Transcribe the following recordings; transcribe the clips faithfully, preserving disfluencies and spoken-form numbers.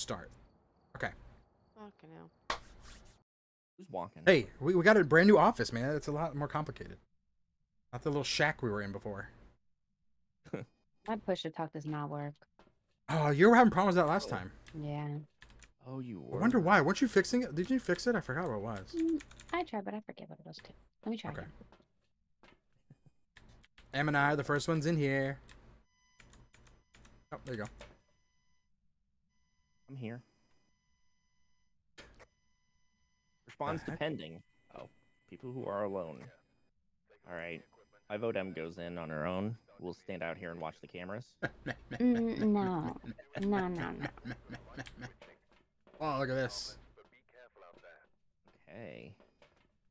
start. Okay. Fucking hell. Who's walking? Hey, we, we got a brand new office, man. It's a lot more complicated. Not the little shack we were in before. My push to talk does not work. Oh, you were having problems with that last oh. time. Yeah. Oh, you were. I wonder why. Weren't you fixing it? Did you fix it? I forgot what it was. Mm, I tried, but I forget what it was too. Let me try. Okay. Again. Em and I, the first one's in here. Oh, there you go. I'm here. Response depending. Oh, people who are alone. All right. I vote Em goes in on her own. We'll stand out here and watch the cameras. Mm, no. No, no, no. Oh, look at this. Okay.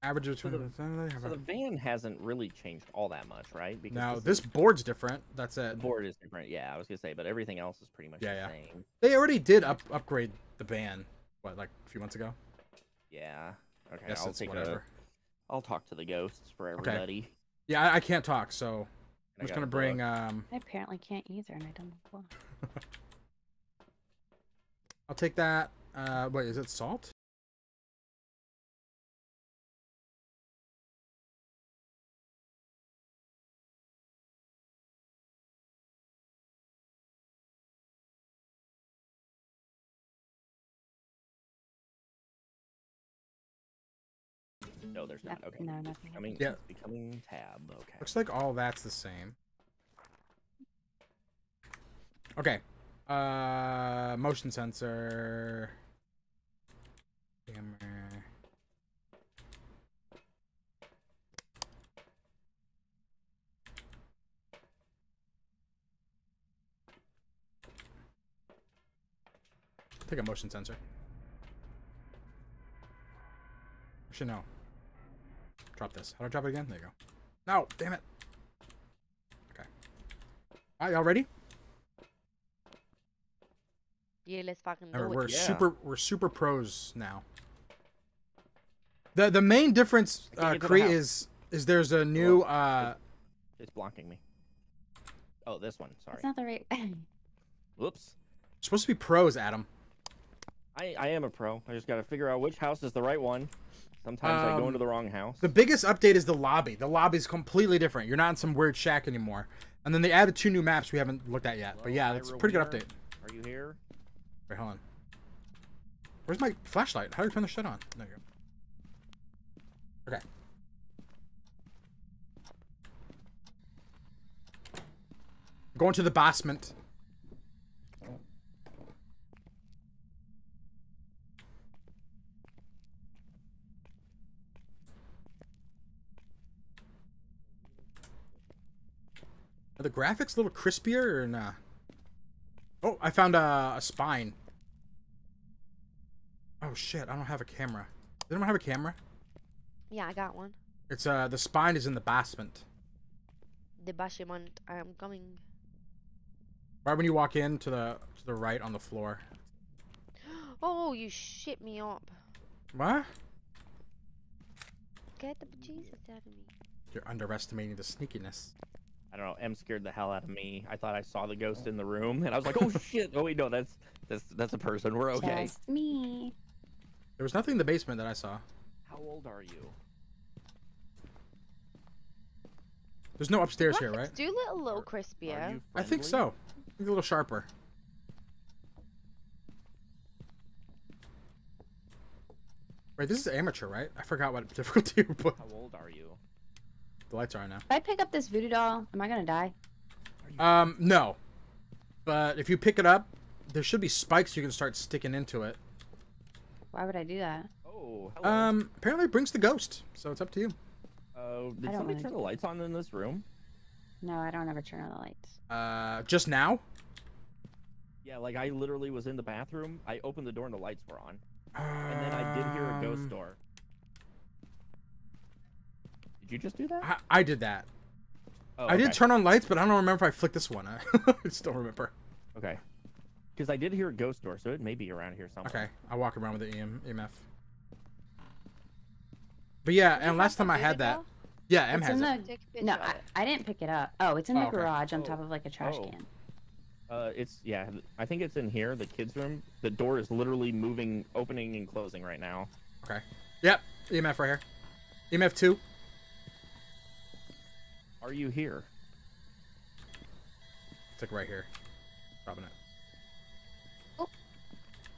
Average between so the, so the van hasn't really changed all that much, right? Because no, this, this board's different. That's it. The board is different. Yeah, I was gonna say, but everything else is pretty much yeah, the yeah. same. They already did up upgrade the van, what, like a few months ago? Yeah. Okay. Yes, I'll take whatever. A, I'll talk to the ghosts for everybody. Okay. Yeah, I, I can't talk, so I'm just gonna bring. Book. Um. I apparently can't either, and I don't know why. I'll take that. Uh, wait, is it salt? No, there's not. Okay. No, nothing. Becoming, yeah. Becoming tab. Okay. Looks like all that's the same. Okay. Uh, motion sensor. Camera. Pick a motion sensor. Actually, no. Drop this. How do I drop it again? There you go. No! Damn it! Okay. Alright, y'all ready? Yeah, let's fucking do it. We're super, we're super pros now. The the main difference uh, Cree is, is there's a new... Uh... It's blocking me. Oh, this one. Sorry. It's not the right... Whoops. You're supposed to be pros, Adam. I, I am a pro. I just gotta figure out which house is the right one. Sometimes um, I go into the wrong house. The biggest update is the lobby. The lobby is completely different. You're not in some weird shack anymore. And then they added two new maps we haven't looked at yet. Hello, but yeah, that's a pretty good update. Are you here? Wait, hold on. Where's my flashlight? How do you turn the shit on? There you go. Okay. Going to the basement. Are the graphics a little crispier or nah? Oh, I found a, a spine. Oh shit, I don't have a camera. Does anyone have a camera? Yeah, I got one. It's uh, the spine is in the basement. The basement, I'm coming. Right when you walk in to the to the right on the floor. Oh, you shit me up. What? Get the bejesus out of me. You're underestimating the sneakiness. I don't know, Em scared the hell out of me. I thought I saw the ghost in the room, and I was like, oh shit, oh wait, no, that's, that's, that's a person, we're okay. Just me. There was nothing in the basement that I saw. How old are you? There's no upstairs here, right? Do look a little crispier. I think so. I think a little sharper. Wait, this is amateur, right? I forgot what difficulty you put. How old are you? The lights are on now. If I pick up this voodoo doll, am I gonna die? Um, no. But if you pick it up, there should be spikes you can start sticking into it. Why would I do that? Oh. Hello. Um, apparently it brings the ghost, so it's up to you. Oh, uh, did somebody turn the lights on in this room? No, I don't ever turn on the lights. Uh, just now? Yeah, like I literally was in the bathroom. I opened the door and the lights were on. Um... And then I did hear a ghost door. Did you just do that? I, I did that. Oh, okay. I did turn on lights, but I don't remember if I flicked this one. I still remember. Okay. Because I did hear a ghost door, so it may be around here somewhere. Okay. I walk around with the E M F. But yeah, did and last time I had that. Though? Yeah, Em it's has it. The, no, I, I didn't pick it up. Oh, it's in oh, the okay. garage on oh. top of like a trash oh. can. Uh, it's, yeah, I think it's in here, the kids' room. The door is literally moving, opening and closing right now. Okay. Yep, E M F right here. E M F two. Are you here? It's like right here. Probably not. Oh.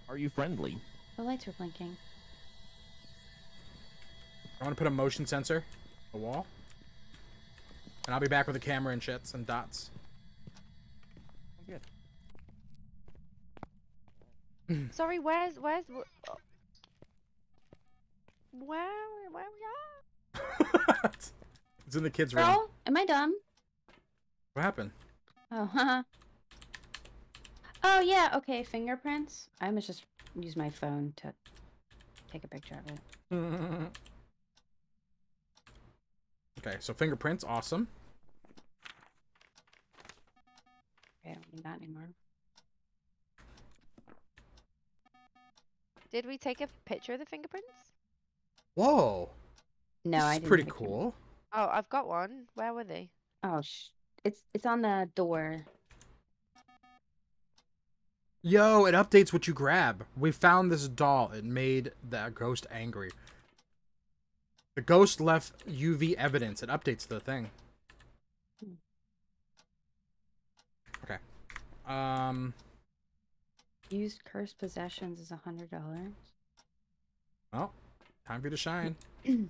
Are you friendly? The lights were blinking. I want to put a motion sensor on the wall. And I'll be back with a camera and shits and dots. Good. Sorry, where's where's oh. where where we are? It's in the kids' room. Girl, am I dumb? What happened? Oh, huh. Oh yeah, okay. Fingerprints. I must just use my phone to take a picture of it. Okay, so fingerprints, awesome. Okay, I don't need that anymore. Did we take a picture of the fingerprints? Whoa. No, this I didn't. It's pretty cool. Oh, I've got one. Where were they? Oh, sh it's it's on the door. Yo, it updates what you grab. We found this doll. It made the ghost angry. The ghost left U V evidence. It updates the thing. Okay. Um. Used cursed possessions is a hundred dollars. Well, time for you to shine. Did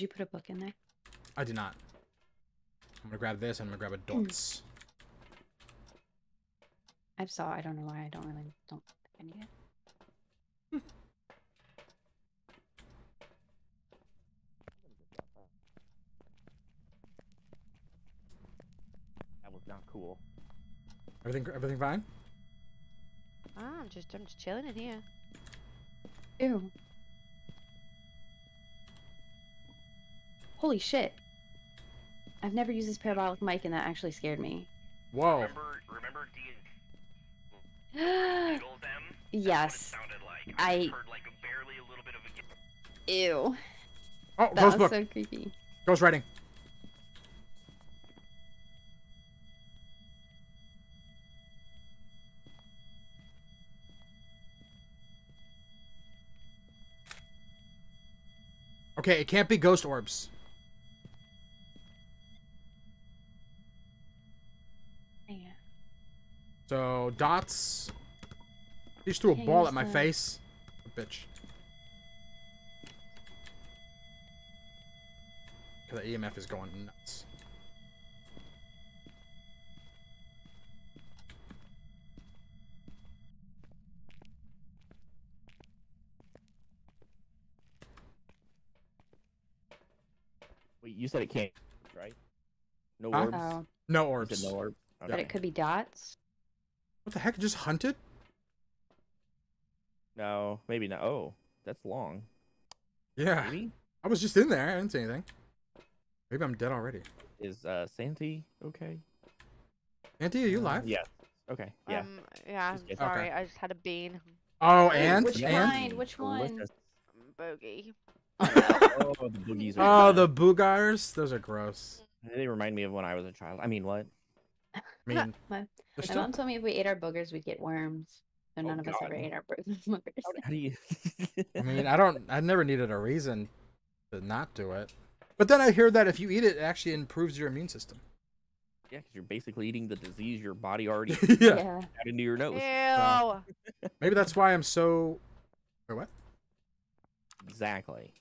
you put a book in there? I did not. I'm gonna grab this and I'm gonna grab a dots. I saw. I don't know why. I don't really don't have any yet. Not cool. Everything, everything fine? Ah, I'm just, I'm just chilling in here. Ew. Holy shit! I've never used this parabolic mic, and that actually scared me. Whoa. Remember, remember D and them? Yes. Like. I, I... Heard like barely a little bit of a... Ew. Oh, that ghost was book. So creepy. Ghost writing. Okay, it can't be ghost orbs. Yeah. So, dots. He just threw a ball at my that. face. Bitch. Because the E M F is going nuts. Wait, you said it can't, right? No orbs? Uh-oh. No orbs. No orbs. Okay. But it could be dots? What the heck? Just hunted? No, maybe not. Oh, that's long. Yeah. Maybe? I was just in there. I didn't see anything. Maybe I'm dead already. Is uh, Santi okay? Santi, are you alive? Um, yes. Yeah. Okay. Yeah. Um, yeah, I'm sorry. Okay. I just had a bean. Oh, and? Which one? Which one? Bogey. Oh, the boogies are oh, the boogars? Those are gross. They remind me of when I was a child. I mean, what? I mean, my, my still... mom told me if we ate our boogers, we'd get worms. So oh, none of God. us ever ate our boogers. How, how do you... I mean, I don't... I never needed a reason to not do it. But then I hear that if you eat it, it actually improves your immune system. Yeah, because you're basically eating the disease your body already yeah. yeah. out into your nose. So, maybe that's why I'm so... Wait, what? Exactly.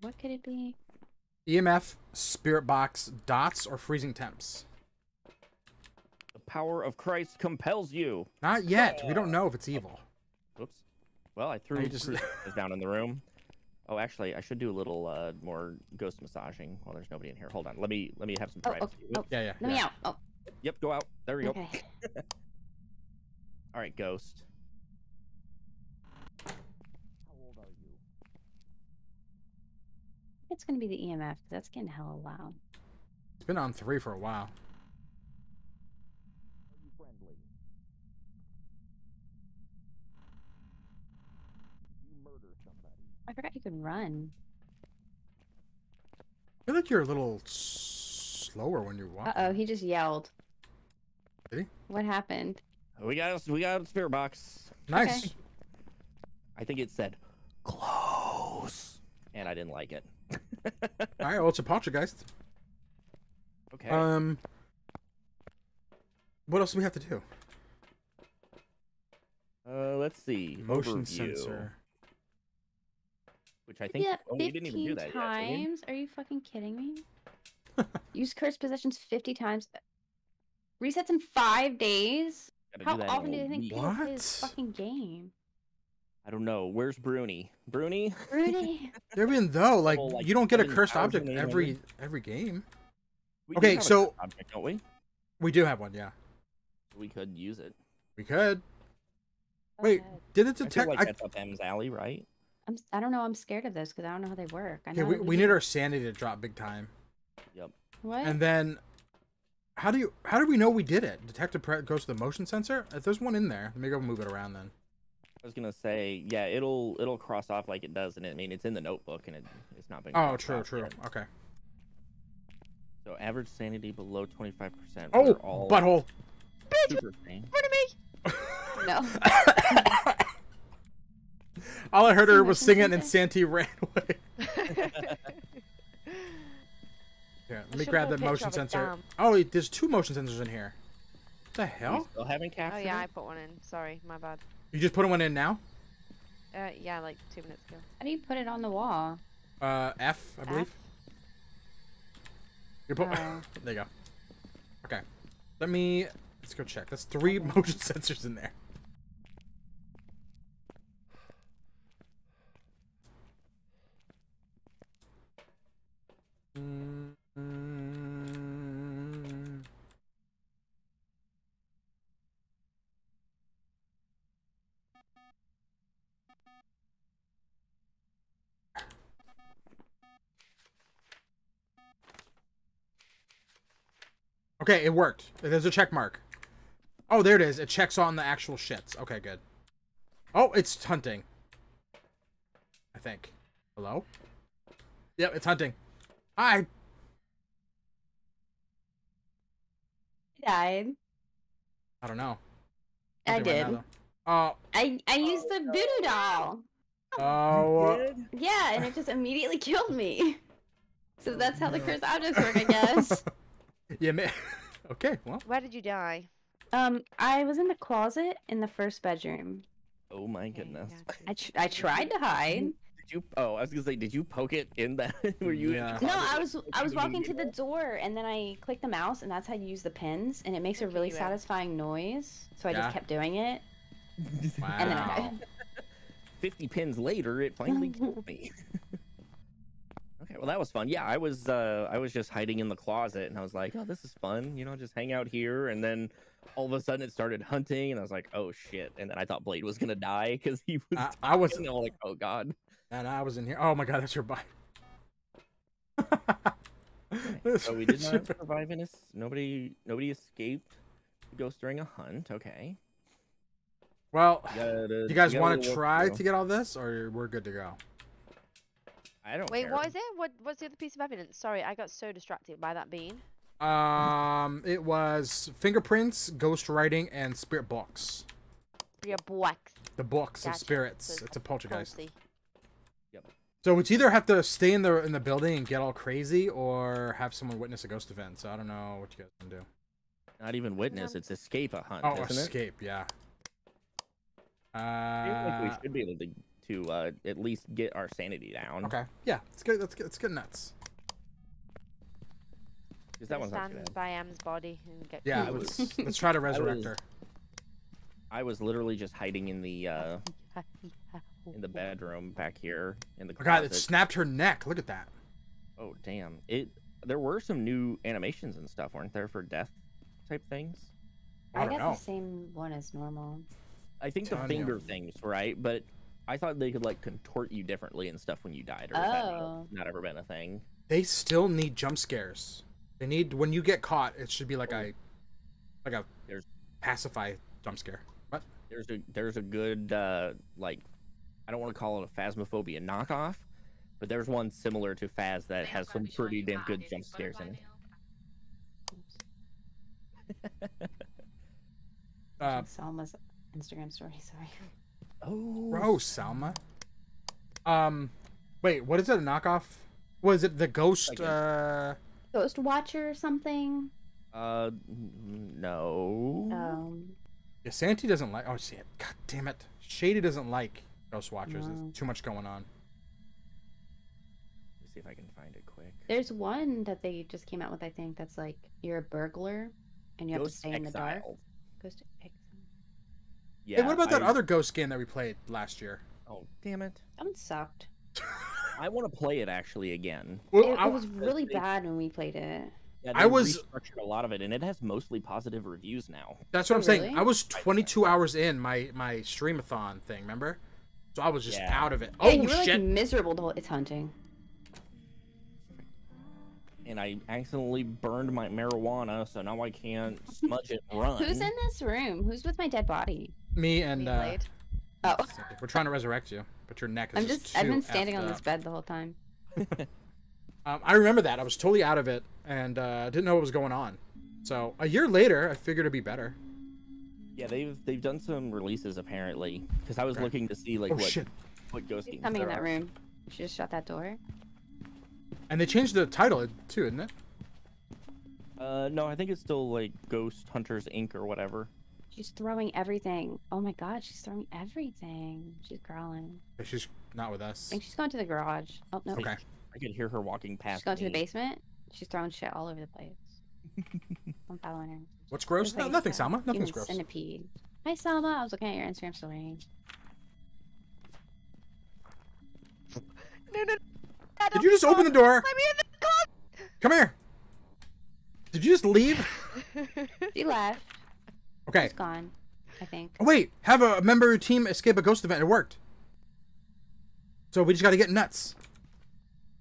What could it be? E M F, spirit box, dots, or freezing temps. The power of Christ compels you. Not yet. Yeah. We don't know if it's evil. Oops. Well, I threw just... down in the room. Oh, actually, I should do a little uh, more ghost massaging. Well, there's nobody in here. Hold on. Let me let me have some privacy. Oh, okay. oh. Yeah, yeah. Let yeah. me out. Oh. Yep. Go out. There we okay. go. All right, ghost. It's gonna be the E M F. That's getting hella loud. It's been on three for a while. Are you friendly? You murder somebody. I forgot you can run. I feel like you're a little slower when you're walking. Uh oh, he just yelled. Did he? What happened? We got we got a spirit box. Nice. Okay. I think it said close, and I didn't like it. All right, well, it's a poltergeist. Okay. Um. What else do we have to do? Uh, let's see. Motion Overview. sensor. Which I think yeah, oh, we didn't even do that times? Yet. Are you fucking kidding me? Use cursed possessions fifty times. Resets in five days? How do often do they think people play this fucking game? I don't know. Where's Bruni? Bruni? Bruni. Even though, like, well, like, you don't get a cursed object every every game. We okay, so object, don't we? We do have one, yeah. We could use it. We could. Go Wait, ahead. did it detect? I feel like I... that's up M's alley, right? I'm, I don't know. I'm scared of those because I don't know how they work. I know okay, we, we, we need our sanity to drop big time. Yep. What? And then, how do you? How do we know we did it? Detective pre goes to the motion sensor. If there's one in there, maybe I'll move it around then. I was gonna say, yeah, it'll it'll cross off like it does, and it, I mean it's in the notebook, and it it's not been. Oh, true, true. Yet. Okay. So average sanity below twenty-five percent. Oh, all butthole. Bitch, in front of me. No. All I heard her was singing and Santi ran away. Here, let me grab the motion sensor. Oh, wait, there's two motion sensors in here. What the hell? Still haven't captured? Oh yeah, I put one in. Sorry, my bad. You just put one in now? Uh, yeah, like two minutes ago. How do you put it on the wall? Uh, F, I believe. F? You put... uh, there you go. Okay. Let me... Let's go check. That's three okay. motion sensors in there. Mm-hmm. Okay, it worked. There's a check mark. Oh, there it is. It checks on the actual shits. Okay, good. Oh, it's hunting. I think. Hello? Yep, it's hunting. Hi. I died. I don't know. I did. Right now, oh. I I used oh, the voodoo no. doll. Oh. You did? Yeah, and it just immediately killed me. So that's how the cursed objects work, I guess. Yeah, man. Okay. Well. Why did you die? Um, I was in the closet in the first bedroom. Oh my goodness. Yeah, I tr I tried to hide. You, oh, I was gonna say, did you poke it in that? Were you? Yeah. No, I was. I was walking to the door, and then I clicked the mouse, and that's how you use the pins, and it makes a really satisfying noise. So I yeah. just kept doing it. Wow. And then I... Fifty pins later, it finally killed me. Okay, well that was fun. Yeah, I was. Uh, I was just hiding in the closet, and I was like, oh, this is fun. You know, just hang out here, and then all of a sudden it started hunting, and I was like, oh shit. And then I thought Blade was gonna die because he was. I, I was all like, oh god. And I was in here. Oh my god, that's your body. Okay. So we did not survive in a... Nobody, nobody escaped the ghost during a hunt. Okay. Well, you, gotta, you guys want to try to get all this, or we're good to go? I don't Wait, care. what is it? What, what's the other piece of evidence? Sorry, I got so distracted by that bean. Um, it was fingerprints, ghost writing, and spirit box. Spirit box. The box gotcha. of spirits. So it's, it's a poltergeist. Fancy. Yep. So it's either have to stay in the in the building and get all crazy, or have someone witness a ghost event. So I don't know what you guys can do. Not even witness; it's escape a hunt. Oh, isn't escape, it? yeah. Uh, I feel like we should be able to to uh, at least get our sanity down. Okay. Yeah, let's get let's get let's get nuts. Because that one's stand by Am's body and get. Yeah, let's let's try to resurrect I was, her. I was literally just hiding in the. Uh, in the bedroom back here in the closet. Oh god, it snapped her neck. Look at that. Oh damn. It there were some new animations and stuff, weren't there, for death type things? I, I got know. the same one as normal. I think the finger you. things, right? But I thought they could like contort you differently and stuff when you died, or was oh. that not ever been a thing? They still need jump scares. They need when you get caught, it should be like oh. a like a there's pacify jump scare. What? There's a there's a good uh like I don't want to call it a Phasmophobia knockoff, But there's one similar to Phaz that has some pretty damn good jump scares in it. uh, Salma's Instagram story, sorry. Oh, gross, Salma. Um, wait, what is it, a knockoff? Was it the Ghost, uh... Ghost Watcher or something? Uh, no. Um... Yeah, Santi doesn't like... Oh, shit. God damn it. Shady doesn't like Ghost Watchers. No. There's too much going on. Let's see if I can find it quick. There's one that they just came out with, I think, that's like, you're a burglar, and you have Ghost to stay in Exile. The dark. Ghost Exile. Yeah. Hey, what about I... that other Ghost game that we played last year? Oh, damn it. That one sucked. I want to play it, actually, again. Well, it, I, it was really they, bad when we played it. Yeah, I was restructured a lot of it, and it has mostly positive reviews now. That's what oh, I'm really? saying. I was twenty-two hours in my, my streamathon thing, remember? So I was just yeah. out of it. Oh, yeah, you were, shit. Like, miserable to, it's hunting. And I accidentally burned my marijuana, so now I can't smudge it and run. Who's in this room? Who's with my dead body? Me and... Uh, oh. We're trying to resurrect you, but your neck is I'm just, just too I've been standing on up. This bed the whole time. Um, I remember that. I was totally out of it and uh, didn't know what was going on. So a year later, I figured it'd be better. Yeah, they've they've done some releases apparently because I was right. looking to see like oh, what shit. what ghost games. Coming in that room. You should just shut that door. And they changed the title too, isn't it? Uh, no, I think it's still like Ghost Hunters Incorporated or whatever. She's throwing everything. Oh my god, she's throwing everything. She's growling. She's not with us. I think she's going to the garage. Oh, no. Okay. I could hear her walking past She's going me. to the basement. She's throwing shit all over the place. I'm following her. What's gross? No, nothing, stuff. Salma. Nothing's Even gross. Centipede. Hi, Salma. I was looking at your Instagram story. No, no, no. Did you just open the door? Let me in the closet. Come here. Did you just leave? She left. Okay. She's gone, I think. Oh, wait, have a member of your team escape a ghost event. It worked. So we just got to get nuts.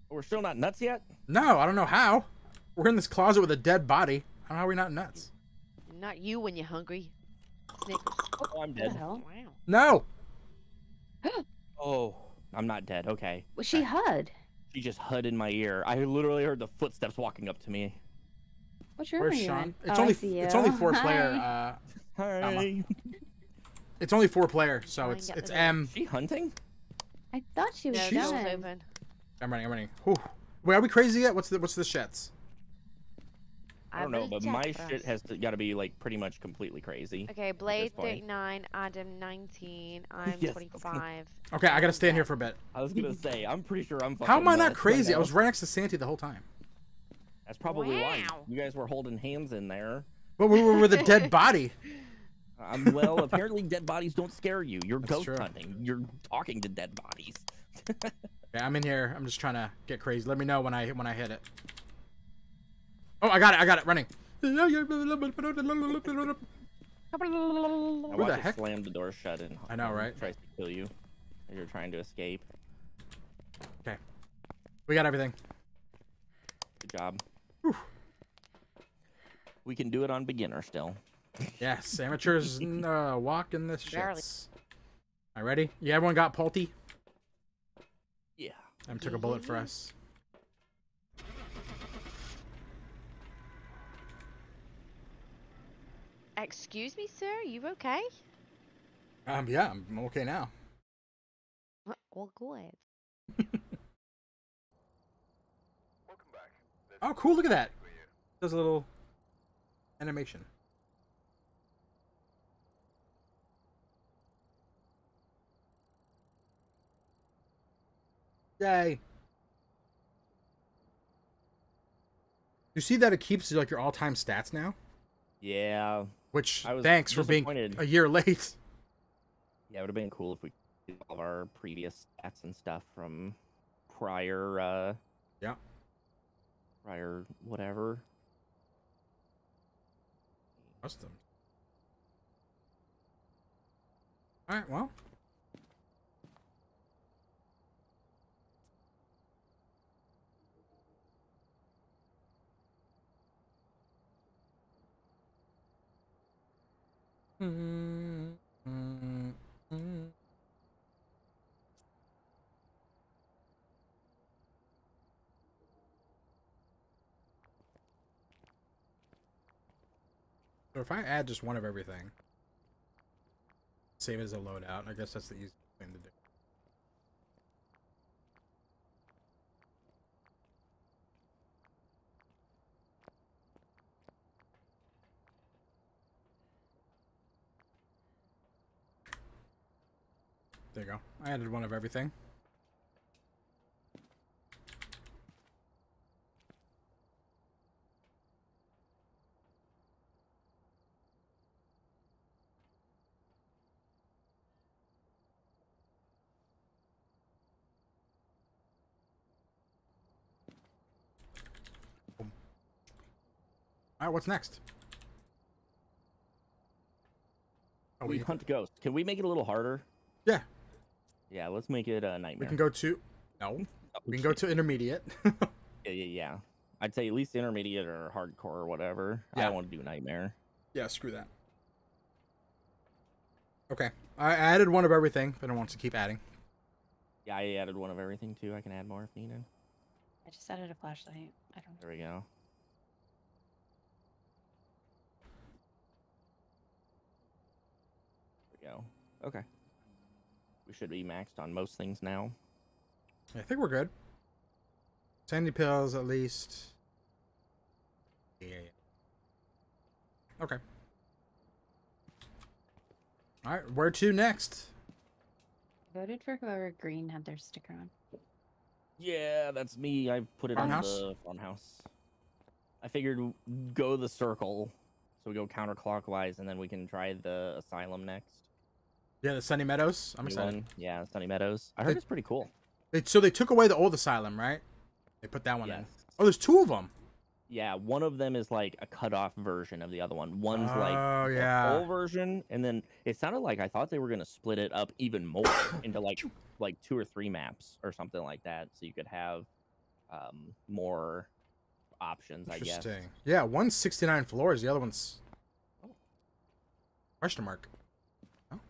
We're still not nuts yet? No, I don't know how. We're in this closet with a dead body. I don't know how we're not nuts. Not you when you're hungry. Oh, I'm dead. Wow. No. Oh, I'm not dead. Okay. Well, she H U D. She just H U D in my ear. I literally heard the footsteps walking up to me. What's your Where's Sean? It's oh, only it's only four Hi. player. Uh, Hi. It's only four player, so oh, it's it's M. Is she hunting? I thought she was yeah, done. I'm running. I'm running. Whew. Wait, are we crazy yet? What's the what's the shits? I don't know, but my shit has got to be like pretty much completely crazy. Okay, Blade thirty-nine, Adam nineteen, I'm yes. twenty-five. Okay, I gotta stand here for a bit. I was gonna say, I'm pretty sure I'm. How am I not crazy? Right I was right next to Santi the whole time. That's probably wow. why you guys were holding hands in there. But we were with a dead body. Um, well, apparently dead bodies don't scare you. You're That's ghost true. hunting. You're talking to dead bodies. Yeah, I'm in here. I'm just trying to get crazy. Let me know when I when I hit it. Oh, I got it. I got it. Running. What the heck? Slammed the door shut and I know, right? Tries to kill you. And you're trying to escape. Okay, we got everything. Good job. Whew. We can do it on beginner still. Yes, amateurs uh, walk in the shits. All right, ready? Yeah, everyone got Palti? Yeah. Em took a bullet for us. Excuse me, sir. You okay? Um, yeah, I'm okay now. Well, good. Oh, cool! Look at that. Does a little animation. Yay! You see that it keeps like your all-time stats now. Yeah. Which I was thanks for being a year late. Yeah, it would have been cool if we did all of our previous stats and stuff from prior. Uh... Yeah. Prior whatever. Custom. All right, well. Mm -hmm. So if I add just one of everything, save it as a loadout, I guess that's the easiest thing to do. There you go. I added one of everything. Boom. All right, what's next? Oh, we hunt ghosts. Can we make it a little harder? Yeah. Yeah, let's make it a nightmare. We can go to... No. We can go to intermediate. yeah, yeah, yeah. I'd say at least intermediate or hardcore or whatever. Yeah. I don't want to do nightmare. Yeah, screw that. Okay. I added one of everything, but I want to keep adding. Yeah, I added one of everything, too. I can add more if needed. I just added a flashlight. I don't know. There we go. There we go. Okay. We should be maxed on most things now. I think we're good. Sandy pills, at least. Yeah. yeah, yeah. Okay. All right, where to next? I voted for whoever green had their sticker on. Yeah, that's me. I put it farmhouse? on the farmhouse. I figured go the circle, so we go counterclockwise, and then we can try the asylum next. Yeah, the Sunny Meadows. I'm New excited. One. Yeah, Sunny Meadows. I heard they, it's pretty cool. They, so they took away the old asylum, right? They put that one yes. in. Oh, there's two of them. Yeah, one of them is like a cut-off version of the other one. One's oh, like the yeah. full version, and then it sounded like I thought they were gonna split it up even more into like like two or three maps or something like that, so you could have um, more options. I guess. Interesting. Yeah, one's sixty-nine floors. The other one's question mark.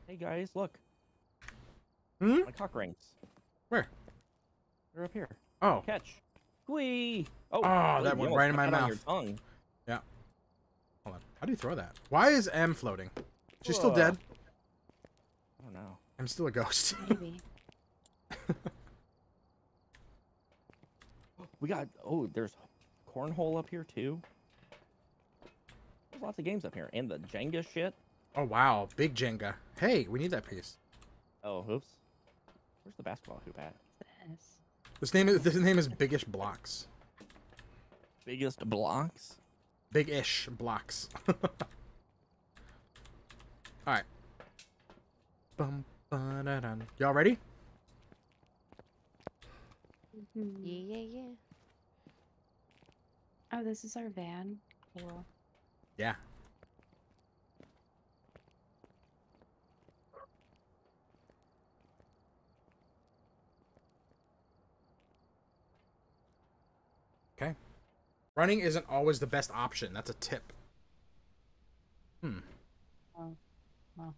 Hey guys, look. Hmm? My cock rings. Where? They're up here. Oh. Catch. Whee! Oh, oh that went right in my mouth. Your tongue. Yeah. Hold on. How do you throw that? Why is M floating? She's Whoa. still dead. I don't know. I'm still a ghost. Maybe. We got... Oh, there's cornhole up here, too. There's lots of games up here. And the Jenga shit. Oh, wow. Big Jenga. Hey, we need that piece. Oh, oops. Where's the basketball hoop at? This name is, this name is Biggish Blocks. Biggest Blocks? Big-ish Blocks. Alright. Y'all ready? Yeah, yeah, yeah. Oh, this is our van? Cool. Yeah. Okay. Running isn't always the best option. That's a tip. Hmm. Oh, well.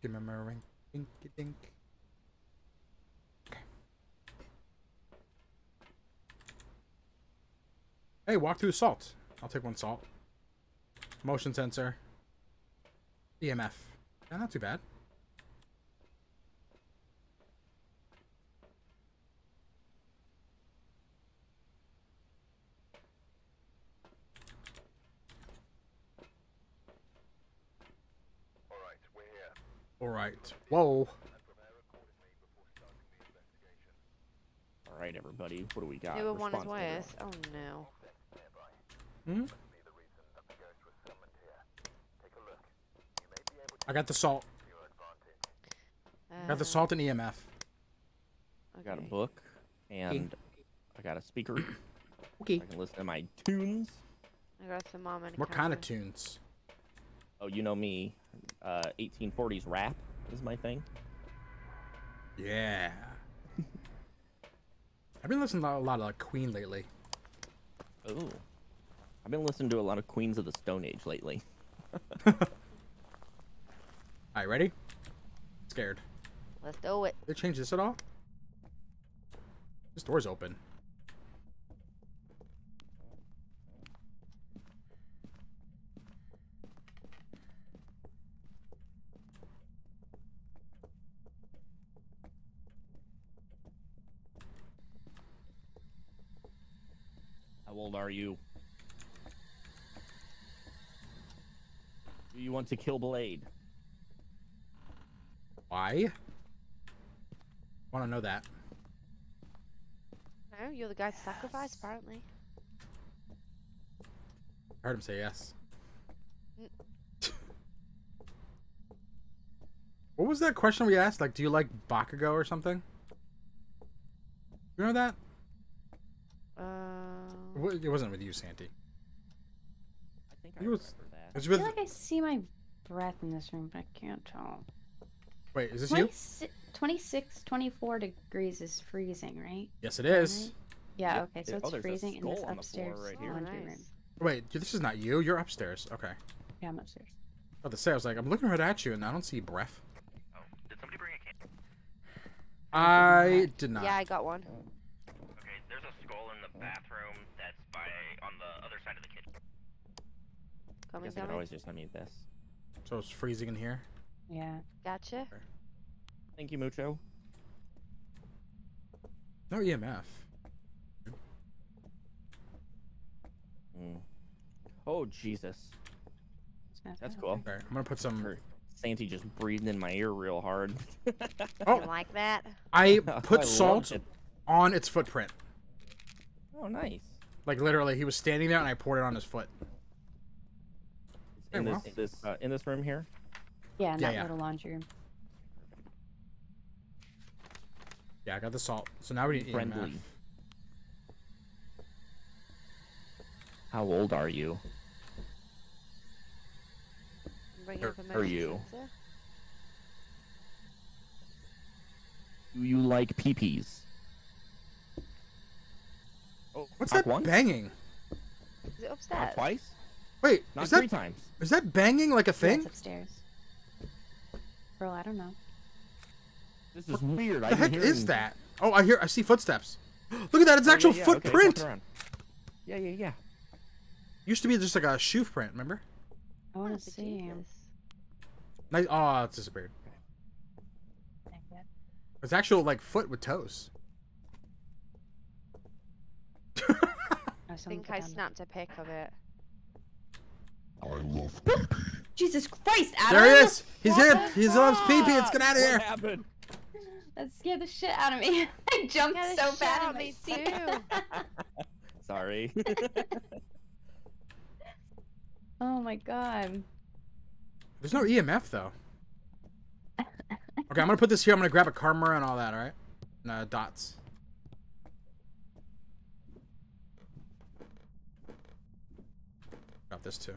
Give me my ring. Dinky dink. Okay. Hey, walk through salt. I'll take one salt. Motion sensor. E M F. Yeah, not too bad. All right. Whoa. All right, everybody. What do we got? Yeah, one is worse. Oh no. Hmm. I got the salt. Uh, I got the salt and E M F. Okay. I got a book and I got a speaker. Okay. I can listen to my tunes. I got some mom and. What kind of tunes? Oh, you know me. Uh, eighteen forties rap is my thing. Yeah. I've been listening to a lot of like, Queen lately. Oh. I've been listening to a lot of Queens of the Stone Age lately. Alright, ready? Scared. Let's do it. Did they change this at all? This door's open. old are you? Do you want to kill Blade? Why? Want to know that? No, you're the guy yes. sacrificed, apparently. I heard him say yes. Mm. What was that question we asked? Like, do you like Bakugo or something? You know that? Uh... It wasn't with you, Santi. I think I it was... remember that. It was with... I feel like I see my breath in this room, but I can't tell. Wait, is this you? twenty-six, twenty-four degrees is freezing, right? Yes, it is. Yeah, okay, so it's oh, freezing in this upstairs right here. Oh, nice. Room. Wait, this is not you. You're upstairs. Okay. Yeah, I'm upstairs. I was about to say, I was like, I'm looking right at you, and I don't see breath. Oh, did somebody bring a can? I did not. Yeah, I got one. Okay, there's a skull in the bathroom that's by on the other side of the kitchen. Coming, I guess I could always just unmute this. So it's freezing in here? Yeah. Gotcha. Thank you, Mucho. No E M F. Mm. Oh Jesus, that's cool. Right, I'm gonna put some. Santi just breathing in my ear real hard. Oh, you like that? I put I salt it. on its footprint. Oh, nice. Like literally, he was standing there, and I poured it on his foot. In this, this uh, in this room here. Yeah, in yeah, that yeah. little laundry room. Yeah, I got the salt. So now we need E M F. How old are you? Or, are you? Sensor? Do you like peepees? Oh, what's that once? banging? Is it upstairs? Not twice? Wait, not is three that, times. Is that banging like a thing? It's upstairs. Bro, I don't know. This is what, weird. What the I heck hearing... is that? Oh, I hear. I see footsteps. Look at that. It's oh, actual yeah, yeah, footprint. Okay, yeah, yeah, yeah. Used to be just like a shoe print, remember? I want to see him. Nice. Oh, it's disappeared. It's actual like foot with toes. I think I snapped a pic of it. I love pee-pee. Jesus Christ, Adam! There he is. He's what here. He loves pee-pee. Let's get out of here. What happened? That scared the shit out of me. I jumped so bad in my seat. Sorry. Oh my god. There's no E M F though. Okay, I'm gonna put this here. I'm gonna grab a camera and all that, alright? And uh, dots. Grab this too.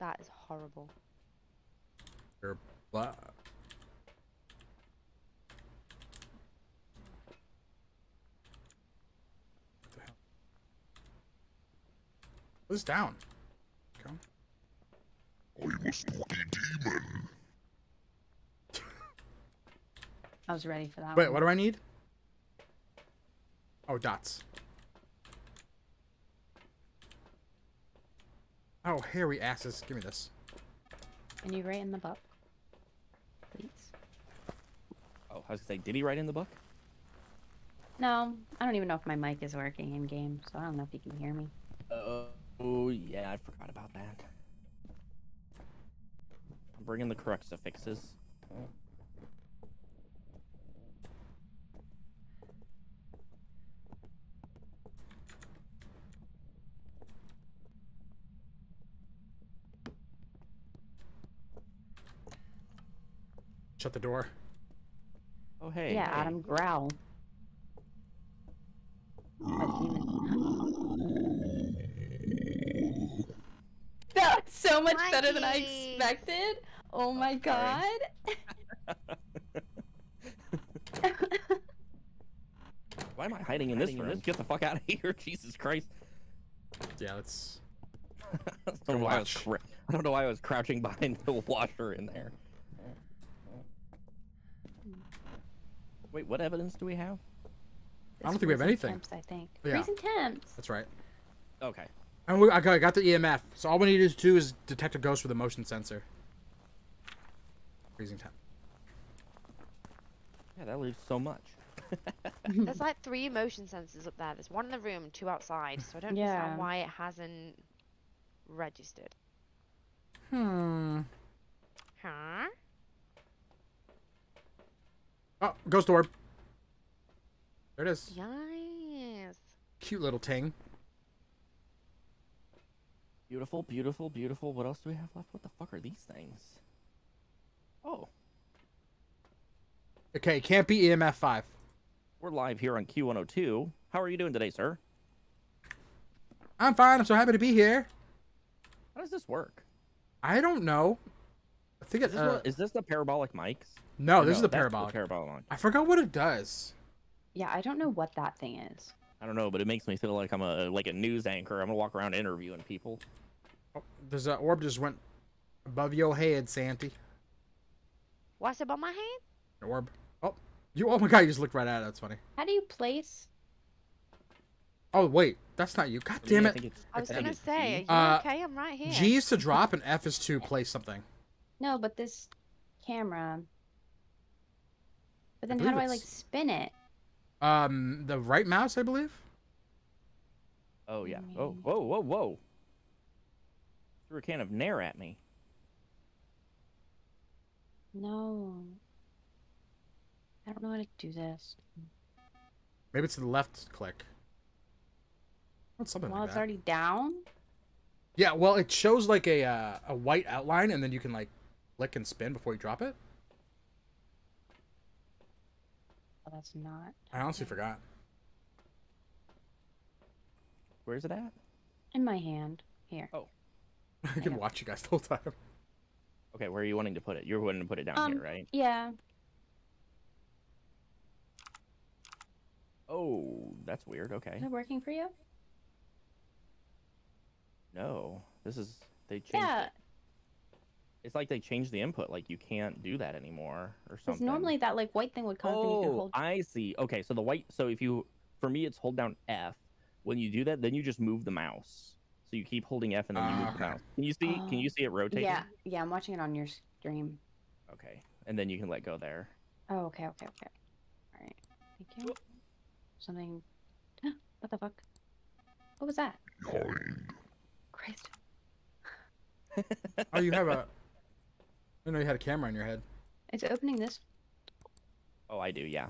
That is horrible. Your blood. What the hell? What's down? Come. I was lucky demon. I was ready for that. Wait, one. what do I need? Oh, dots. Oh, hairy asses. Give me this. Can you write in the book? Please. Oh, I was gonna say, did he write in the book? No, I don't even know if my mic is working in game, so I don't know if you can hear me. Uh, oh, yeah, I forgot about that. I'm bringing the correct suffixes. Shut the door. Oh, hey. Yeah, hey. Adam, growl. That was so much Mikey. better than I expected. Oh, oh my god. Why am I hiding in this hiding room? In this? Get the fuck out of here. Jesus Christ. Yeah, let's... I, don't why I, was cr I don't know why I was crouching behind the washer in there. Wait, what evidence do we have? This I don't think we have anything. Temps, I think. Yeah. Freezing temps. That's right. Okay. And we, okay, I got the E M F. So all we need to do is detect a ghost with a motion sensor. Freezing time. Yeah, that leaves so much. There's like three motion sensors up there. There's one in the room, two outside. So I don't yeah. understand why it hasn't registered. Hmm. Huh? Oh, ghost orb. There it is. Yes. Cute little ting. Beautiful, beautiful, beautiful. What else do we have left? What the fuck are these things? Oh. Okay, can't be E M F five. We're live here on Q one oh two. How are you doing today, sir? I'm fine. I'm so happy to be here. How does this work? I don't know. I think it's. Is, uh, is this the parabolic mics? No, this no, is the parabolic. The parabolic mic. I forgot what it does. Yeah, I don't know what that thing is. I don't know, but it makes me feel like I'm a like a news anchor. I'm gonna walk around interviewing people. Oh, there's an orb just went above your head, Santy. What's above my head? An orb. Oh, you! Oh my God, you just looked right at it. That's funny. How do you place? Oh wait, that's not you. God damn it! I, think it's, I was gonna say, are you okay? Uh, I'm right here. G is to drop, and F is to place something. No, but this camera. But then, how do I like spin it? Um, the right mouse, I believe. Oh, yeah. Oh, whoa, whoa, whoa. Threw a can of Nair at me. No. I don't know how to do this. Maybe it's the left click. It's something well, like it's that. Already down? Yeah, well, it shows like a, uh, a white outline, and then you can like click and spin before you drop it. That's not. I honestly forgot. Where is it at? In my hand. Here. Oh. I can watch you guys the whole time. Okay, where are you wanting to put it? You're wanting to put it down um, here, right? Yeah. Oh, that's weird. Okay. Is it working for you? No. This is. They changed yeah. it. It's like they changed the input. Like, you can't do that anymore or something. Because normally that, like, white thing would come oh, up and you could hold... I see. Okay, so the white... So if you... For me, it's hold down F. When you do that, then you just move the mouse. So you keep holding F and then you uh, move the mouse. Can you see uh, Can you see it rotating? Yeah, yeah, I'm watching it on your stream. Okay. And then you can let go there. Oh, okay, okay, okay. All right. Thank you. Something... What the fuck? What was that? Christ. Oh, you have a... I didn't know you had a camera on your head. It's opening this. Oh, I do, yeah.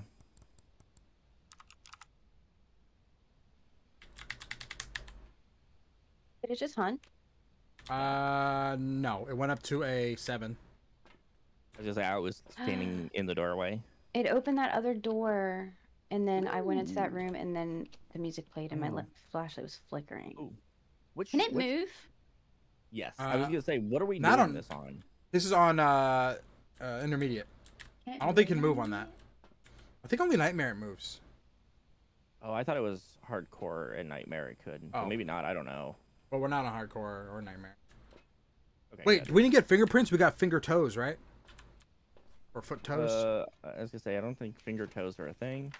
Did it just hunt? Uh, no. It went up to a seven. I was just like, I was standing in the doorway. It opened that other door, and then Ooh. I went into that room, and then the music played, and Ooh. my flashlight was flickering. Ooh. Which, Can it which... move? Yes. Uh, I was gonna say, what are we not doing on... this on? This is on uh, uh, intermediate. I don't think you can move on that. I think only Nightmare moves. Oh, I thought it was hardcore and Nightmare it could. Oh. Maybe not. I don't know. Well, we're not on hardcore or Nightmare. Okay, Wait, gotcha. we didn't get fingerprints. We got finger toes, right? Or foot toes? Uh, I was going to say, I don't think finger toes are a thing.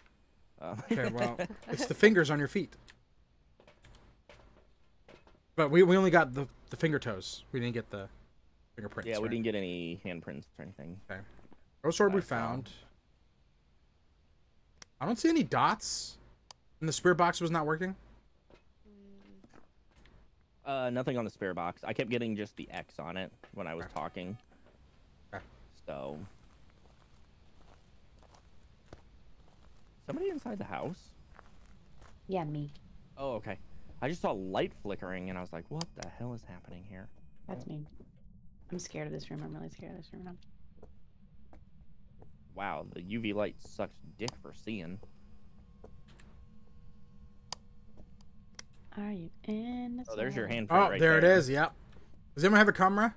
Um. Okay, well, it's the fingers on your feet. But we, we only got the, the finger toes. We didn't get the... Fingerprints, yeah, we right? didn't get any handprints or anything. Okay. Ghost orb we found. I don't see any dots. And the spirit box was not working? Uh, nothing on the spirit box. I kept getting just the X on it when I was okay. talking. Okay. So. Somebody inside the house? Yeah, me. Oh, okay. I just saw light flickering and I was like, what the hell is happening here? That's me. I'm scared of this room. I'm really scared of this room now. Wow, the U V light sucks dick for seeing. Are you in the Oh, there's your handprint oh, right there. there it is, yep. Does anyone have a camera?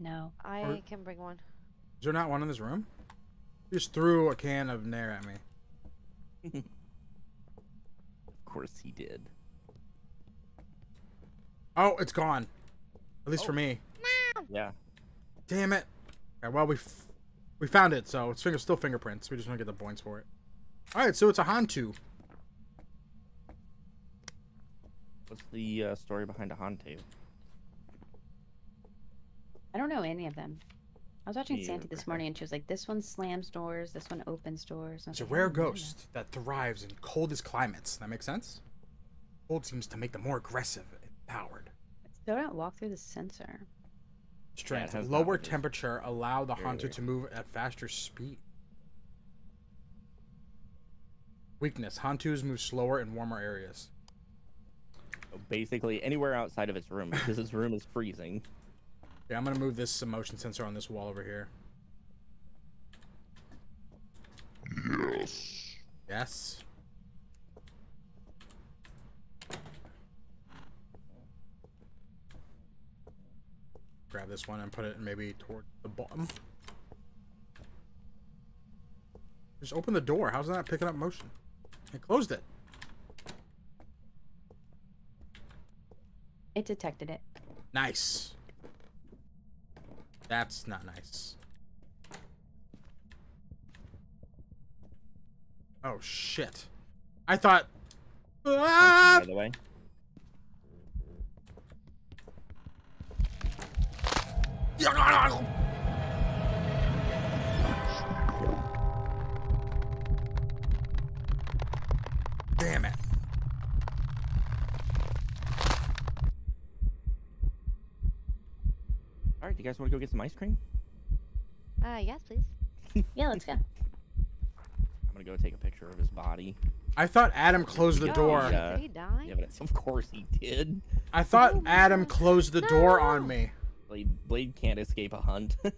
No. I or, can bring one. Is there not one in this room? You just threw a can of Nair at me. Of course he did. Oh, it's gone. At least oh. for me. Yeah. Damn it. Okay, well, we f we found it, so it's finger still fingerprints. We just want to get the points for it. All right, so it's a Hantu. What's the uh, story behind a Hantu? I don't know any of them. I was watching yeah. Santi this morning, and she was like, this one slams doors, this one opens doors. It's like, a rare ghost that thrives in coldest climates. That makes sense? Cold seems to make them more aggressive and powered. Still don't walk through the sensor. Strength. Yeah, lower temperature allow the Hantu to move at faster speed. Weakness. Hantus move slower in warmer areas. So basically, anywhere outside of its room, because its room is freezing. Yeah, I'm going to move this motion sensor on this wall over here. Yes. Yes. Grab this one and put it maybe toward the bottom. Just open the door. How's that picking up motion? I closed it. It detected it. Nice. That's not nice. Oh, shit. I thought... Ah! By the way. Damn it. Alright, do you guys want to go get some ice cream? Uh, yes, please. Yeah, let's go. I'm gonna go take a picture of his body. I thought Adam closed the door. Oh, uh, did he die? Yeah, but of course he did. I thought oh, Adam closed the no. door on me. Blade, Blade can't escape a hunt. I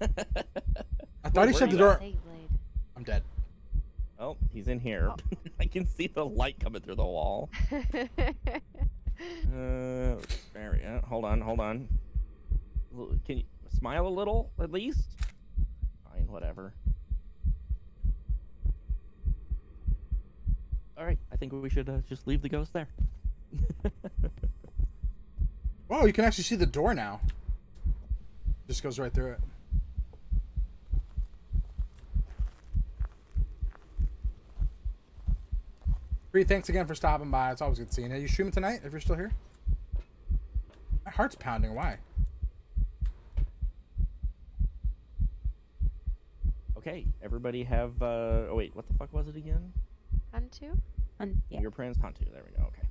thought Wait, he shut the door. I'm dead. Oh, he's in here. Oh. I can see the light coming through the wall. uh, there we go. Hold on, hold on. Can you smile a little, at least? Fine, whatever. Alright, I think we should uh, just leave the ghost there. Whoa, you can actually see the door now. Just goes right through it. Bree, thanks again for stopping by. It's always good seeing you. Are you streaming tonight, if you're still here? My heart's pounding. Why? Okay, everybody have, uh, oh wait, what the fuck was it again? Hantu? Hun yeah. Your prince, Hantu, there we go, okay.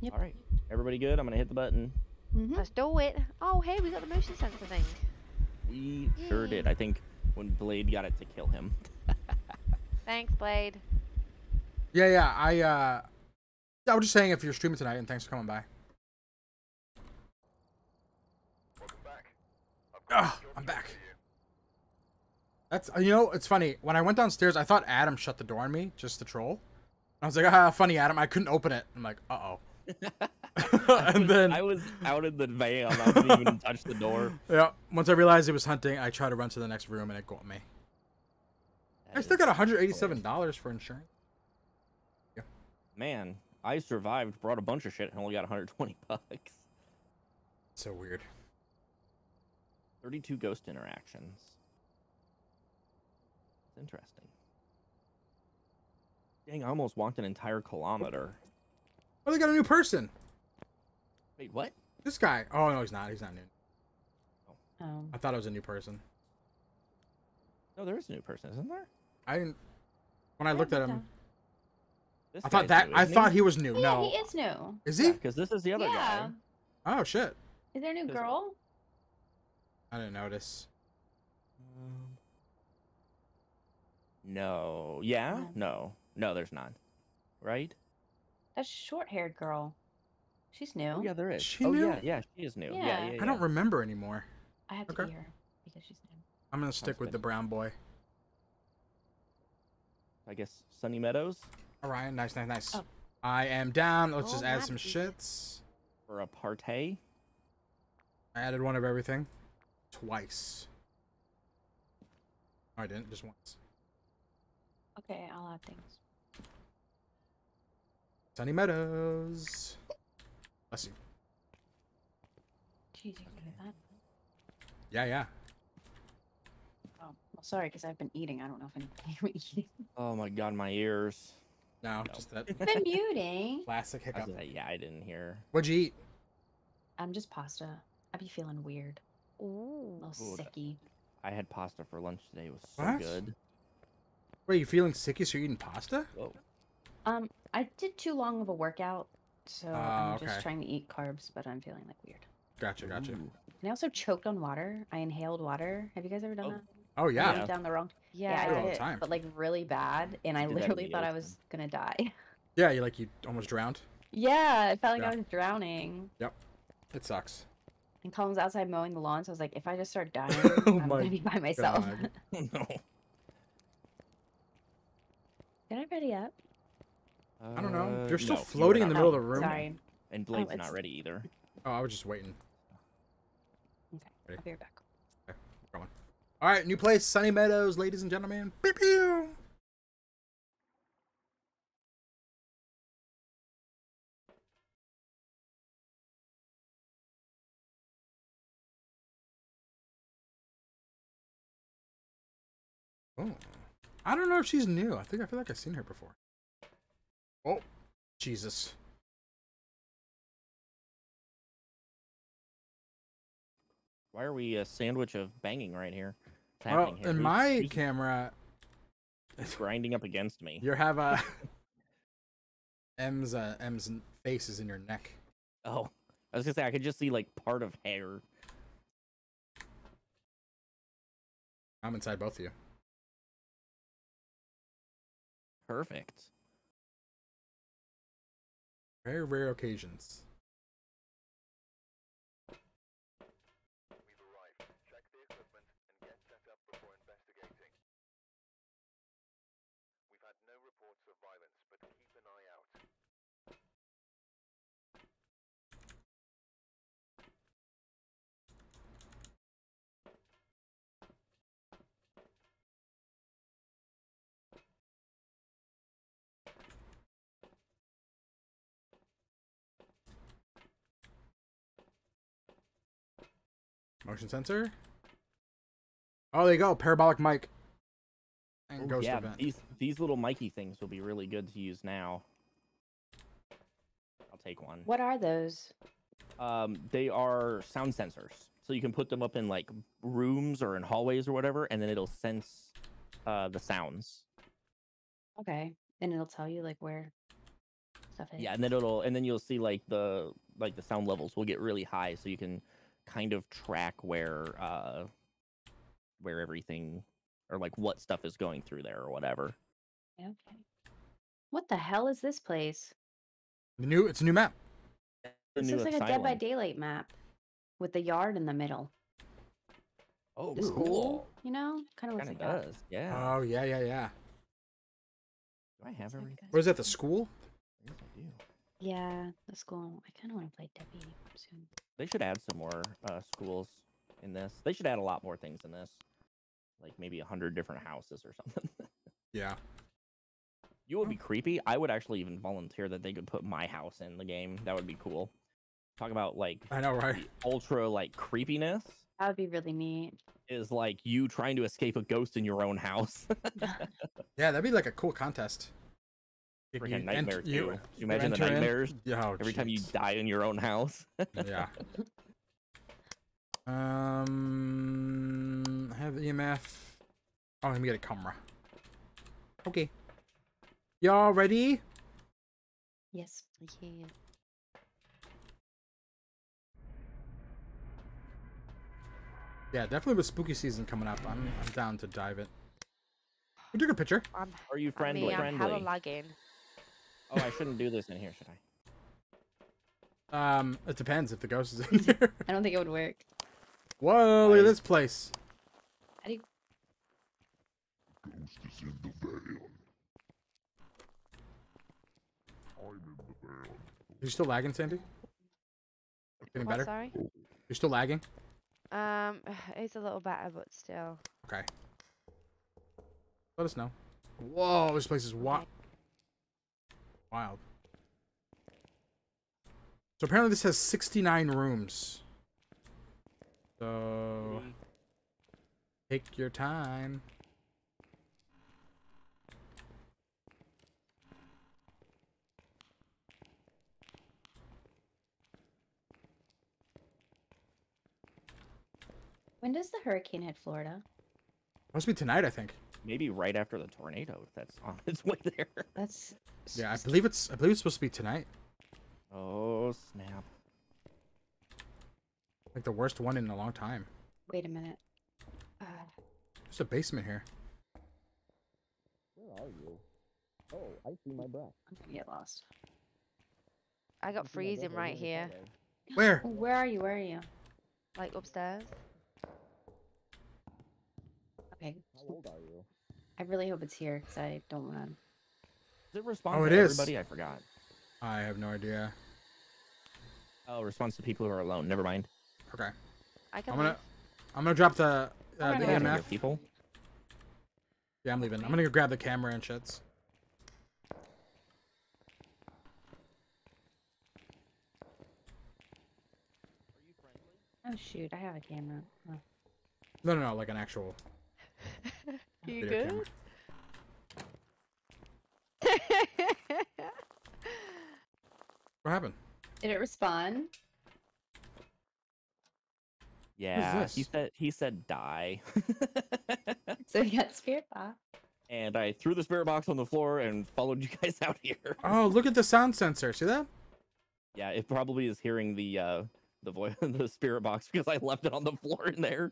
Yep. Alright, everybody good? I'm gonna hit the button. Mm-hmm. Let's do it. Oh, hey, we got the motion sensor thing. We Yay. sure did, I think, when Blade got it to kill him. Thanks, Blade. Yeah, yeah, I, uh, I was just saying if you're streaming tonight, and thanks for coming by. Welcome back. Ugh, I'm back. That's, you know, it's funny. When I went downstairs, I thought Adam shut the door on me, just to troll. I was like, ah, funny, Adam. I couldn't open it. I'm like, uh-oh. And then... I was out in the van. I didn't even touch the door. Yeah. Once I realized it was hunting, I tried to run to the next room, and it got me. That I still got one hundred eighty-seven dollars hilarious. For insurance. Yeah. Man, I survived, brought a bunch of shit, and only got one hundred twenty bucks. So weird. thirty-two ghost interactions. Interesting. Dang, I almost walked an entire kilometer. Oh, they got a new person. Wait, what? This guy. Oh, no, he's not. He's not new. Oh. Um, I thought it was a new person. No, there is a new person, isn't there? I didn't. When I, I looked at him, I thought that. New, I he? thought he was new. Yeah, no. He is new. Is he? Because yeah, this is the other yeah. guy. Oh, shit. Is there a new girl? I didn't notice. Um, No. Yeah? yeah? No. No, there's not. Right? That short-haired girl. She's new. Oh, yeah, there is. She oh, new? Yeah, yeah, she is new. Yeah. Yeah, yeah, yeah. I don't remember anymore. I have okay. to be her because she's new. I'm going to stick That's with good. the brown boy. I guess Sunny Meadows. All right. Nice, nice, nice. Oh. I am down. Let's oh, just add some shits. For a partay. I added one of everything. Twice. No, I didn't. Just once. Okay, I'll add things. Sunny Meadows. Bless you. Jeez, you can do that. Yeah, yeah. Oh, well, sorry, because I've been eating. I don't know if anything. Oh my god, my ears. No, no. Just that. It's been muting. Classic hiccup. I like, yeah, I didn't hear. What'd you eat? I'm just pasta. I be feeling weird. Ooh. A little sicky. I had pasta for lunch today. It was so what? good. Wait, you feeling sicky so you're eating pasta? Whoa. Um, I did too long of a workout, so uh, I'm just okay. trying to eat carbs, but I'm feeling like weird. Gotcha, gotcha. Ooh. And I also choked on water. I inhaled water. Have you guys ever done oh. that? Oh yeah. yeah. Down the wrong. Yeah, I did all the time. It, but like really bad, and I literally thought I was gonna die. Yeah, you like you almost drowned. Yeah, it felt like yeah. I was drowning. Yep, it sucks. And Colin's outside mowing the lawn, so I was like, if I just start dying, oh I'm gonna be by myself. No. Did I ready up? Uh, I don't know. You're still no, floating you in the middle oh, of the room. Sorry. And Blade's oh, not ready either. Oh, I was just waiting. Okay, ready? I'll be right back. Okay, going. All right, new place, Sunny Meadows, ladies and gentlemen. Beep, pew! Oh, I don't know if she's new. I think I feel like I've seen her before. Oh, Jesus. Why are we a sandwich of banging right here? Well, in my who's, camera, it's grinding up against me. You have a M's uh, M's face is in your neck. Oh, I was gonna say I could just see like part of hair. I'm inside both of you. Perfect. Very rare occasions. Motion sensor. Oh, there you go. Parabolic mic. And Ooh, ghost yeah, event. These, these little Mikey things will be really good to use now. I'll take one. What are those? Um, they are sound sensors. So you can put them up in like rooms or in hallways or whatever, and then it'll sense uh, the sounds. Okay. And it'll tell you like where stuff is. Yeah, and then it'll and then you'll see like the like the sound levels will get really high, so you can kind of track where uh where everything or like what stuff is going through there or whatever. Okay. What the hell is this place? The new it's a new map. This looks like a Dead by Daylight map with the yard in the middle. Oh, the school, cool. you know? Kind of looks like does. that. Yeah. Oh yeah, yeah, yeah. Do I have everything? What is that, the school? Yes, I do. Yeah, the school. I kind of want to play Debbie soon. They should add some more uh, schools in this. They should add a lot more things in this. Like maybe a hundred different houses or something. Yeah. You would be creepy. I would actually even volunteer that they could put my house in the game. That would be cool. Talk about like I know, right? ultra like creepiness. That would be really neat. Is like you trying to escape a ghost in your own house. Yeah, that'd be like a cool contest. Freaking nightmares, you, too. You imagine the nightmares oh, every geez. time you die in your own house? Yeah. Um, I have E M F. Oh, let me get a camera. Okay. Y'all ready? Yes, we can. Yeah, definitely with spooky season coming up, I'm, I'm down to dive it. We took a picture. I'm, Are you friendly? I mean, I'm hella lagging. Oh, I shouldn't do this in here, should I? Um, it depends if the ghost is in here. I don't think it would work. Whoa, look at this place. How do you... Ghost is in the van. I'm in the van. You're still lagging, Sandy? Getting better? Sorry? You're still lagging? Um, it's a little better, but still. Okay. Let us know. Whoa, this place is wild. Okay. Wild. So apparently this has sixty-nine rooms. So take your time. When does the hurricane hit Florida? Must be tonight, I think. Maybe right after the tornado, if that's on its way there. That's. Yeah, I believe it's. I believe it's supposed to be tonight. Oh snap! Like the worst one in a long time. Wait a minute. God. There's a basement here. Where are you? Oh, I see my breath. I'm gonna get lost. I got freezing right here. Where? Where are you? Where are you? Like upstairs. Okay. How old are you? I really hope it's here because I don't want to. Does it respond oh, it to is. everybody? I forgot. I have no idea. Oh, it responds to people who are alone. Never mind. Okay. I I'm gonna. Leave. I'm gonna drop the uh, the E M F. People. Yeah, I'm leaving. Okay. I'm gonna go grab the camera and shits. Oh shoot! I have a camera. Oh. No, no, no! Like an actual. You good? What happened? Did it respond? Yeah, he said he said die. So he got spirit box. And I threw the spirit box on the floor and followed you guys out here. Oh, look at the sound sensor! See that? Yeah, it probably is hearing the. Uh, The voice, the spirit box, because I left it on the floor in there.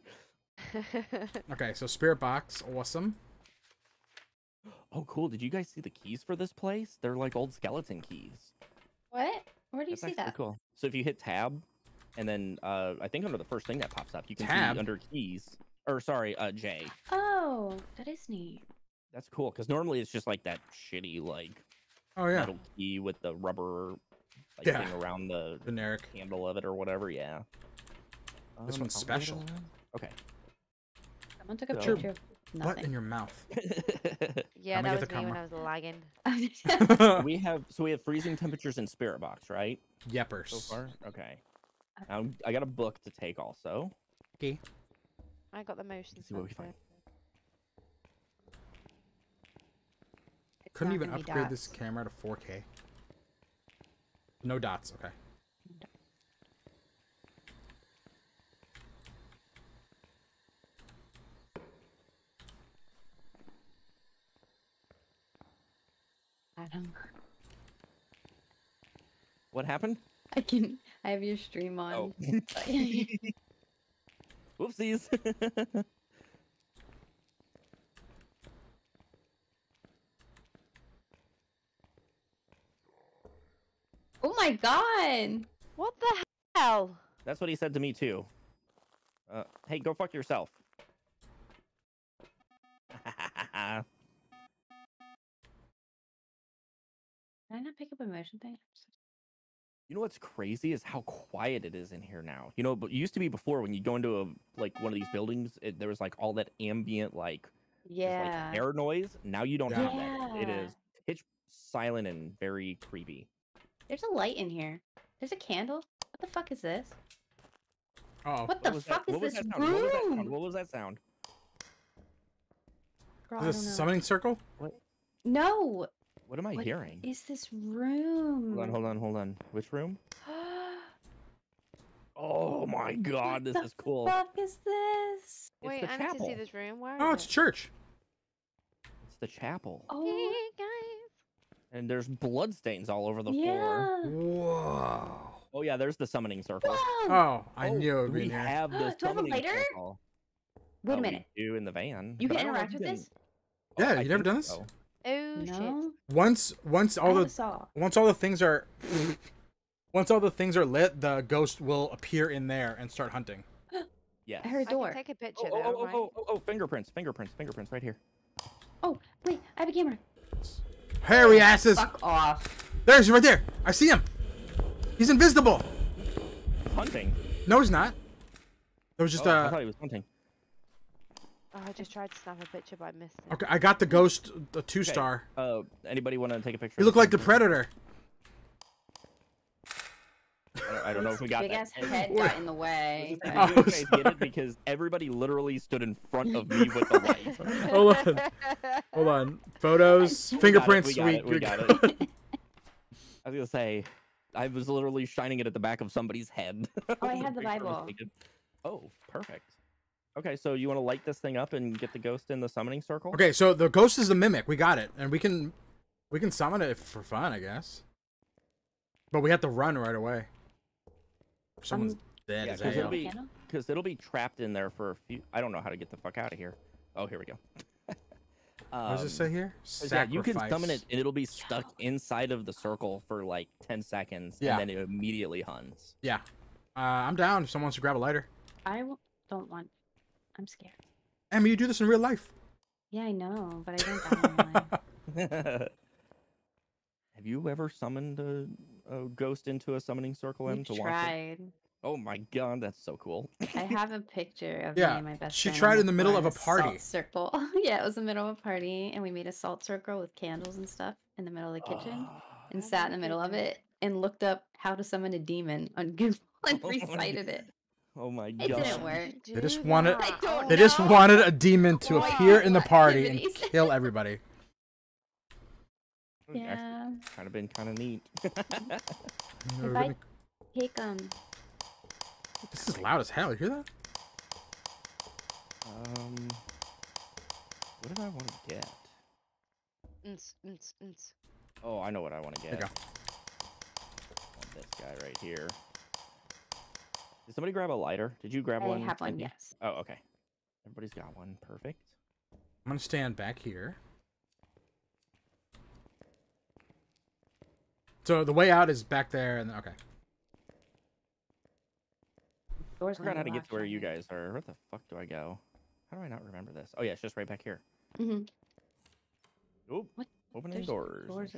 Okay, so spirit box, awesome. Oh, cool! Did you guys see the keys for this place? They're like old skeleton keys. What? Where do you That's see that? Cool. So if you hit tab, and then uh, I think under the first thing that pops up, you can tab. see under keys, or sorry, uh, J. Oh, that is neat. That's cool, because normally it's just like that shitty like oh yeah metal key with the rubber. Like yeah. thing around the generic handle of it or whatever, yeah. This um, one's special. Okay. Someone took a so, picture. What in your mouth? Yeah, that was me camera. when I was lagging. we have so we have freezing temperatures in Spirit Box, right? Yeppers. So far, okay. Um, I got a book to take also. Okay. I got the motion. Let's see what we find. It's Couldn't even upgrade this camera to four K. No dots, okay. Adam. What happened? I can I have your stream on. Oh. Whoopsies. Oh my god! What the hell? That's what he said to me too. Uh, hey, go fuck yourself. Can I not pick up a motion thing? You know what's crazy is how quiet it is in here now. You know, but it used to be before when you go into a like one of these buildings, it, there was like all that ambient like yeah just, like, air noise. Now you don't yeah. have that. It is pitch silent and very creepy. There's a light in here. There's a candle. What the fuck is this? Oh. What the fuck is this room? What was that sound? Is this a summoning circle? What? No. What am I hearing? What is this room? Hold on, hold on, hold on. Which room? Oh my god, this is cool. What the fuck is this? Wait, I need to see this room. Where? Oh, it's church. It's the chapel. Oh, hey guys. And there's blood stains all over the yeah. floor. Whoa. Oh yeah, there's the summoning circle. Whoa. Oh, I oh, knew it would be there. We have the summoning circle. Wait a oh, minute. We do in the van. You but can interact with this? Yeah, oh, you never done this? So. Oh no. Shit. Once once all I the saw. once all the things are once all the things are lit, the ghost will appear in there and start hunting. Yeah. Her door. I can take a picture oh, though, oh, right? oh, oh, oh, oh, fingerprints, fingerprints, fingerprints right here. Oh, wait, I have a camera. Hairy asses! Fuck off! There he's right there. I see him. He's invisible. Hunting? No, he's not. It was just oh, uh. I thought he was hunting. Oh, I just tried to snap a picture, but I missed it. Okay, I got the ghost, the two okay. star. Uh, anybody want to take a picture? You look like the Predator. I don't, I don't know if we got Big that. Big ass head got in the way. But... I oh, get it because everybody literally stood in front of me with the light. Hold on. Hold on. Photos, fingerprints, we got it. We got it. We got it. I was going to say, I was literally shining it at the back of somebody's head. Oh, I had the Bible. Oh, perfect. Okay, so you want to light this thing up and get the ghost in the summoning circle? Okay, so the ghost is the mimic. We got it, and we can we can summon it for fun, I guess. But we have to run right away. Someone's um, dead yeah, as hell. It'll be, because it'll be trapped in there for a few... I don't know how to get the fuck out of here. Oh, here we go. um, what does it say here? Sacrifice. Yeah, you can summon it, and it'll be stuck inside of the circle for, like, ten seconds, yeah. and then it immediately huns. Yeah. Uh, I'm down if someone wants to grab a lighter. I don't want... I'm scared. Emmy, you do this in real life. Yeah, I know, but I don't die in life. Have you ever summoned a... a ghost into a summoning circle and to tried. Watch it. Oh my god, that's so cool. I have a picture of yeah, me and my best friend. She tried in the middle of a party. Circle. Yeah, it was the middle of a party and we made a salt circle with candles and stuff in the middle of the kitchen oh, and sat in the middle of it and looked up how to summon a demon on Google and recited it. Oh my god. It didn't work. Dude. They just wanted I don't They know. just wanted a demon to oh, appear in the party and kill everybody. Yeah. Kind of been kind of neat. If I take um. This is loud as hell. You hear that? Um. What did I want to get? Mm, mm, mm. Oh, I know what I want to get. There you go. I want this guy right here. Did somebody grab a lighter? Did you grab I one? I have one. Andy? Yes. Oh, okay. Everybody's got one. Perfect. I'm gonna stand back here. So the way out is back there, and okay. I forgot how to get to where you guys are. Where the fuck do I go? How do I not remember this? Oh yeah, it's just right back here. Mm-hmm. Oop! What? Opening There's doors. doors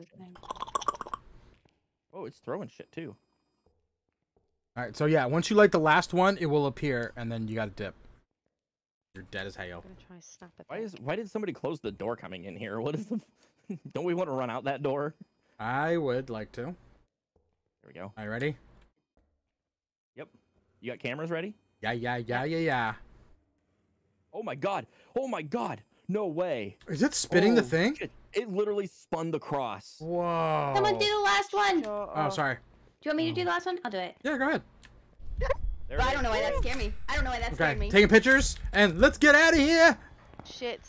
oh, it's throwing shit too. All right, so yeah, once you light the last one, it will appear, and then you gotta dip. You're dead as hell. I'm gonna try to stop it. Why is? Why did somebody close the door coming in here? What is the? Don't we want to run out that door? I would like to. There we go. Are you ready? Yep. You got cameras ready? Yeah, yeah, yeah, yeah, yeah. Oh my god. Oh my god. No way. Is it spinning oh, the thing? Shit. It literally spun the cross. Whoa. Someone do the last one. Uh-oh. Oh, sorry. Do you want me to do the last one? I'll do it. Yeah, go ahead. There well, I don't know why that scared me. I don't know why that okay. scared me. Taking pictures and let's get out of here. Shit.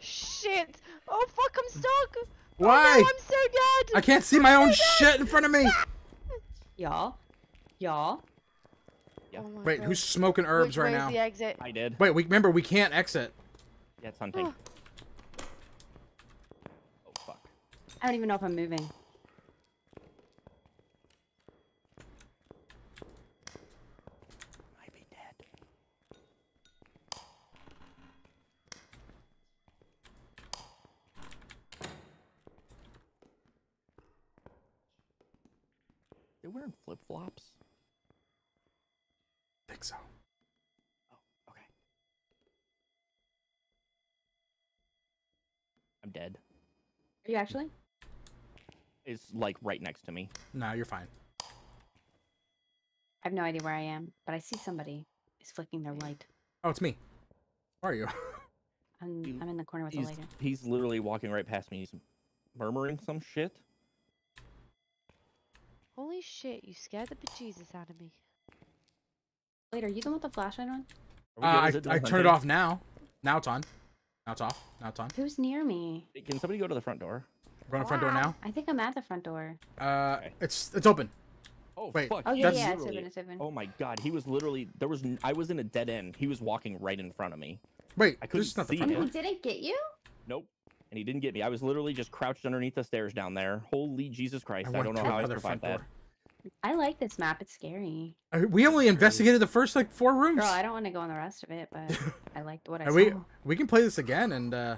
Shit. Oh fuck, I'm stuck. Why? Oh no, I'm so dead. I can't see my own oh shit in front of me. Y'all, y'all. Yeah. Oh Wait, God. who's smoking herbs Which right way now? Is the exit? I did. Wait, we remember we can't exit. Yeah, it's hunting. Oh. oh fuck. I don't even know if I'm moving. Might be dead. They're wearing flip-flops? I think so. Oh, okay. I'm dead. Are you actually? It's like right next to me. No, you're fine. I have no idea where I am, but I see somebody is flicking their light. Oh, it's me. Where are you? I'm, he, I'm in the corner with the lighter. He's literally walking right past me. He's murmuring some shit. Holy shit, you scared the bejesus out of me. Wait, are you done with the flashlight on? Uh, I, it I turned it off now. Now it's on. Now it's off. Now it's on. Who's near me? Can somebody go to the front door? Go to the front door now? I think I'm at the front door. Uh, okay. it's it's open. Oh, wait. Fuck. Oh, yeah, That's yeah, it's open, it's open. Oh, my God. He was literally, there was, I was in a dead end. He was walking right in front of me. Wait, I couldn't see him. He didn't get you? Nope. And he didn't get me. I was literally just crouched underneath the stairs down there. Holy Jesus Christ. I, I don't know how I survived that. I like this map. It's scary. We only investigated the first, like, four rooms. Girl, I don't want to go on the rest of it, but I liked what I saw. We, we can play this again and uh,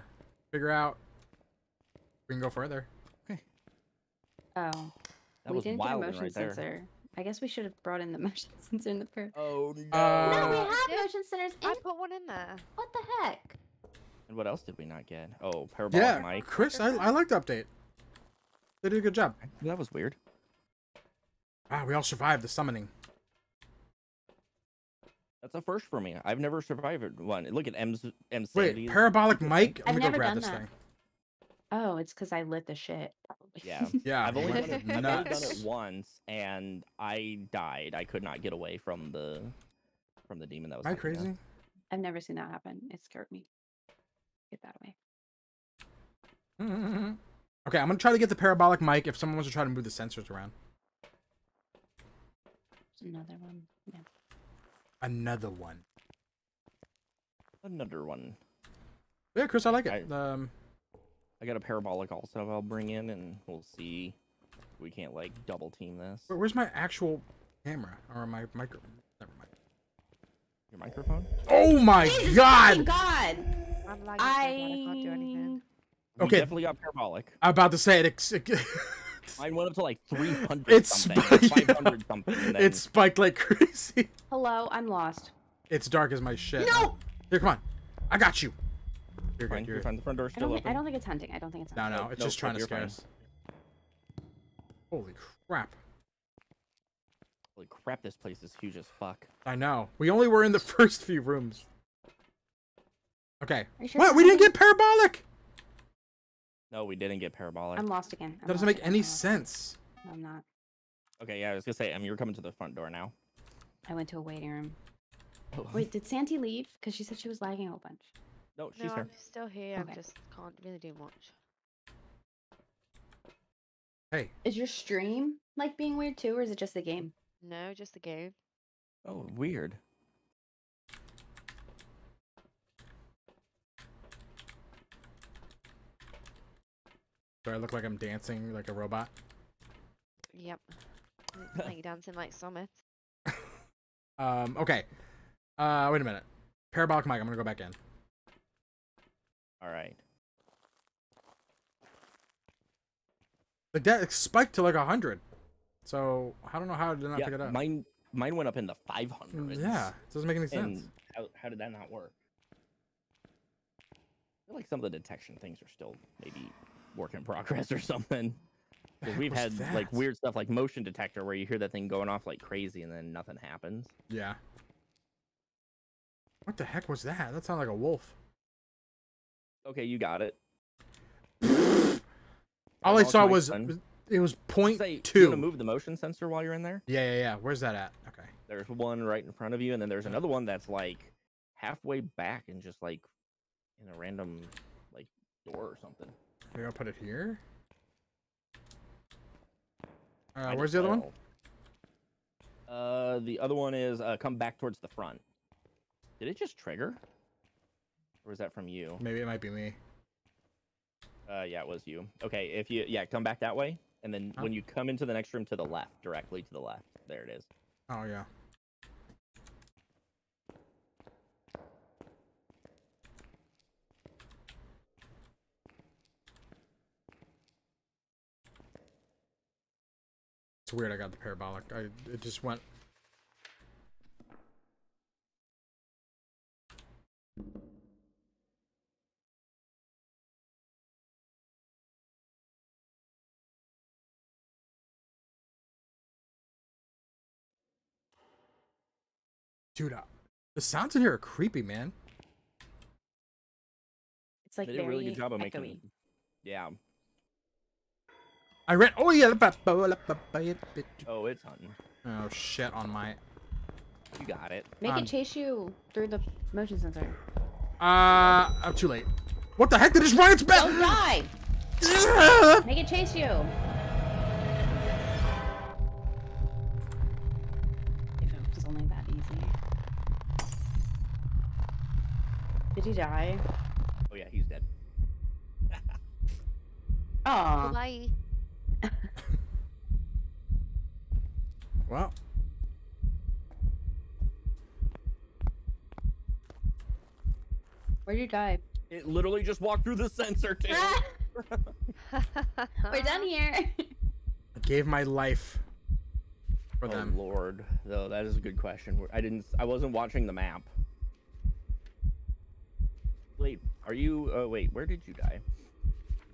figure out if we can go further. Okay. Oh. That we didn't get a motion right sensor. There. I guess we should have brought in the motion sensor in the first. Oh, no. Uh, no, we have yeah. motion sensors. In... I put one in there. What the heck? And what else did we not get? Oh, parabolic yeah, mic. Yeah, Chris, I, I liked update. They did a good job. That was weird. Wow, we all survived the summoning. That's a first for me. I've never survived one. Look at M's. M's Wait, parabolic mic? Let me go grab this that. thing. Oh, it's because I lit the shit. Yeah. yeah. I've only done it, I've done it once, and I died. I could not get away from the from the demon that was. Am I crazy? Down. I've never seen that happen. It scared me. Get that away. Mm-hmm. Okay, I'm gonna try to get the parabolic mic if someone wants to try to move the sensors around. There's another one. Yeah. Another one. Another one. Yeah, Chris, I like it. I, um, I got a parabolic also I'll bring in, and we'll see if we can't, like, double team this. Where's my actual camera? Or my microphone? Never mind. Your microphone? Oh my Jesus God! God! I'm lagging, I can't do anything. We okay. definitely got parabolic. I'm about to say it. it, it Mine went up to like three hundred it's something. five hundred yeah. something. Then... It spiked like crazy. Hello, I'm lost. It's dark as my shit. No! Here, come on. I got you. You're fine, good. You're fine. The front door's still I open. Think, I don't think it's hunting. I don't think it's hunting. No, no. It's no, just trying to scare us. Holy crap. Holy crap, this place is huge as fuck. I know. We only were in the first few rooms. Okay. Sure what? We didn't get parabolic! No, we didn't get parabolic. I'm lost again. I'm that doesn't make any sense. No, I'm not. Okay, yeah, I was gonna say, I mean, you're coming to the front door now. I went to a waiting room. Oh. Wait, did Santi leave? Because she said she was lagging a whole bunch. No, she's no, here. I'm still here. Okay. I just can't really do much. Hey. Is your stream like being weird too, or is it just the game? No, just the game. Oh, weird. Do I look like I'm dancing like a robot? Yep. Like dancing like Summit. um, okay. Uh, wait a minute. Parabolic mic, I'm gonna go back in. Alright. Like that spiked to like a hundred. So, I don't know how I did not yeah, pick it up. Mine mine went up in the five hundreds. Yeah, it doesn't make any sense. And how, how did that not work? I feel like some of the detection things are still maybe... work in progress or something. We've had that? like weird stuff like motion detector where you hear that thing going off like crazy and then nothing happens. Yeah. What the heck was that? That sounded like a wolf. Okay, you got it. All I saw was fun. It was point say, two. You want to move the motion sensor while you're in there? Yeah, yeah, yeah. Where's that at? Okay. There's one right in front of you, and then there's another one that's like halfway back and just like in a random like door or something. Maybe I'll put it here. Uh, where's the other one? Uh, the other one is uh, come back towards the front. Did it just trigger? Or was that from you? Maybe it might be me. Uh, yeah, it was you. Okay, if you yeah, come back that way, and then huh? when you come into the next room to the left, directly to the left. There it is. Oh yeah. It's weird I got the parabolic. I it just went. Dude, uh, the sounds in here are creepy, man. It's like they did a really good job of making it. Yeah. I read. Oh yeah. Oh, it's hunting. Oh shit on my. You got it. Make um, it chase you through the motion sensor. Uh, I'm too late. What the heck did this run its back? Don't die. Make it chase you. If it was only that easy. Did he die? Oh yeah, he's dead. Oh. Bye. Well, where'd you die? It literally just walked through the sensor too. We're done here. I gave my life for oh them. Lord, though, that is a good question. I didn't. I wasn't watching the map. Wait, are you? Uh, wait, where did you die?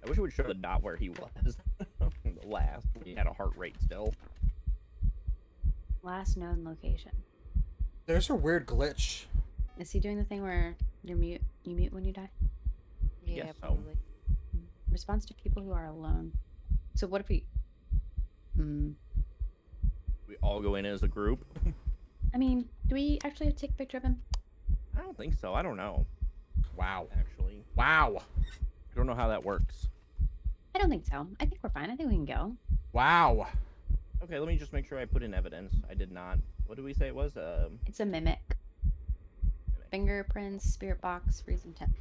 I wish it would show the dot where he was. The last, he had a heart rate still. Last known location. There's a weird glitch. Is he doing the thing where you mute? You mute when you die? Yeah, yes, probably. So. Response to people who are alone. So what if we? Mm. We all go in as a group. I mean, do we actually have to take a picture of him? I don't don't think so. I don't know. Wow. Actually. Wow. I don't know how that works. I don't think so. I think we're fine. I think we can go. Wow. Okay, let me just make sure I put in evidence. I did not. What did we say it was? Um, it's a mimic. mimic. Fingerprints, spirit box, freezing temps.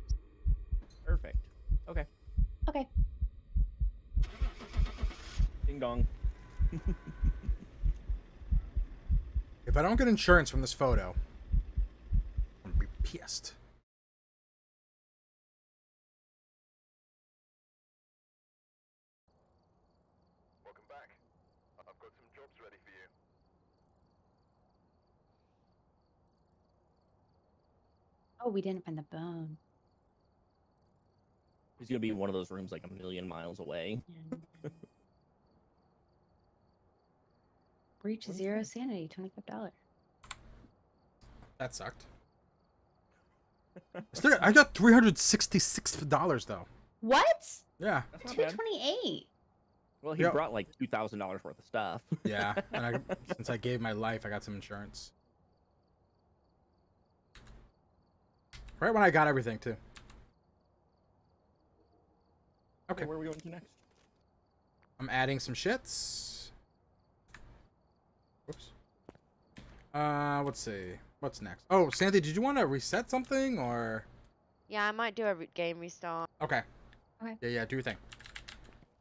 Perfect. Okay. Okay. Ding dong. If I don't get insurance from this photo, I'm gonna be pissed. Welcome back. I've got some jobs ready for you. Oh, we didn't find the bone. It's gonna be one of those rooms like a million miles away. Yeah. Breach zero sanity, twenty-five dollars. That sucked. Still, I got three hundred sixty-six dollars though. What? Yeah. two twenty-eight. Well, he Yo. brought like two thousand dollars worth of stuff. Yeah, and I, since I gave my life, I got some insurance. Right when I got everything too. Okay. Okay, where are we going to next? I'm adding some shits. Whoops. Uh, let's see. What's next? Oh, Sandy, did you want to reset something or? Yeah, I might do a game restart. Okay. Okay. Yeah, yeah, do your thing.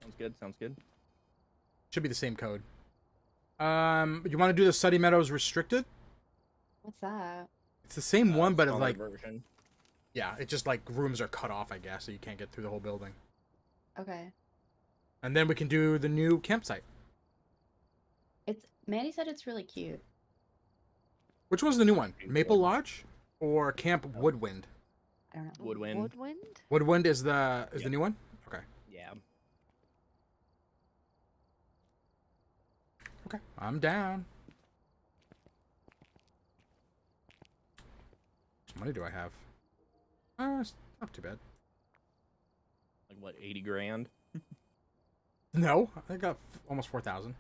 Sounds good. Sounds good. Should be the same code. Um, you want to do the Sunny Meadows restricted? What's that? It's the same uh, one, but it's like. Version. Yeah, it's just like rooms are cut off, I guess, so you can't get through the whole building. Okay. And then we can do the new campsite. It's. Manny said it's really cute. Which one's the new one? Maple Lodge or Camp Woodwind? I don't know. Woodwind. Woodwind. Woodwind is the is yep. the new one. Okay. Yeah. Okay, I'm down. How much money do I have? Uh, it's not too bad. Like what? Eighty grand? No, I got almost four thousand.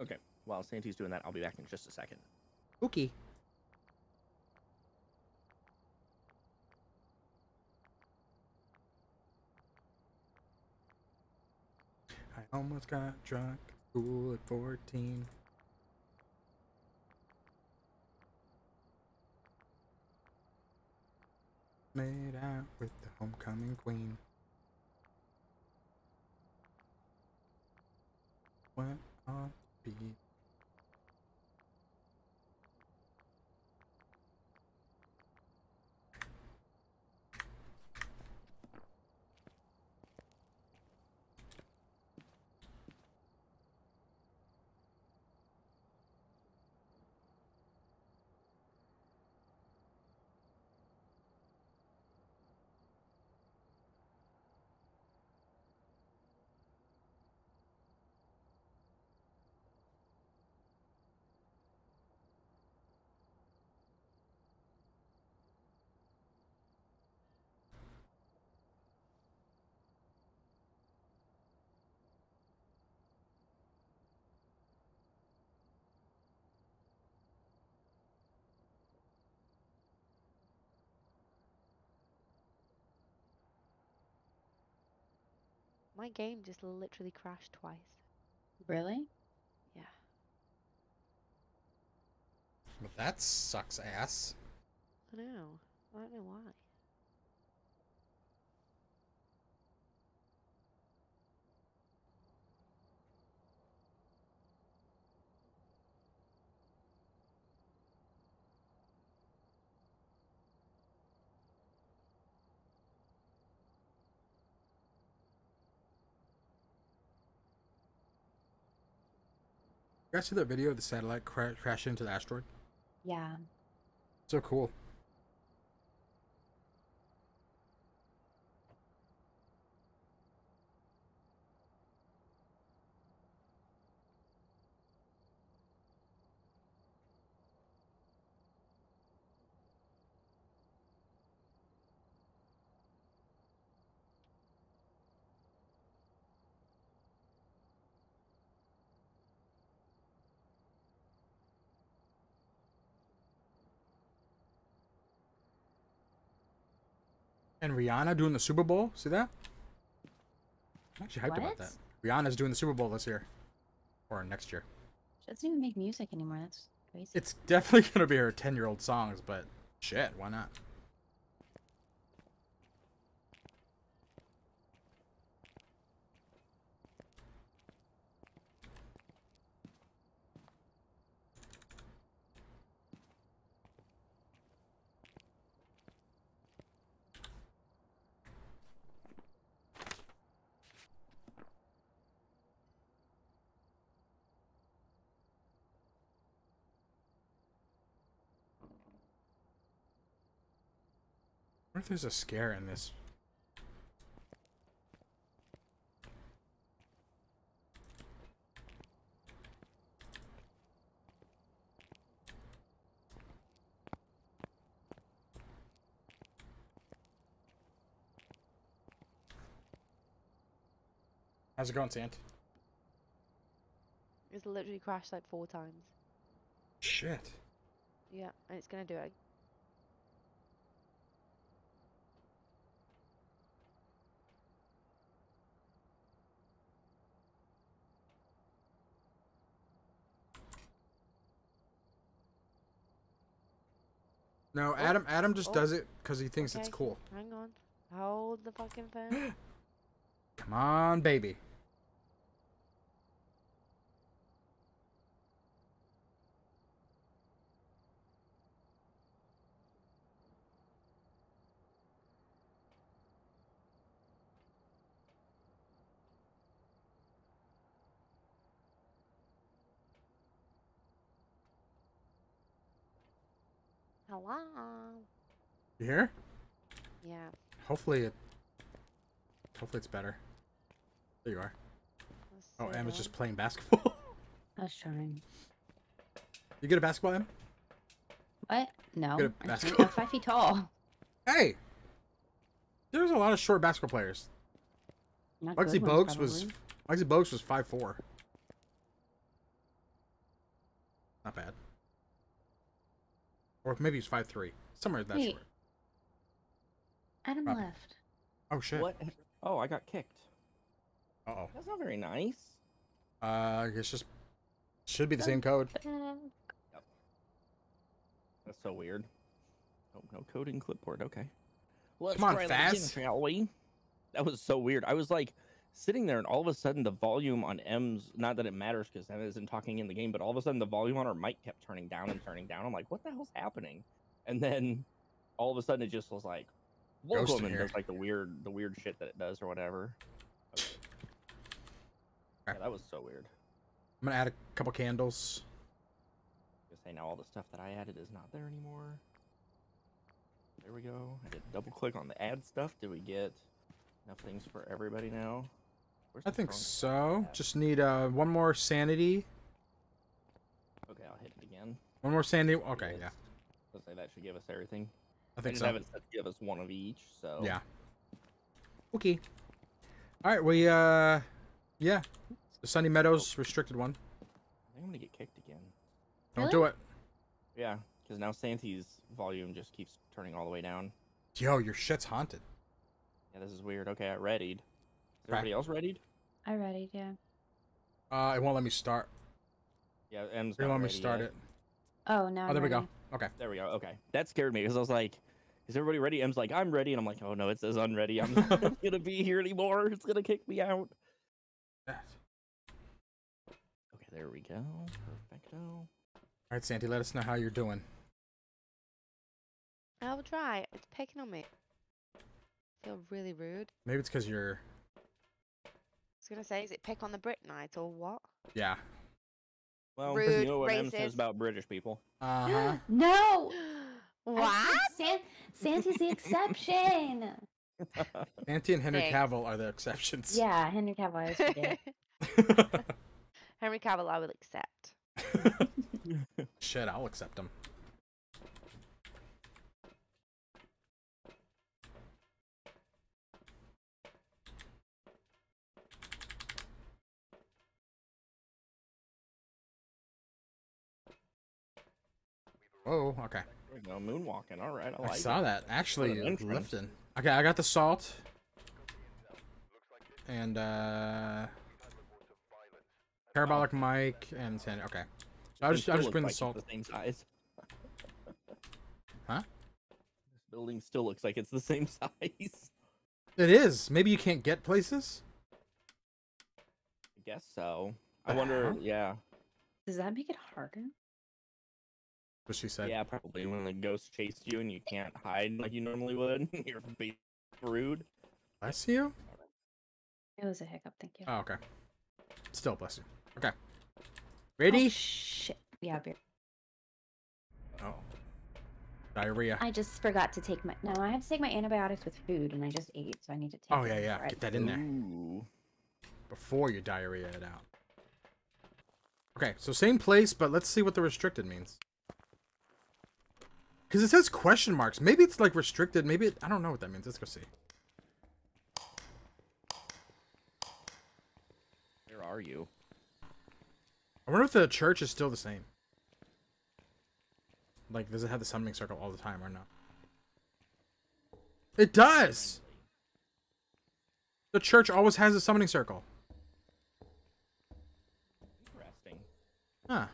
Okay, while Santy's doing that, I'll be back in just a second. Okay. I almost got drunk at school at fourteen. Made out with the homecoming queen. What on? My game just literally crashed twice. Really? Yeah. Well, that sucks ass. I know. I don't know why. You guys see that video of the satellite cra crashing into the asteroid? Yeah. So cool. And Rihanna doing the Super Bowl. See that? I'm actually hyped what? about that. Rihanna's doing the Super Bowl this year. Or next year. She doesn't even make music anymore. That's crazy. It's definitely going to be her ten-year-old songs, but shit, why not? I wonder if there's a scare in this. How's it going, Sant? It's literally crashed like four times. Shit. Yeah, and it's gonna do it. No, Adam. Adam just oh. does it because he thinks okay. it's cool. Hang on, hold the fucking phone. Come on, baby. Hello. You here? Yeah. Hopefully it. Hopefully it's better. There you are. Oh, Emma's just playing basketball. I was trying. You get a basketball, Em? What? No. Get a basketball. I'm five feet tall. Hey. There's a lot of short basketball players. Muggsy Bogues was. Muggsy Bogues was five four. Not bad. Or maybe it's five three. Somewhere that Wait. short. Adam Probably. left. Oh, shit. What? Oh, I got kicked. Uh-oh. That's not very nice. Uh, it's just... Should be the same code. Yep. That's so weird. Oh, no code in clipboard. Okay. Let's Come on, fast. Shall we? That was so weird. I was, like, sitting there, and all of a sudden, the volume on M's... Not that it matters, because M isn't talking in the game, but all of a sudden, the volume on our mic kept turning down and turning down. I'm like, what the hell's happening? And then, all of a sudden, it just was like... Welcome, and does, like, the weird, the weird shit that it does, or whatever. Okay. Yeah, that was so weird. I'm gonna add a couple candles. I'm gonna say, now all the stuff that I added is not there anymore. There we go. I did double-click on the add stuff. Did we get enough things for everybody now? I think so. Just need uh, one more sanity. Okay, I'll hit it again. One more sanity. Okay, yeah. Let's say that should give us everything. I think so. I haven't said give us one of each, so. Yeah. Okay. All right, we, uh, yeah. The Sunny Meadows oh. restricted one. I think I'm going to get kicked again. Don't really? do it. Yeah, because now Santy's volume just keeps turning all the way down. Yo, your shit's haunted. Yeah, this is weird. Okay, I readied. Is everybody else readied? I readied, yeah. Uh, it won't let me start. Yeah, M's not ready yet. It won't let me start it. Oh, now. Oh, there we go. Okay. There we go. Okay. That scared me because I was like, is everybody ready? M's like, I'm ready. And I'm like, oh no, it says unready. I'm not going to be here anymore. It's going to kick me out. Okay, there we go. Perfecto. All right, Santy, let us know how you're doing. I'll try. It's picking on me. I feel really rude. Maybe it's because you're... I was gonna say, is it pick on the Brit night or what? Yeah. Well, Rude, you know what Em says about British people. Uh huh. No. What? San Santy's the exception. Santy and Henry Cavill are the exceptions. Yeah, Henry Cavill is good. Henry Cavill, I will accept. Shit, I'll accept him. Oh, okay. There we go, moonwalking. All right, I like it. I saw that. Actually, lifting. Okay, I got the salt. And, uh... parabolic mic and ten. Okay. So I'll just, I'll just bring the salt. The same size. Huh? This building still looks like it's the same size. It is. Maybe you can't get places? I guess so. I wonder, uh-huh. yeah. Does that make it harder? What she said. Yeah, probably. When the ghost chased you and you can't hide like you normally would, you're being rude. I see you. It was a hiccup, thank you. Oh, okay. Still, bless you. Okay. Ready? Oh, shit. Yeah, beer. Oh. Diarrhea. I just forgot to take my... No, I have to take my antibiotics with food, and I just ate, so I need to take... Oh, yeah, yeah. Get that in there. Ooh. Before you diarrhea it out. Okay, so same place, but let's see what the restricted means. Because it says question marks. Maybe it's, like, restricted. Maybe it... I don't know what that means. Let's go see. Where are you? I wonder if the church is still the same. Like, does it have the summoning circle all the time or not? It does! The church always has a summoning circle. Interesting. Huh.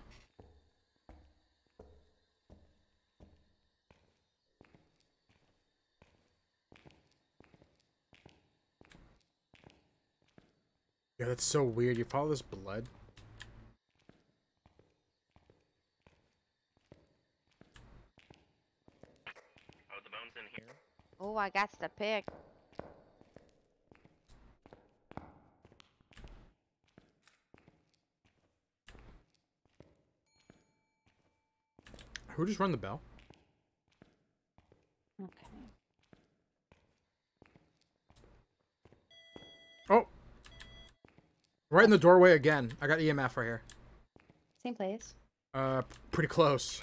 Yeah, that's so weird. You follow this blood? Oh, I got the pick. Who just run the bell? Okay. Oh! Right in the doorway again. I got E M F right here. Same place. Uh, pretty close.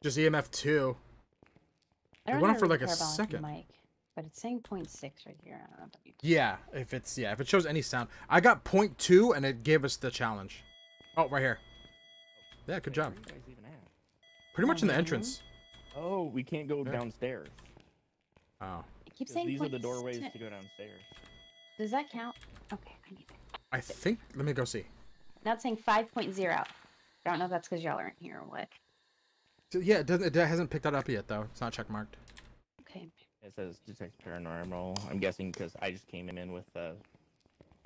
Just E M F two. I don't it went know up for like a second, mic, but it's saying point six right here. I don't know if yeah, if it's yeah, if it shows any sound, I got point two and it gave us the challenge. Oh, right here. Yeah, good job. Where are you guys even at? Pretty much in the entrance. Oh, we can't go downstairs. Oh. I keep saying these are the doorways to go downstairs. Does that count? Okay, I need that. I think. Let me go see. Now it's saying five point zero. I don't know if that's because y'all aren't here or what. So, yeah, it, doesn't, it hasn't picked that up yet, though. It's not checkmarked. Okay. It says detect paranormal. I'm guessing because I just came in with the uh,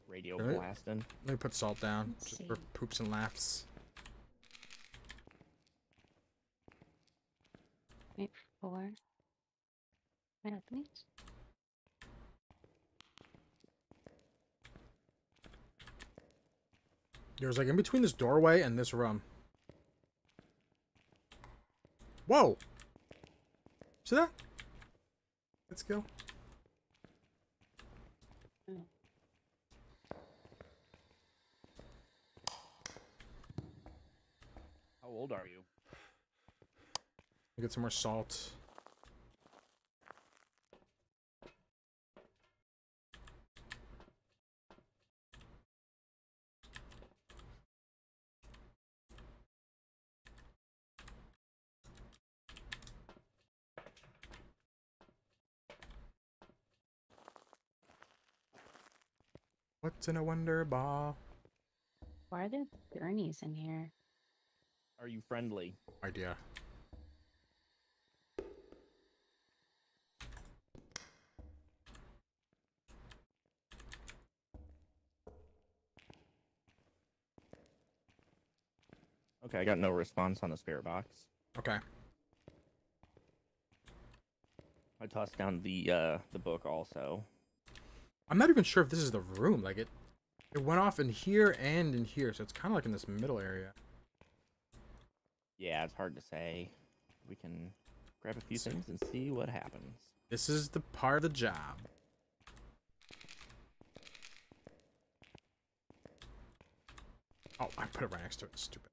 radio really? blasting. Let me put salt down just for poops and laughs. Wait for... What happened? There was like in between this doorway and this room. Whoa! See that? Let's go. Mm. How old are you? Get some more salt. What's in a wonder ball? Why are there gurneys in here? Are you friendly? Idea. Okay, I got no response on the spirit box. Okay. I tossed down the uh, the book also. I'm not even sure if this is the room. Like it, it went off in here and in here, so it's kind of like in this middle area. Yeah, it's hard to say. We can grab a few Let's things see. and see what happens. This is the part of the job. Oh, I put it right next to it. Stupid.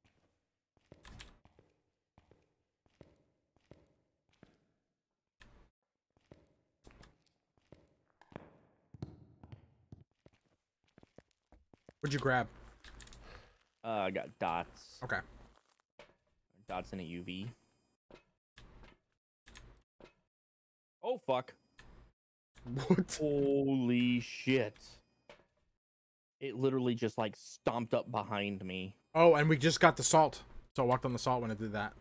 What'd you grab? Uh, I got dots. Okay. Dots in a U V. Oh, fuck. What? Holy shit. It literally just like stomped up behind me. Oh, and we just got the salt. So I walked on the salt when it did that.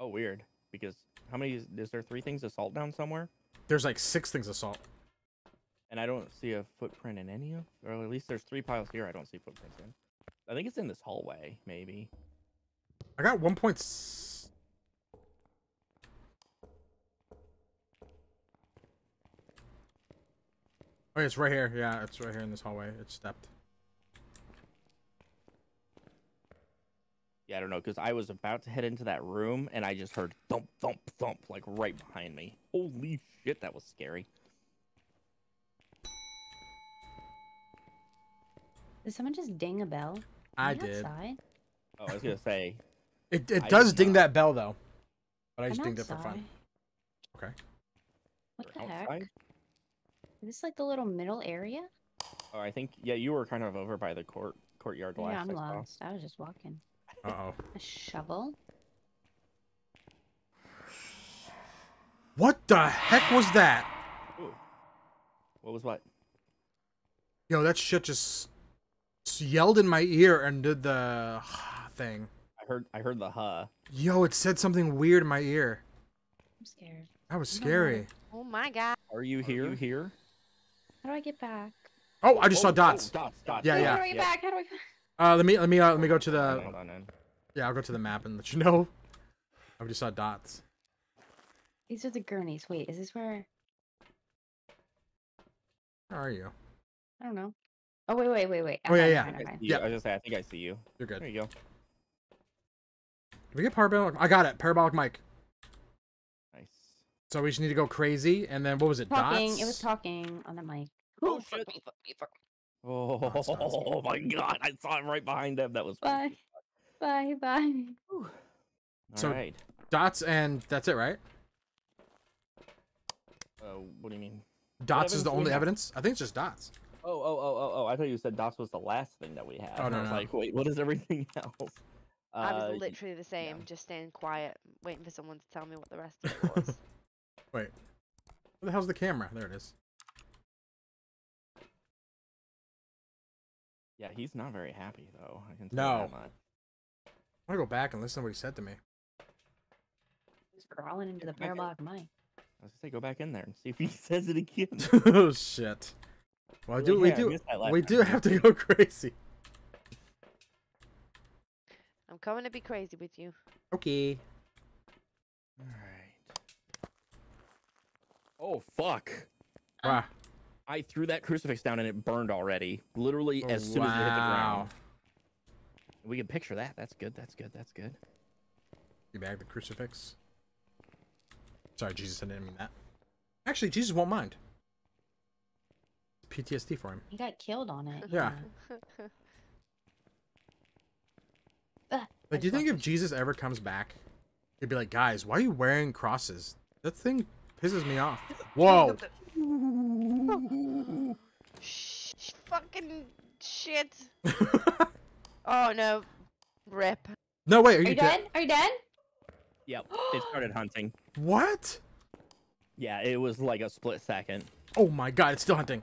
Oh, weird. Because how many is, is there three things of salt down somewhere? There's like six things of salt. And I don't see a footprint in any of them. Or at least there's three piles here I don't see footprints in. I think it's in this hallway, maybe. I got one point... Oh, it's right here. Yeah, it's right here in this hallway. It's stepped. Yeah, I don't know, because I was about to head into that room, and I just heard thump, thump, thump, like, right behind me. Holy shit, that was scary. Did someone just ding a bell? I did. Outside? Oh, I was going to say. It it I does ding not. that bell, though. But I just I'm dinged outside. it for fun. Okay. What You're the outside? heck? Is this, like, the little middle area? Oh, I think, yeah, you were kind of over by the court courtyard last. Yeah, I'm lost. I was just walking. Uh-oh. A shovel? What the heck was that? Ooh. What was what? Yo, that shit just yelled in my ear and did the thing. I heard I heard the huh. Yo, it said something weird in my ear. I'm scared. That was scary. Oh my god. Are you here? Are you here? How do I get back? Oh, I just oh, saw dots. Oh, dots, dots. Yeah, yeah. How do I get back? How do I Uh, let me, let me, uh, let me go to the, Hold on in. yeah, I'll go to the map and let you know. I just saw dots. These are the gurneys. Wait, is this where? Where are you? I don't know. Oh, wait, wait, wait, wait. Oh, yeah, yeah. I, yeah. I was gonna say, I think I see you. You're good. There you go. Did we get parabolic? I got it. Parabolic mic. Nice. So we just need to go crazy. And then what was it? Talking. Dots? It was talking on the mic. Oh, fuck me, fuck me, fuck me. Oh, oh, that's, that's oh my god, I saw him right behind them. That was bye. Bye, bye. All so, right. Dots and that's it, right? Uh, what do you mean? Dots is the only evidence? I think it's just dots. Oh, oh, oh, oh, oh. I thought you said dots was the last thing that we had. Oh, no, I was no. like, wait, what is everything else? Uh, I was literally the same, yeah. just staying quiet, waiting for someone to tell me what the rest of it was. Wait. Where the hell's the camera? There it is. Yeah, he's not very happy, though. I can tell no. That I want to go back and listen to what he said to me. He's crawling into the parabolic mic. I was going to say, go back in there and see if he says it again. Oh, shit. Well, do, like, we, yeah, do, we do have to go crazy. I'm coming to be crazy with you. Okay. All right. Oh, fuck. Um, ah. I threw that crucifix down and it burned already. Literally as oh, soon wow. as it hit the ground. We can picture that. That's good. That's good. That's good. You bag the crucifix. Sorry, Jesus, I didn't mean that. Actually, Jesus won't mind. P T S D for him. He got killed on it. Yeah. Like, do you think if Jesus ever comes back, he'd be like, guys, why are you wearing crosses? That thing pisses me off. Whoa. Shh, fucking shit. Oh no. Rip. No, wait, are, are you, you dead? dead? Are you dead? Yep, it started hunting. What? Yeah, it was like a split second. Oh my god, it's still hunting.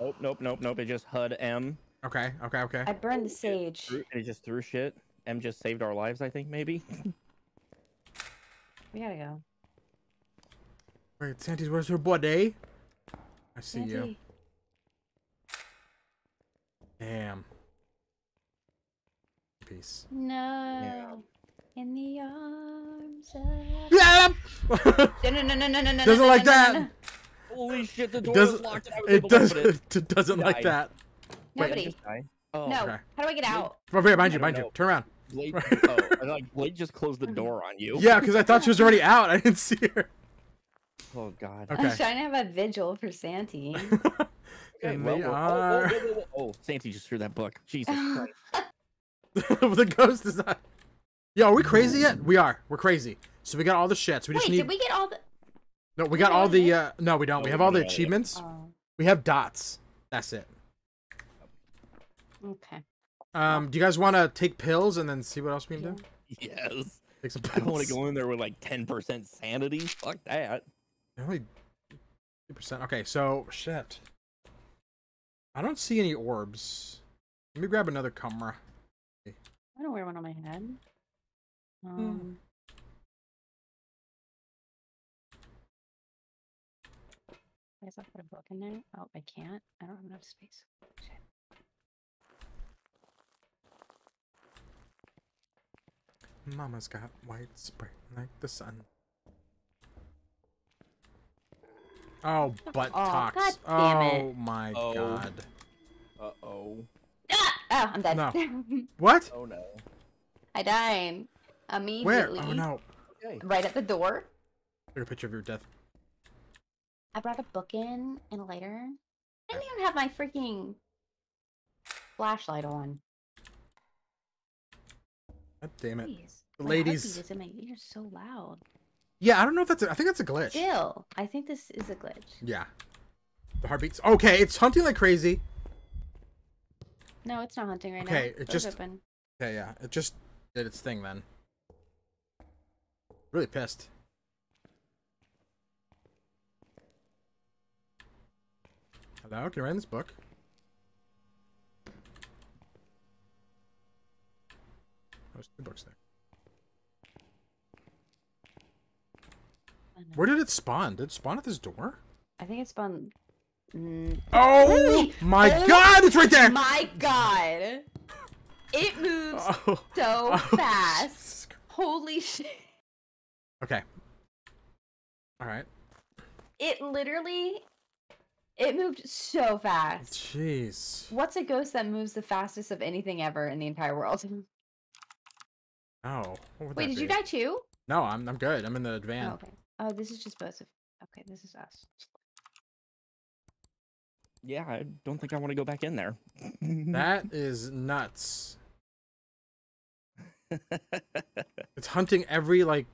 Nope, nope, nope, nope. It just H U D M. Okay, okay, okay. I burned the sage. And it just threw shit. M just saved our lives, I think, maybe. We gotta go. Wait, Santy's, where's her body? I see Santy. you. Damn. Peace. No. Yeah. In the arms of... Yeah! No, no, no, no, no, no, doesn't like that. Holy shit, the door was locked and I was able to open it. It doesn't like that. Nobody. Oh, no. Okay. How do I get out? Over here, mind you, mind you. Turn around. Blade, oh, and like, Blade just closed the door on you. Yeah, because I thought she was already out. I didn't see her. Oh god. Okay. I was trying to have a vigil for Santy. Okay, well, we are... oh, oh, oh, oh, oh, Santy just threw that book. Jesus Christ. The ghost is not... Yo, are we crazy yet? We are. We're crazy. So we got all the shits. We just Wait, need... did we get all the... No, we, we got all the... Uh... No, we don't. We have all the achievements. Oh. We have dots. That's it. Okay. Um, do you guys want to take pills and then see what else we can do? Yes. Take some pills. I don't want to go in there with like ten percent sanity. Fuck that. Only two percent. Okay, so, shit. I don't see any orbs. Let me grab another camera. Okay. I don't wear one on my head. Um... Hmm. I guess I'll put a book in there. Oh, I can't. I don't have enough space. Shit. Mama's got white spray like the sun. Oh, butt oh, talks. Oh my oh. god. Uh oh. Ah! Oh, I'm dead. No. What? Oh no. I died. Immediately. Where? Oh no. Right at the door. Take a picture of your death. I brought a book in and a lighter. I didn't even have my freaking flashlight on. God damn it. Jeez. The ladies. My heartbeat is in my ears so loud. Yeah, I don't know if that's a, I think that's a glitch. Still, I think this is a glitch. Yeah. The heartbeats. Okay, it's hunting like crazy. No, it's not hunting right okay, now. Okay, it Door's just. Open. Okay, yeah. It just did its thing then. Really pissed. Hello, can you write in this book? There's two books there. Where did it spawn? Did it spawn at this door? I think it spawned. Mm. Oh my oh, god! It's right there. My god! It moves oh. so oh. fast. Holy shit! Okay. All right. It literally. It moved so fast. Jeez. What's a ghost that moves the fastest of anything ever in the entire world? Oh. Wait, did be? you die too? No, I'm I'm good. I'm in the van. Oh, okay. Oh, this is just both of. Okay, this is us. Yeah, I don't think I want to go back in there. That is nuts. It's hunting every like.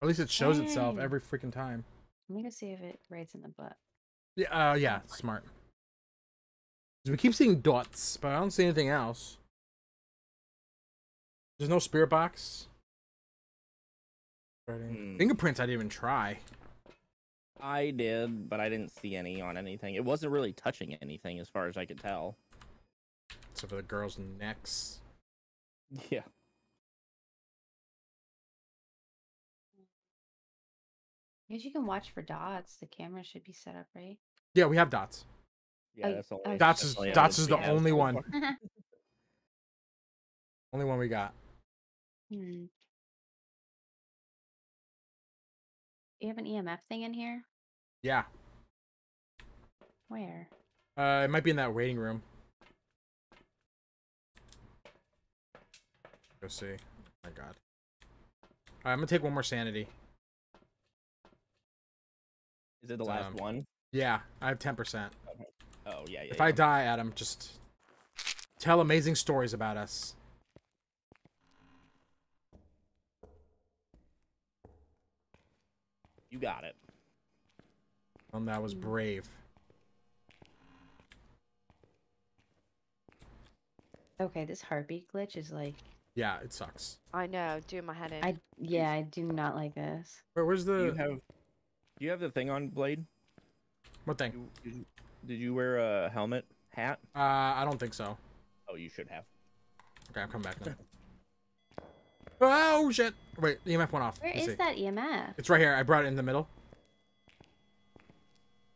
At least it shows Dang. itself every freaking time. Let me go see if it raids in the butt. Yeah. Uh. Yeah. Smart. We keep seeing dots, but I don't see anything else. There's no spirit box. Mm. Fingerprints I didn't even try. I did, but I didn't see any on anything. It wasn't really touching anything as far as I could tell. Except for the girls' necks. Yeah. I guess you can watch for dots. The camera should be set up, right? Yeah, we have dots. Yeah, oh, that's all. Oh, dots is, dots is the only one. Only one we got. Hmm. You have an E M F thing in here? Yeah. Where? Uh, it might be in that waiting room. Go see. Oh my god. Alright, I'm gonna take one more sanity. Is it the last um, one? Yeah, I have ten percent. Okay. Oh yeah, yeah. If yeah. I die, Adam, just tell amazing stories about us. You got it. Um, that was brave. Okay, this heartbeat glitch is like. Yeah, it sucks. I know. Doing my head in. I yeah, I do not like this. Wait, where's the? Do you have, do you have the thing on, Blade? What thing? Did you, did you wear a helmet, hat? Uh, I don't think so. Oh, you should have. Okay, I'm coming back now. Oh shit! Wait, E M F went off. Where Let's is see. that E M F? It's right here. I brought it in the middle.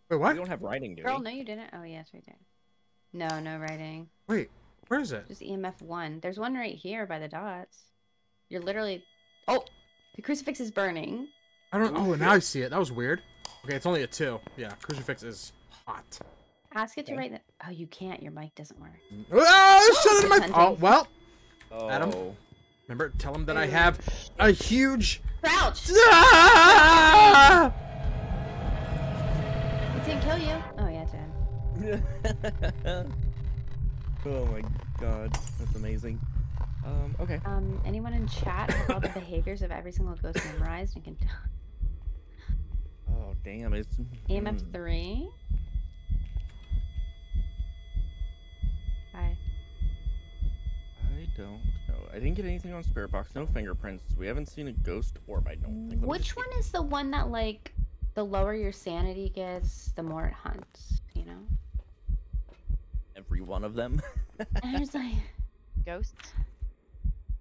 Wait, what? We don't have writing, do we? Girl, no, you didn't. Oh yeah, it's right there. No, no writing. Wait, where is it? Just E M F one. There's one right here by the dots. You're literally. Oh, the crucifix is burning. I don't. Oh, now I see it. That was weird. Okay, it's only a two. Yeah, crucifix is hot. Ask it okay. to write that. Oh, you can't. Your mic doesn't work. Oh, shut it in my. Hunting. Oh well. Oh. Adam. Remember, tell him that I have a huge crouch. Ah! It didn't kill you. Oh yeah, Jen. Oh my god, that's amazing. Um, okay. Um, anyone in chat have all the behaviors of every single ghost memorized and can tell. Oh damn, it's E M F mm. three. Hi. I don't. I didn't get anything on Spirit Box. No fingerprints. We haven't seen a ghost orb, I don't think. Which one is the one that, like, the lower your sanity gets, the more it hunts, you know? Every one of them. I was like... Ghosts?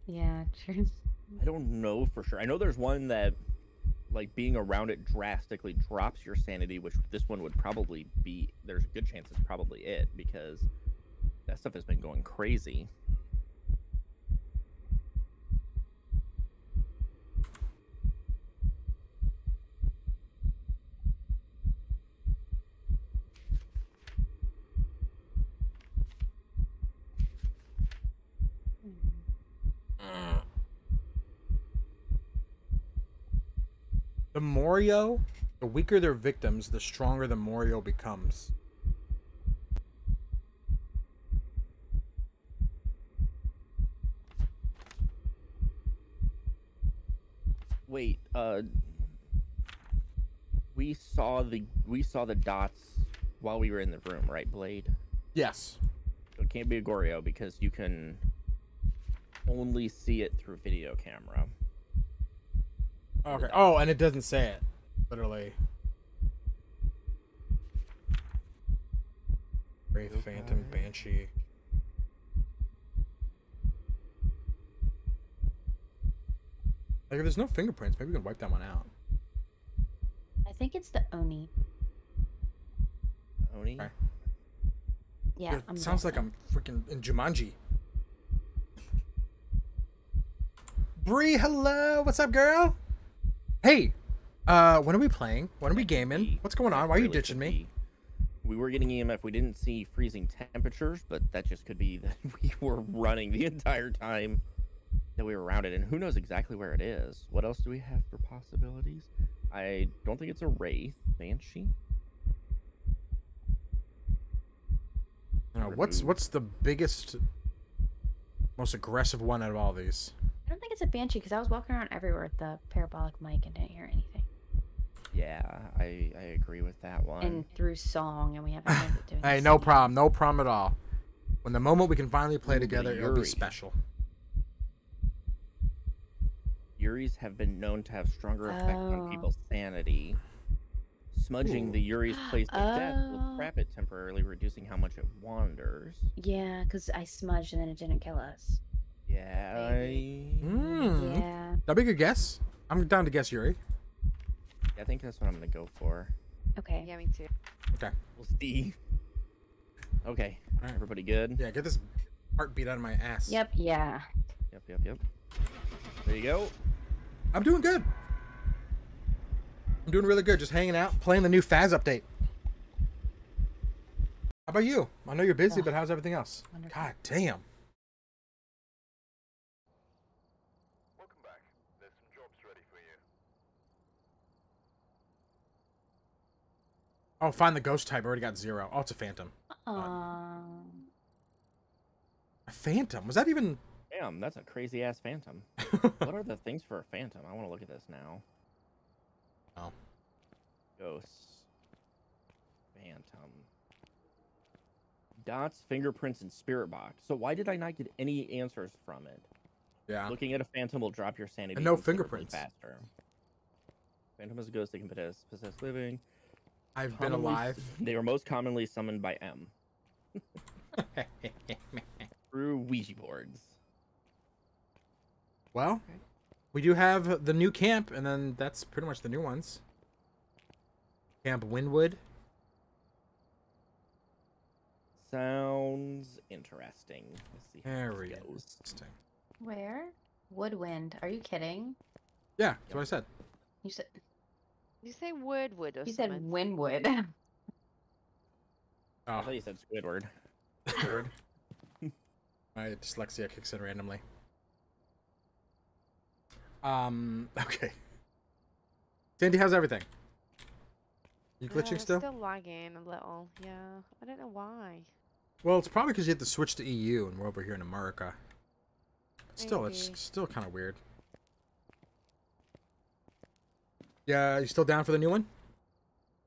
Yeah, true. I don't know for sure. I know there's one that, like, being around it drastically drops your sanity, which this one would probably be... There's a good chance it's probably it, because that stuff has been going crazy. The Moroi, the weaker their victims, the stronger the Moroi becomes. Wait, uh, we saw the we saw the dots while we were in the room, right, Blade? Yes. So it can't be a Goryo because you can only see it through video camera. Okay. Oh, and it doesn't say it, literally. Wraith, okay. Phantom, Banshee. Like, if there's no fingerprints, maybe we can wipe that one out. I think it's the Oni. Oni? Okay. Yeah. It I'm sounds like I'm freaking in Jumanji. Bree, hello. What's up, girl? Hey, uh, when are we playing? When are we gaming? What's going on? Why are you ditching me? We were getting E M F. We didn't see freezing temperatures, but that just could be that we were running the entire time that we were around it. And who knows exactly where it is? What else do we have for possibilities? I don't think it's a Wraith. Banshee? Uh, what's, what's the biggest, most aggressive one out of all these? I don't think it's a Banshee because I was walking around everywhere with the parabolic mic and didn't hear anything. Yeah, I, I agree with that one. And through song, and we haven't heard it doing Hey, no song. problem. No problem at all. When the moment we can finally play Ooh, together, it'll be special. Yuris have been known to have stronger effect oh. on people's sanity. Smudging Ooh. the Yuri's place to oh. death will trap it temporarily, reducing how much it wanders. Yeah, because I smudged and then it didn't kill us. Yeah, I... mm. yeah. That'd be a good guess. I'm down to guess Yuri. Yeah, I think that's what I'm gonna go for. Okay. Yeah, me too. Okay. We'll see. Okay. All right, everybody good? Yeah, get this heartbeat out of my ass. Yep, yeah. Yep, yep, yep. There you go. I'm doing good. I'm doing really good. Just hanging out, playing the new Phaz update. How about you? I know you're busy, oh. but how's everything else? Wonderful. God damn. Oh, find the ghost type. I already got zero. Oh, it's a phantom. Aww. A phantom? Was that even... Damn, that's a crazy-ass phantom. What are the things for a phantom? I want to look at this now. Oh. Ghosts. Phantom. Dots, fingerprints, and spirit box. So why did I not get any answers from it? Yeah. Looking at a phantom will drop your sanity. And no fingerprints. Faster. Phantom is a ghost that can possess, possess living... I've commonly, been alive. They are most commonly summoned by M. Through Ouija boards. Well, okay. We do have the new camp, and then that's pretty much the new ones. Camp Woodwind. Sounds interesting. Let's see how there we go. Where? Woodwind. Are you kidding? Yeah, that's yep. what I said. You said... You say Woodwood or you something? You said Winwood. Oh. I thought you said Squidward. Squidward. My dyslexia kicks in randomly. Um. Okay. Sandy, how's everything? You glitching uh, still? Still lagging a little. Yeah. I don't know why. Well, it's probably because you had to switch to E U, and we're over here in America. But still, Maybe. it's still kind of weird. Yeah, you still down for the new one?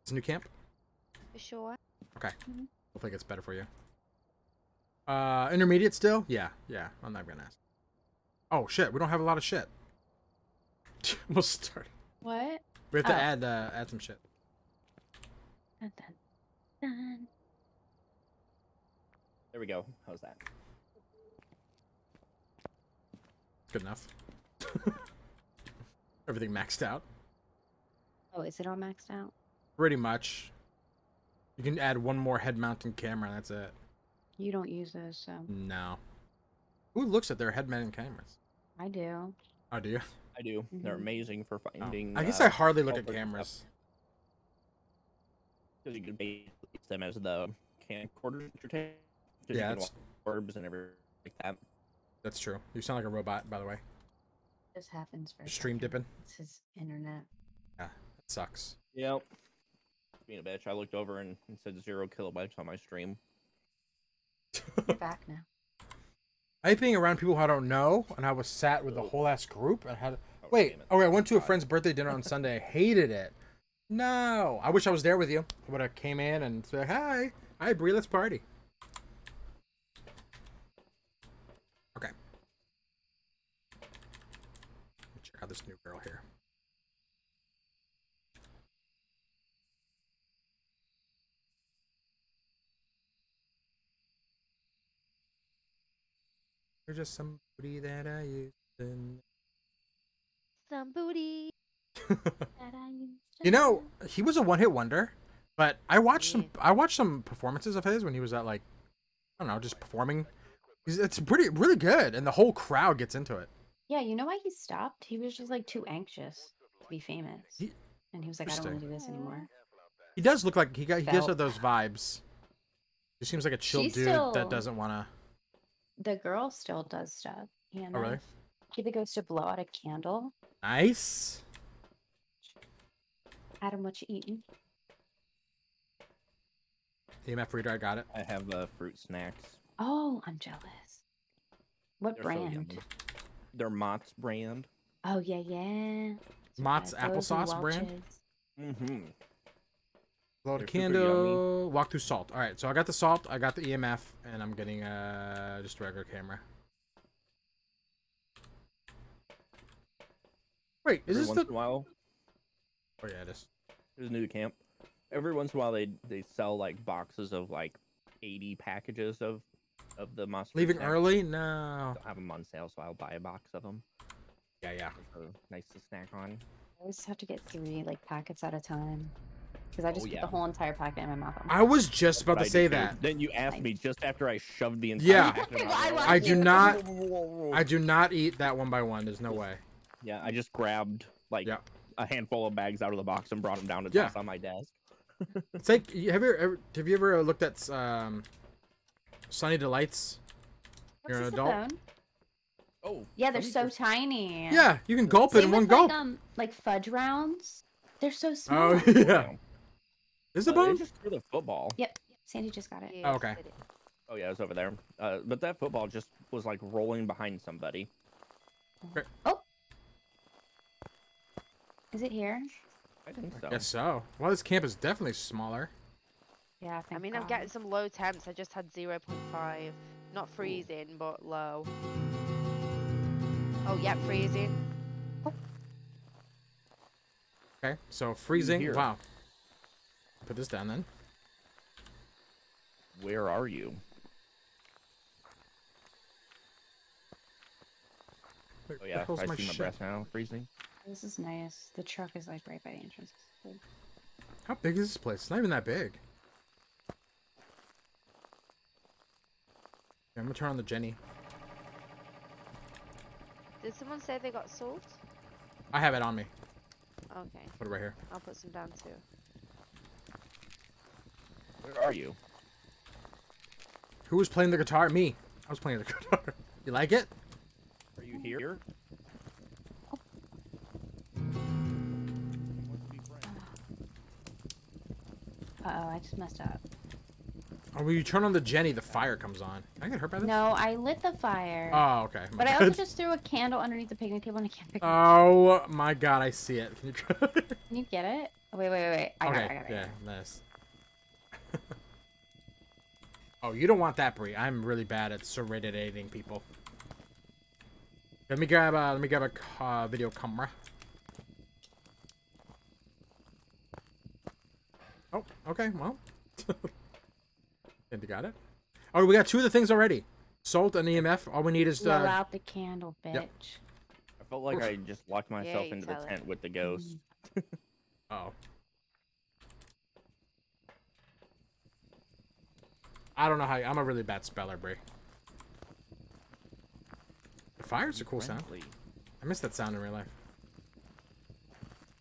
It's a new camp? Sure. Okay. Mm-hmm. Hopefully it gets better for you. Uh, intermediate still? Yeah, yeah. I'm not gonna ask. Oh, shit. We don't have a lot of shit. We'll start. What? We have oh. to add, uh, add some shit. Dun, dun, dun. There we go. How's that? Good enough. Everything maxed out. Oh, is it all maxed out? Pretty much. You can add one more head-mounted camera, and that's it. You don't use those, so... No. Who looks at their head-mounted cameras? I do. Oh, do you? I do. Mm-hmm. They're amazing for finding... Oh. I guess uh, I hardly look at cameras. Because you can use them as the camcorder entertainment. Yeah, you can watch orbs and everything like that. That's true. You sound like a robot, by the way. This happens for... Stream dipping. This is internet. Yeah, it sucks. Yep. Being a bitch, I looked over and it said zero kilobytes on my stream. You're back now. I hate being around people who I don't know, and I was sat with the whole ass group and had... Oh, wait, oh, I went to a friend's birthday dinner on Sunday. I hated it. No, I wish I was there with you. I would have came in and said, hi, hi, Bree, let's party. Okay. Check out this new girl here. You're just some booty that I used to know. Some booty that I used to know. You know, he was a one-hit wonder, but I watched some I watched some performances of his when he was at, like, I don't know, just performing. It's pretty really good, and the whole crowd gets into it. Yeah, you know why he stopped? He was just, like, too anxious to be famous. He, and he was like, I don't want to do this anymore. He does look like he got he Felt. gives her those vibes. He seems like a chill She's dude still... that doesn't want to... The girl still does stuff. You know? Oh, really? She even goes to blow out a candle. Nice. Adam, what you eating? E M F reader, I got it. I have uh, fruit snacks. Oh, I'm jealous. What They're brand? So They're Mott's brand. Oh, yeah, yeah. Mott's applesauce brand? Mm-hmm. Blow out a candle, walk through salt. All right, so I got the salt, I got the E M F, and I'm getting uh, just a regular camera. Wait, is Every this once the... in a while, oh, yeah, it is. There's a new camp. Every once in a while, they, they sell, like, boxes of, like, eighty packages of, of the monster. Leaving snacks. Early? No. I have them on sale, so I'll buy a box of them. Yeah, yeah. Nice to snack on. I always have to get three, like, packets at a time. Because I just oh, put yeah. the whole entire packet in my mouth. I was just about to say that. Then you asked me just after I shoved the entire yeah. packet in my mouth. I do not I do not eat that one by one. There's no way. Yeah, I just grabbed like yeah. a handful of bags out of the box and brought them down to yeah. toss on my desk. It's like, have you ever have you ever looked at um, Sunny Delights? What's You're an adult. Oh. Yeah, they're so good. Tiny. Yeah, you can gulp Same it in one like, gulp. Um, like fudge rounds. They're so small. Oh yeah. Is the uh, bone just for the football? Yep. Sandy just got it. Oh, okay. Oh yeah, it was over there. Uh, but that football just was like rolling behind somebody. Okay. Oh. Is it here? I think so. I guess so. Well, this camp is definitely smaller. Yeah. I mean, God. I'm getting some low temps. I just had zero point five. Not freezing, but low. Oh yeah, freezing. Oh. Okay. So freezing. Here. Wow. Put this down then. Where are you? Where oh yeah, I my see shit? my breath now, freezing. This is nice. The truck is like right by the entrance. How big is this place? It's not even that big. Yeah, I'm gonna turn on the Jenny. Did someone say they got salt? I have it on me. Okay. Put it right here. I'll put some down too. Where are you? Who was playing the guitar? Me. I was playing the guitar. You like it? Are you here? Oh. Uh-oh, I just messed up. Oh, when you turn on the Jenny, the fire comes on. Can I get hurt by this? No, I lit the fire. Oh, okay. My but God. I also just threw a candle underneath the picnic table and I can't pick it up. Oh, my God, I see it. Can you try it? Can you get it? Oh, wait, wait, wait. I okay, got it, I got it. Yeah, nice. Oh, you don't want that, Bree. I'm really bad at serrating people. Let me grab a let me grab a uh, video camera. Oh, okay, well. And you got it. Oh, we got two of the things already. Salt and E M F. All we need is the... blow out the candle, bitch. Yep. I felt like I just locked myself yeah, into the tent it. with the ghost. Oh. I don't know how you... I'm a really bad speller, Brie. The fire's a cool friendly. sound. I miss that sound in real life.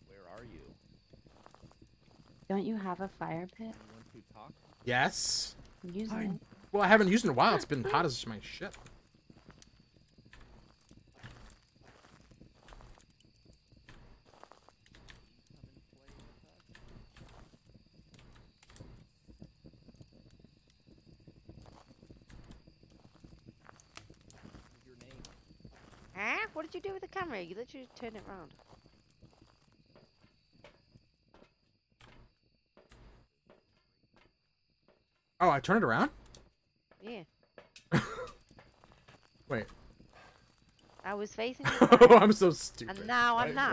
Where are you? Don't you have a fire pit? Yes. I'm using I... it. Well, I haven't used it in a while. It's been hot as my shit. Huh? What did you do with the camera? You literally turned it round. Oh, I turned it around? Yeah. Wait. I was facing you. Oh, I'm so stupid. And now why, I'm not.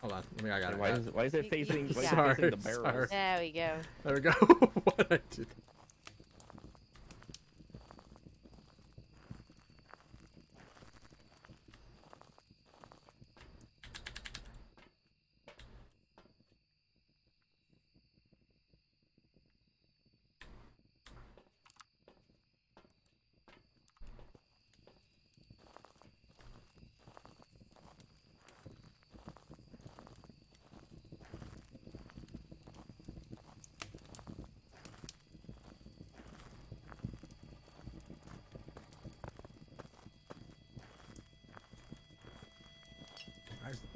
Hold on. Let me, I got it. Why is, why is it facing, why sorry, is it facing the barrel? Sorry. There we go. There we go. What I did.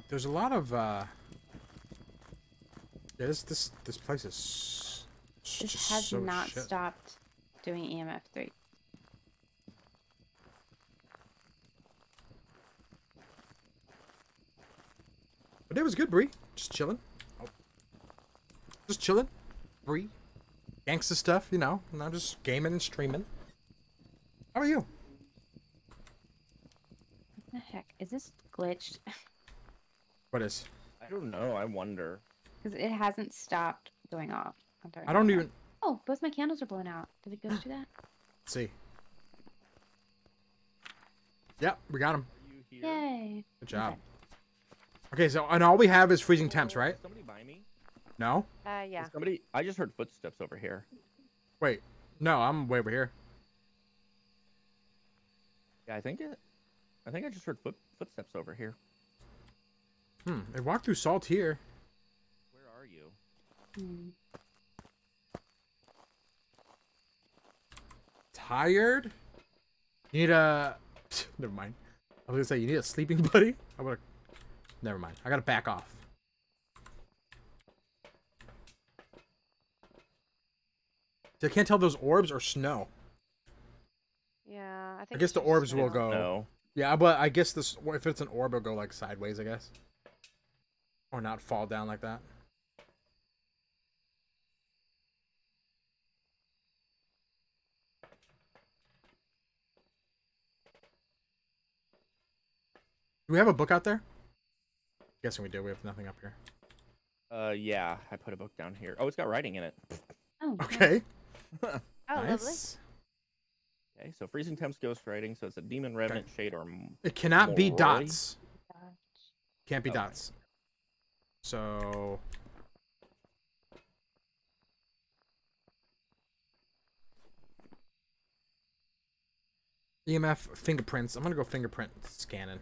There's a lot of, uh... yeah, this, this, this place is... This has so not shit. stopped doing E M F three. But it was good, Bree. Just chilling. Oh. Just chilling. Bree. Gangsta stuff, you know. And I'm just gaming and streaming. How are you? What the heck? Is this glitched? What is? I don't know. I wonder. Because it hasn't stopped going off. I don't even... Oh, both my candles are blown out. Did it go do that? Let's see. Yep, we got them. Yay. Good job. Okay. okay, so and all we have is freezing temps, right? Somebody buy me? No? Uh, yeah. Is somebody... I just heard footsteps over here. Wait. No, I'm way over here. Yeah, I think it... I think I just heard foot... footsteps over here. Hmm, I walked through salt here. Where are you? Mm. Tired? You need a... Never mind. I was gonna say, you need a sleeping buddy? I wanna... Never mind. I gotta back off. I can't tell if those orbs are snow. Yeah, I think... I guess the orbs will go... No. Yeah, but I guess this... if it's an orb, it'll go, like, sideways, I guess. Or not fall down like that. Do we have a book out there? I'm guessing we do. We have nothing up here. Uh, yeah. I put a book down here. Oh, it's got writing in it. Oh, okay. Nice. Oh, lovely. Okay, so freezing temps, ghost writing. So it's a demon revenant, okay. Shade, or it cannot Moroi. be dots. Can't be okay. dots. So E M F fingerprints. I'm gonna go fingerprint scanning.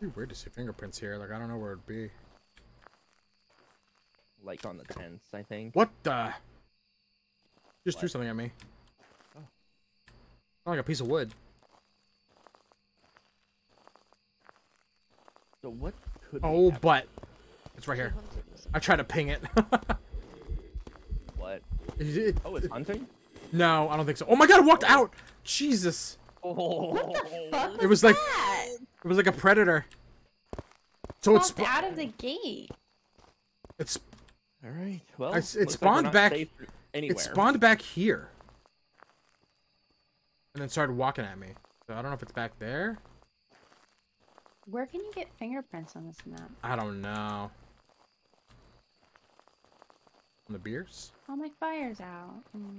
It'd be weird to see fingerprints here. Like, I don't know where it'd be. Like on the tents, I think. What the? Just what? Threw something at me. Oh. Like a piece of wood. So what could... Oh, but. It's right here. I tried to ping it. What? It, it, oh, it's hunting? No, I don't think so. Oh my god, I walked oh. out! Jesus. Oh. What the fuck? It was like... That? It was like a predator. So it's out of the gate. It's all right. Well, it spawned like back anywhere. It spawned back here, and then started walking at me. So I don't know if it's back there. Where can you get fingerprints on this map? I don't know. On the beers? Oh, my fire's out. Mm.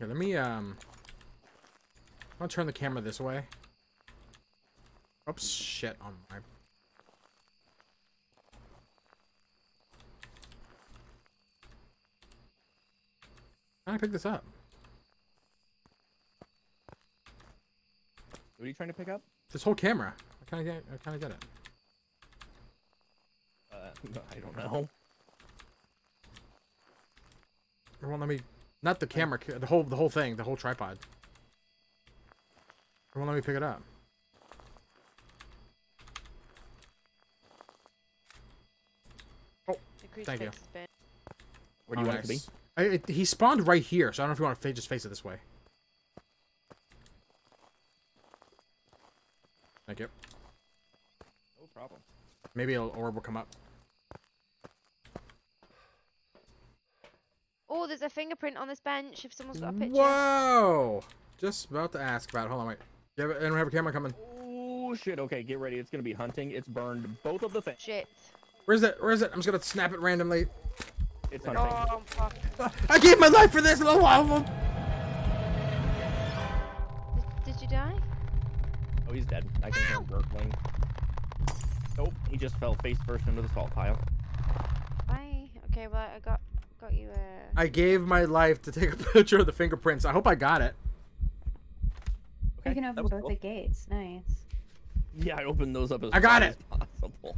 Yeah, let me, um... I'm gonna turn the camera this way. Oops, shit on my... How do I pick this up? What are you trying to pick up? This whole camera. I kinda get, I kinda get it. Uh, I don't know. It won't let me... Not the camera, the whole, the whole thing, the whole tripod. It won't let me pick it up. Oh, thank you. Spin. Where do you oh, want nice. it to be? I, it, he spawned right here, so I don't know if you want to just face it this way. Thank you. No problem. Maybe an orb will come up. Oh, there's a fingerprint on this bench if someone's got a picture. Whoa! Just about to ask about it. Hold on, wait. I don't have a camera coming. Oh, shit. Okay, get ready. It's going to be hunting. It's burned both of the things. Shit. Where is it? Where is it? I'm just going to snap it randomly. It's hunting. Oh, fuck. I gave my life for this! Did, did you die? Oh, he's dead. I can hear him gurgling. Nope. He just fell face first into the salt pile. Bye. Okay, well, I got... Got you a... I gave my life to take a picture of the fingerprints. I hope I got it. Okay, you can open both cool. the gates. Nice. Yeah, I opened those up as I got it. as possible.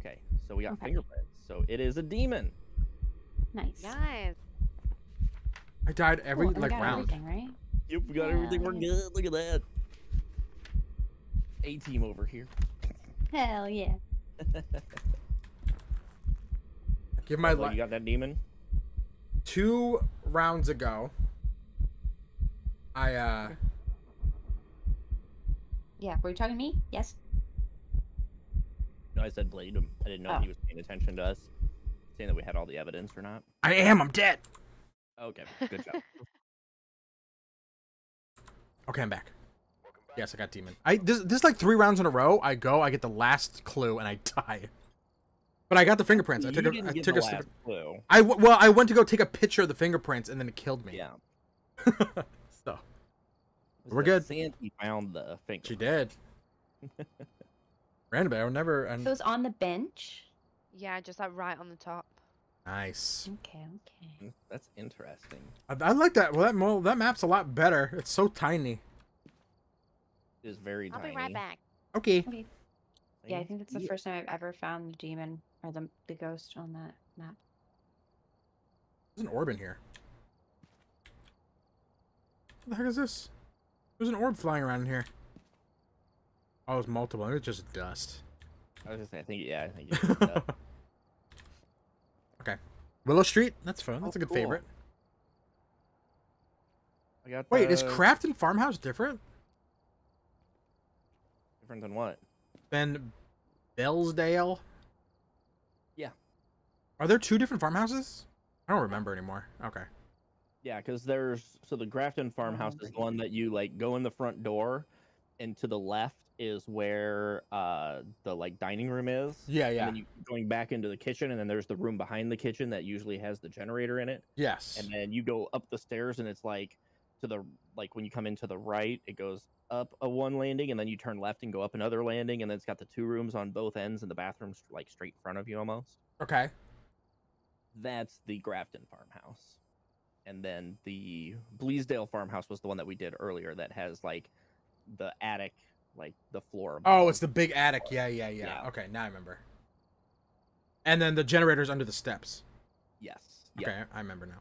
Okay, so we got okay. fingerprints. So it is a demon. Nice. Nice. I died every cool. like we got round. Everything, right? Yep, we got yeah. everything. We're good. Look at that. A team over here. Hell yeah. Give my life. You got that demon? Two rounds ago, I, uh... Yeah, were you talking to me? Yes? No, I said Blade. I didn't know oh. he was paying attention to us. Saying that we had all the evidence or not. I am! I'm dead! Okay, good job. Okay, I'm back. Yes, I got demon. I this, this is like three rounds in a row. I go, I get the last clue, and I die. But I got the fingerprints. You I took a, didn't I get took the a last clue. I w well, I went to go take a picture of the fingerprints, and then it killed me. Yeah. so we're good. Sandy found the fingerprints. She did. Random. I would never. It was on the bench. Yeah, just like right on the top. Nice. Okay. Okay. That's interesting. I, I like that. Well, that well, that map's a lot better. It's so tiny. It is very I'll tiny. I'll be right back. Okay. Okay. Yeah, I think that's the yeah. first time I've ever found the demon. Or the, the ghost on that map. There's an orb in here. What the heck is this? There's an orb flying around in here. Oh, it's multiple. I think it's just dust. I was just saying, I think, yeah, I think it's just dust. Okay. Willow Street? That's fun. That's oh, a good cool. favorite. I got Wait, the... is Grafton Farmhouse different? Different than what? Than Bellsdale? Yeah. Are there two different farmhouses? I don't remember anymore. Okay. Yeah, because there's... So the Grafton Farmhouse is the one that you, like, go in the front door, and to the left is where uh, the, like, dining room is. Yeah, yeah. And then you keep going back into the kitchen, and then there's the room behind the kitchen that usually has the generator in it. Yes. And then you go up the stairs, and it's, like, to the... Like, when you come into the right, it goes... up a one landing, and then you turn left and go up another landing, and then it's got the two rooms on both ends, and the bathroom's like straight in front of you almost. Okay. That's the Grafton Farmhouse. And then the Bleasdale Farmhouse was the one that we did earlier that has like the attic, like the floor. Oh, it's the big attic. Yeah, yeah, yeah, yeah. Okay, now I remember. And then the generator's under the steps. Yes. Okay, yep. I remember now.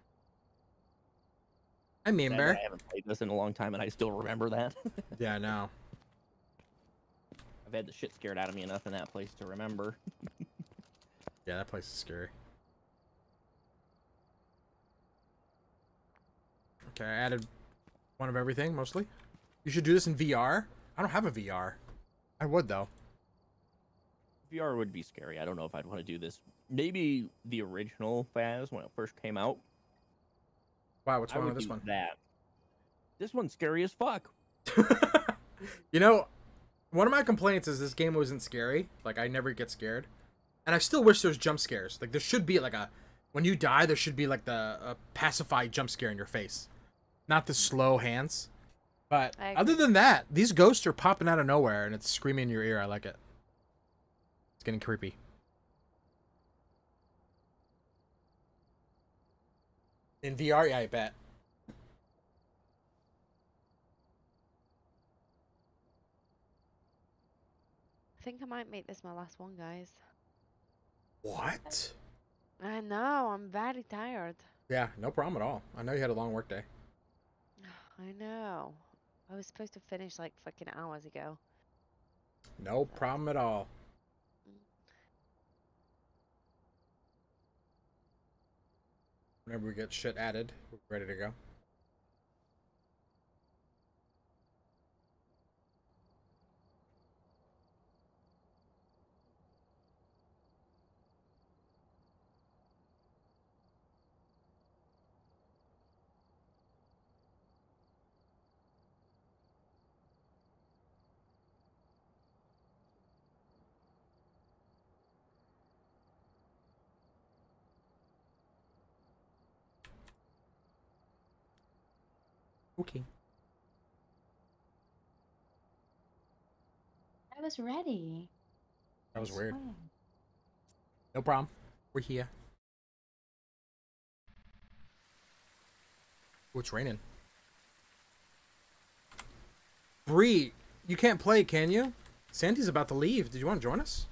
I remember. I haven't played this in a long time, and I still remember that. Yeah, I know. I've had the shit scared out of me enough in that place to remember. Yeah, that place is scary. Okay, I added One of everything, mostly. You should do this in V R. I don't have a V R. I would, though. V R would be scary. I don't know if I'd want to do this. Maybe the original Phas when it first came out. Wow, what's wrong with this one? That. This one's scary as fuck. You know, one of my complaints is this game wasn't scary. Like, I never get scared. And I still wish there was jump scares. Like, there should be, like, a... When you die, there should be, like, the uh, pacified jump scare in your face. Not the slow hands. But other than that, these ghosts are popping out of nowhere, and it's screaming in your ear. I like it. It's getting creepy. In V R, yeah, I bet. I think I might make this my last one, guys. What? I know, I'm very tired. Yeah, no problem at all. I know you had a long work day. I know. I was supposed to finish like fucking hours ago. No problem at all. Whenever we get shit added, we're ready to go. Okay. I was ready. That was weird. Fun. No problem. We're here. Oh, it's raining. Bree, you can't play, can you? Sandy's about to leave. Did you want to join us?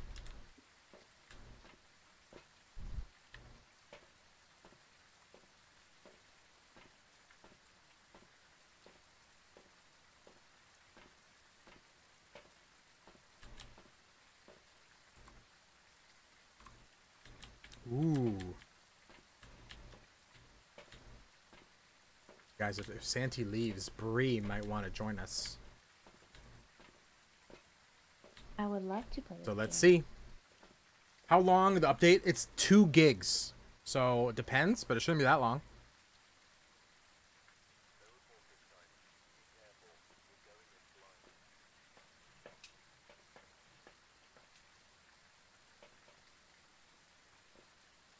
Guys, if, if Santi leaves, Bree might want to join us. I would love to play. So let's see. How long the update? It's two gigs. So it depends, but it shouldn't be that long.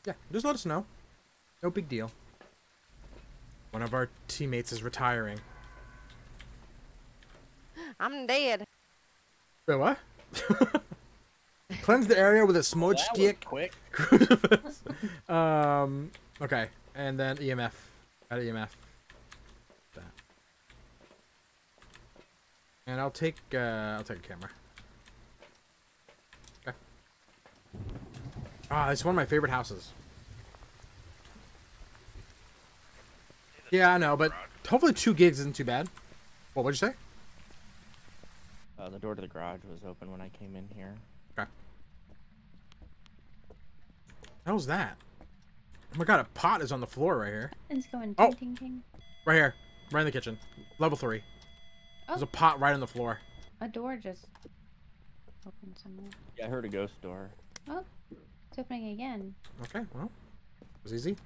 Yeah, just let us know. No big deal. One of our teammates is retiring. I'm dead. Wait, what? Cleanse the area with a smudge well, stick. Quick. um. Okay, and then E M F. Got E M F. That. And I'll take. Uh, I'll take a camera. Okay. Ah, it's one of my favorite houses. Yeah, I know, but hopefully two gigs isn't too bad. What would you say? Uh, the door to the garage was open when I came in here. Okay. How's that? Oh my god, a pot is on the floor right here. It's going ting, oh. ting, ting. Right here. Right in the kitchen. Level three. Oh. There's a pot right on the floor. A door just opened somewhere. Yeah, I heard a ghost door. Oh, it's opening again. Okay, well, it was easy.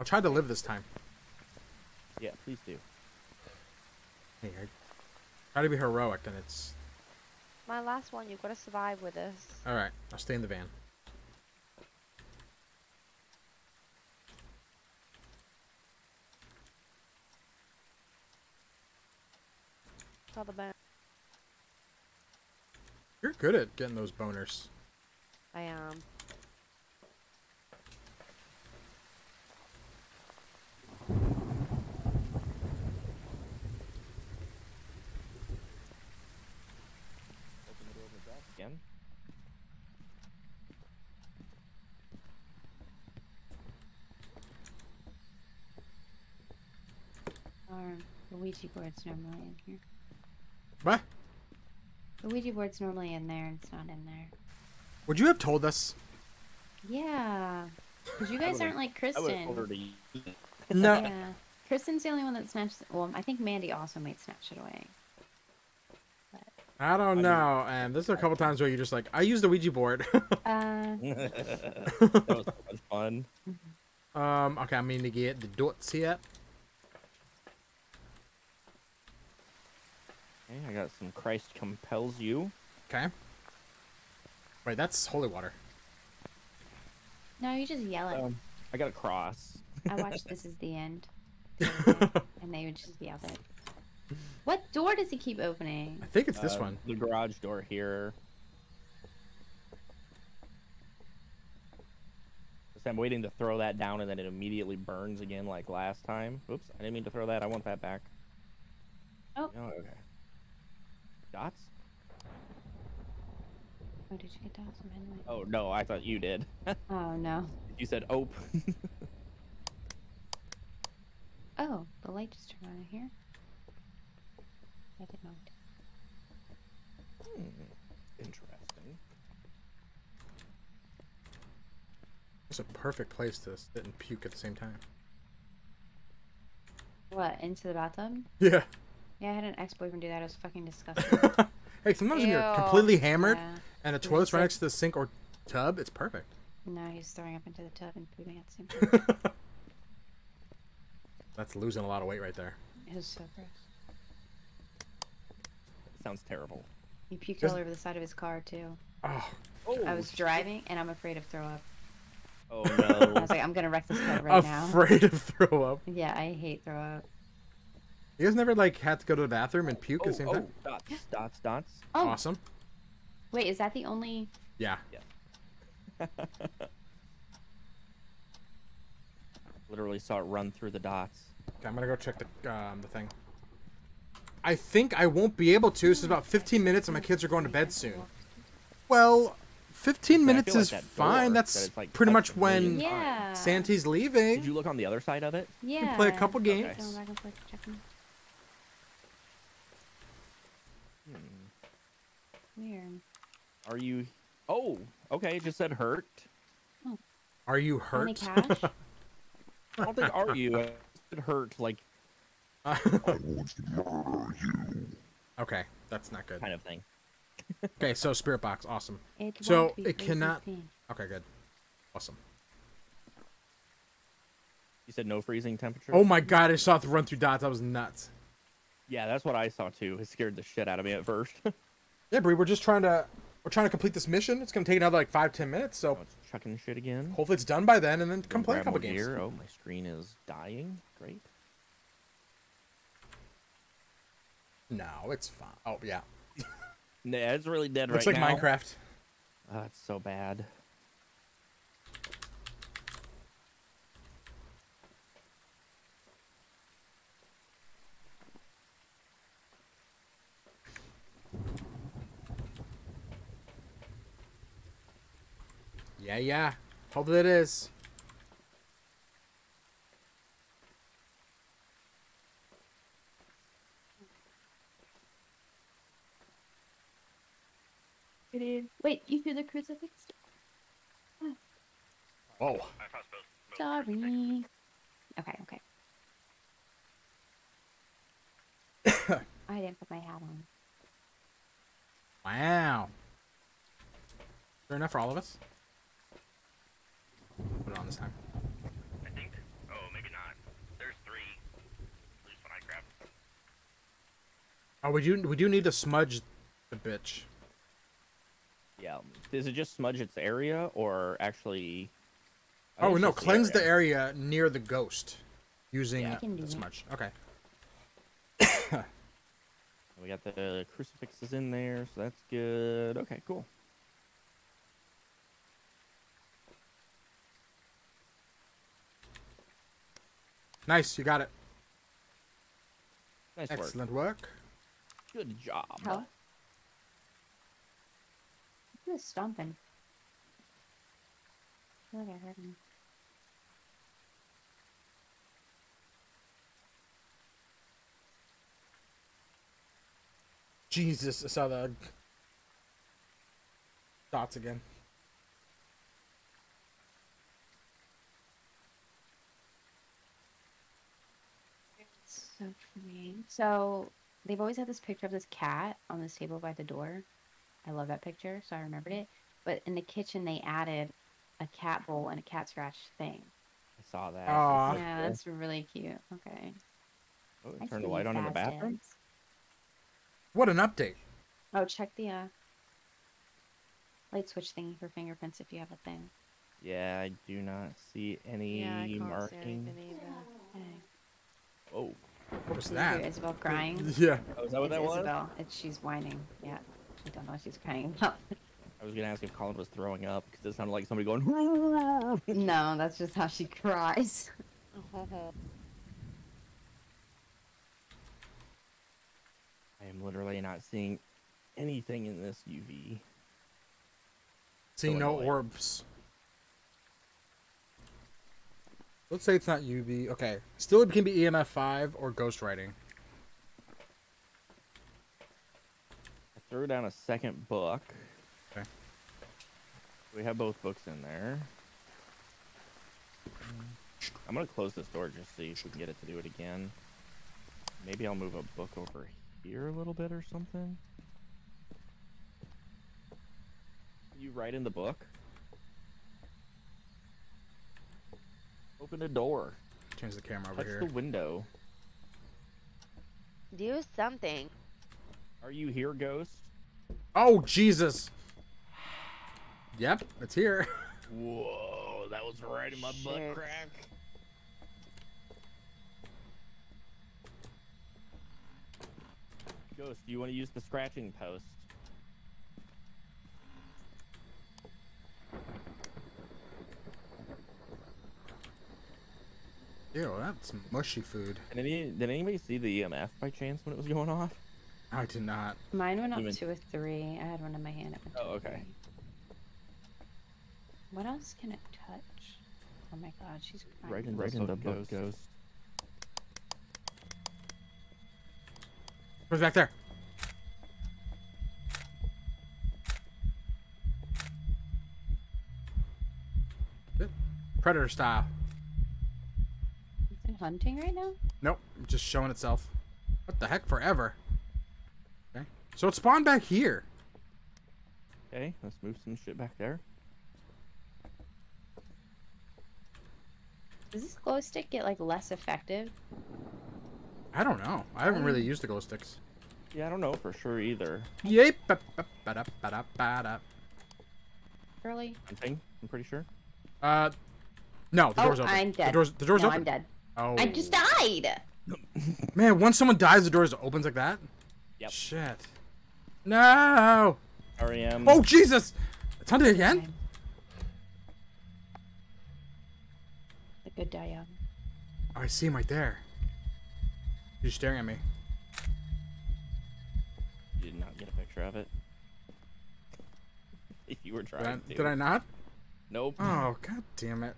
I'll try to live this time. Yeah, please do. Hey, I try to be heroic, and it's... My last one, you've got to survive with us. Alright, I'll stay in the van. Saw the bone. You're good at getting those boners. I am. Or the Ouija board's normally in here. What? The Ouija board's normally in there, and it's not in there. Would you have told us? Yeah, because you guys aren't like Kristen. I would have told her to eat. No. Yeah. Kristen's the only one that snatched it. Well, I think Mandy also might snatch it away. But... I don't know. And this is a couple times where you're just like, I used the Ouija board. uh... That was so much fun. Um, okay, I'm going to get the dots here. Okay, I got some Christ Compels You. Okay. Wait, that's holy water. No, you just yell it. Um, I got a cross. I watched This Is the End. And they would just yell it. What door does he keep opening? I think it's this uh, one. The garage door here. I'm waiting to throw that down and then it immediately burns again like last time. Oops, I didn't mean to throw that. I want that back. Oh. No, okay. Dots? Oh, did you get dots from Henry? Oh, no, I thought you did. Oh, no. You said, oh. Oh, the light just turned on in here. I did not. Hmm. Interesting. It's a perfect place to sit and puke at the same time. What, into the bathtub? Yeah. Yeah, I had an ex-boyfriend do that. It was fucking disgusting. Hey, sometimes Ew. when you're completely hammered yeah. and the toilet's right next to the sink or tub, it's perfect. No, he's throwing up into the tub and pooping at the same time. That's losing a lot of weight right there. It was so gross. It sounds terrible. He puked There's... all over the side of his car, too. Oh. oh I was shit. driving, and I'm afraid of throw up. Oh, no. I was like, I'm going to wreck this car right now. Afraid of throw up. Yeah, I hate throw up. You guys never, like, had to go to the bathroom and puke oh, at the same oh, time? Dots, dots, dots. Oh. Awesome. Wait, is that the only... Yeah. Yeah. Literally saw it run through the dots. Okay, I'm going to go check the, um, the thing. I think I won't be able to. This is about fifteen minutes and my kids are going to bed soon. Well... fifteen minutes is like that fine. That's that like pretty much when yeah. Santy's leaving. Did you look on the other side of it? Yeah. You can play a couple games. Okay. Hmm. Weird. Are you... Oh, okay. It just said hurt. Oh. Are you hurt? Cash? I don't think are you. It hurt like... I want to murder you. Okay. That's not good. Kind of thing. Okay, so spirit box, awesome. It so it cannot. fifteen. Okay, good, awesome. You said no freezing temperature. Oh my god, I saw it run through dots. I was nuts. Yeah, that's what I saw too. It scared the shit out of me at first. Yeah, Bree, we're just trying to we're trying to complete this mission. It's gonna take another like five ten minutes. So oh, it's chucking shit again. Hopefully it's done by then, and then come play a couple games. Here. Oh, my screen is dying. Great. No, it's fine. Oh yeah. Yeah, it's really dead Looks right like now. It's like Minecraft. Oh, that's so bad. Yeah, yeah. Hopefully it is. It is. Wait, you threw the crucifix? Oh. oh. Sorry. Okay, okay. I didn't put my hat on. Wow. Is there enough for all of us? Put it on this time. I think. Oh, maybe not. There's three. At least when I grab. Oh, we do, we do need to smudge the bitch. Yeah. Does it just smudge its area or actually... Oh, no. Cleanse the area near the ghost using yeah, the smudge. It. Okay. We got the crucifixes in there, so that's good. Okay, cool. Nice. You got it. Nice work. Excellent work. Good job. Huh? He was stomping. I feel like I heard him. Jesus, I saw the dots again. stuff for me. So they've always had this picture of this cat on this table by the door. I love that picture, so I remembered it. But in the kitchen, they added a cat bowl and a cat scratch thing. I saw that. Aww. Yeah, that's really cute. Okay. Oh, turn the light on in the bathroom. Is. What an update! Oh, check the uh, light switch thingy for fingerprints if you have a thing. Yeah, I do not see any yeah, marking. Okay. Oh, what was that? Is Isabel crying? Yeah. Oh, is that what it's that was? Isabel. It's, she's whining. Yeah. I don't know what she's crying about. I was gonna ask if Colin was throwing up because it sounded like somebody going. No, that's just how she cries. I am literally not seeing anything in this U V. See no orbs. Let's say it's not U V. Okay. Still, it can be E M F five or ghostwriting. I threw down a second book. Okay. We have both books in there. I'm going to close this door just to see if we can get it to do it again. Maybe I'll move a book over here a little bit or something. You write in the book? Open the door. Change the camera over here. Touch the window. Do something. Are you here, ghost? Oh, Jesus. Yep, it's here. Whoa, that was right in my Shit. butt crack. Ghost, do you want to use the scratching post? Ew, that's mushy food. Did, any, did anybody see the E M F by chance when it was going off? I did not. Mine went up Even... to a three. I had one in my hand. It went oh, to okay. What else can it touch? Oh my God, she's crying. Right in, right in the book, Ghost. Who's back there? Predator style. Hunting right now? Nope, just showing itself. What the heck, forever. Okay, so it spawned back here. Okay, let's move some shit back there. Does this glow stick get like less effective? I don't know. I haven't um, really used the glow sticks. Yeah, I don't know for sure either. Yep. Early. Hunting, I'm pretty sure. Uh, no, the oh, door's open. I'm dead. The door's, the door's no, open. I'm dead. Oh. I just died. Man, once someone dies, the door just opens like that. Yep. Shit. No. R E M. Oh Jesus! It's hunted again. The good die young. Oh, I see him right there. He's staring at me. You did not get a picture of it. If you were trying did I, to. Did I not? Nope. Oh God damn it.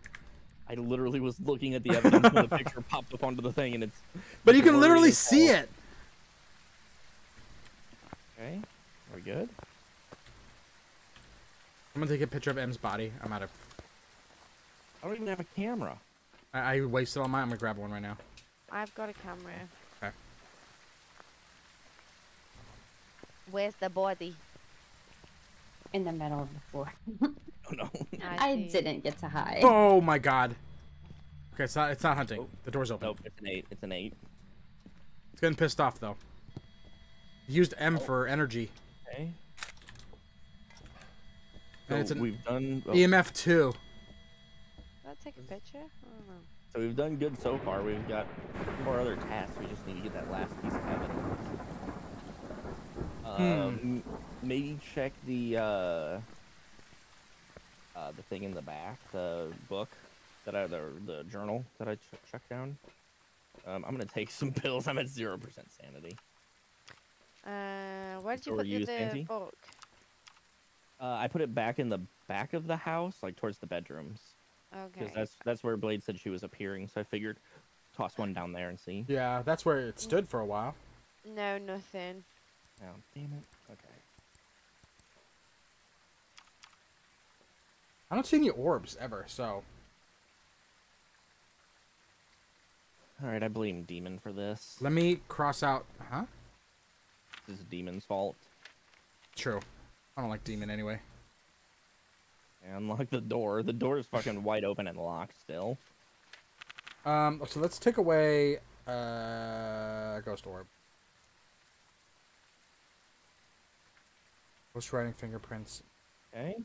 I literally was looking at the evidence when the picture popped up onto the thing, and it's... But you can literally see it! Okay, are we good? I'm gonna take a picture of M's body. I'm out of... I don't even have a camera. I, I wasted all mine. I'm gonna grab one right now. I've got a camera. Okay. Where's the body? In the middle of the floor. Oh no. I, I didn't get to hide. Oh my God. Okay, it's not it's not hunting. Oh. The door's open. Nope, it's an eight. It's an eight. It's getting pissed off though. Used M oh. for energy. Okay. So and it's an we've done oh. E M F two. Let's take a picture. I don't know. So we've done good so far. We've got more other tasks. We just need to get that last piece of evidence. Um, hmm. Maybe check the, uh, uh, the thing in the back, the book, that I, the, the journal that I ch checked down. Um, I'm gonna take some pills. I'm at zero percent sanity. Uh, where did you put you the, the book? Uh, I put it back in the back of the house, like towards the bedrooms. Okay. Because that's, that's where Blade said she was appearing, so I figured toss one down there and see. Yeah, that's where it stood for a while. No, nothing. Oh, damn it. Okay. I don't see any orbs ever, so. Alright, I blame Demon for this. Let me cross out... Huh? This is Demon's fault. True. I don't like Demon anyway. I unlock the door. The door is fucking wide open and locked still. Um, so let's take away... Uh, Ghost Orb. Ghost Riding Fingerprints. Okay.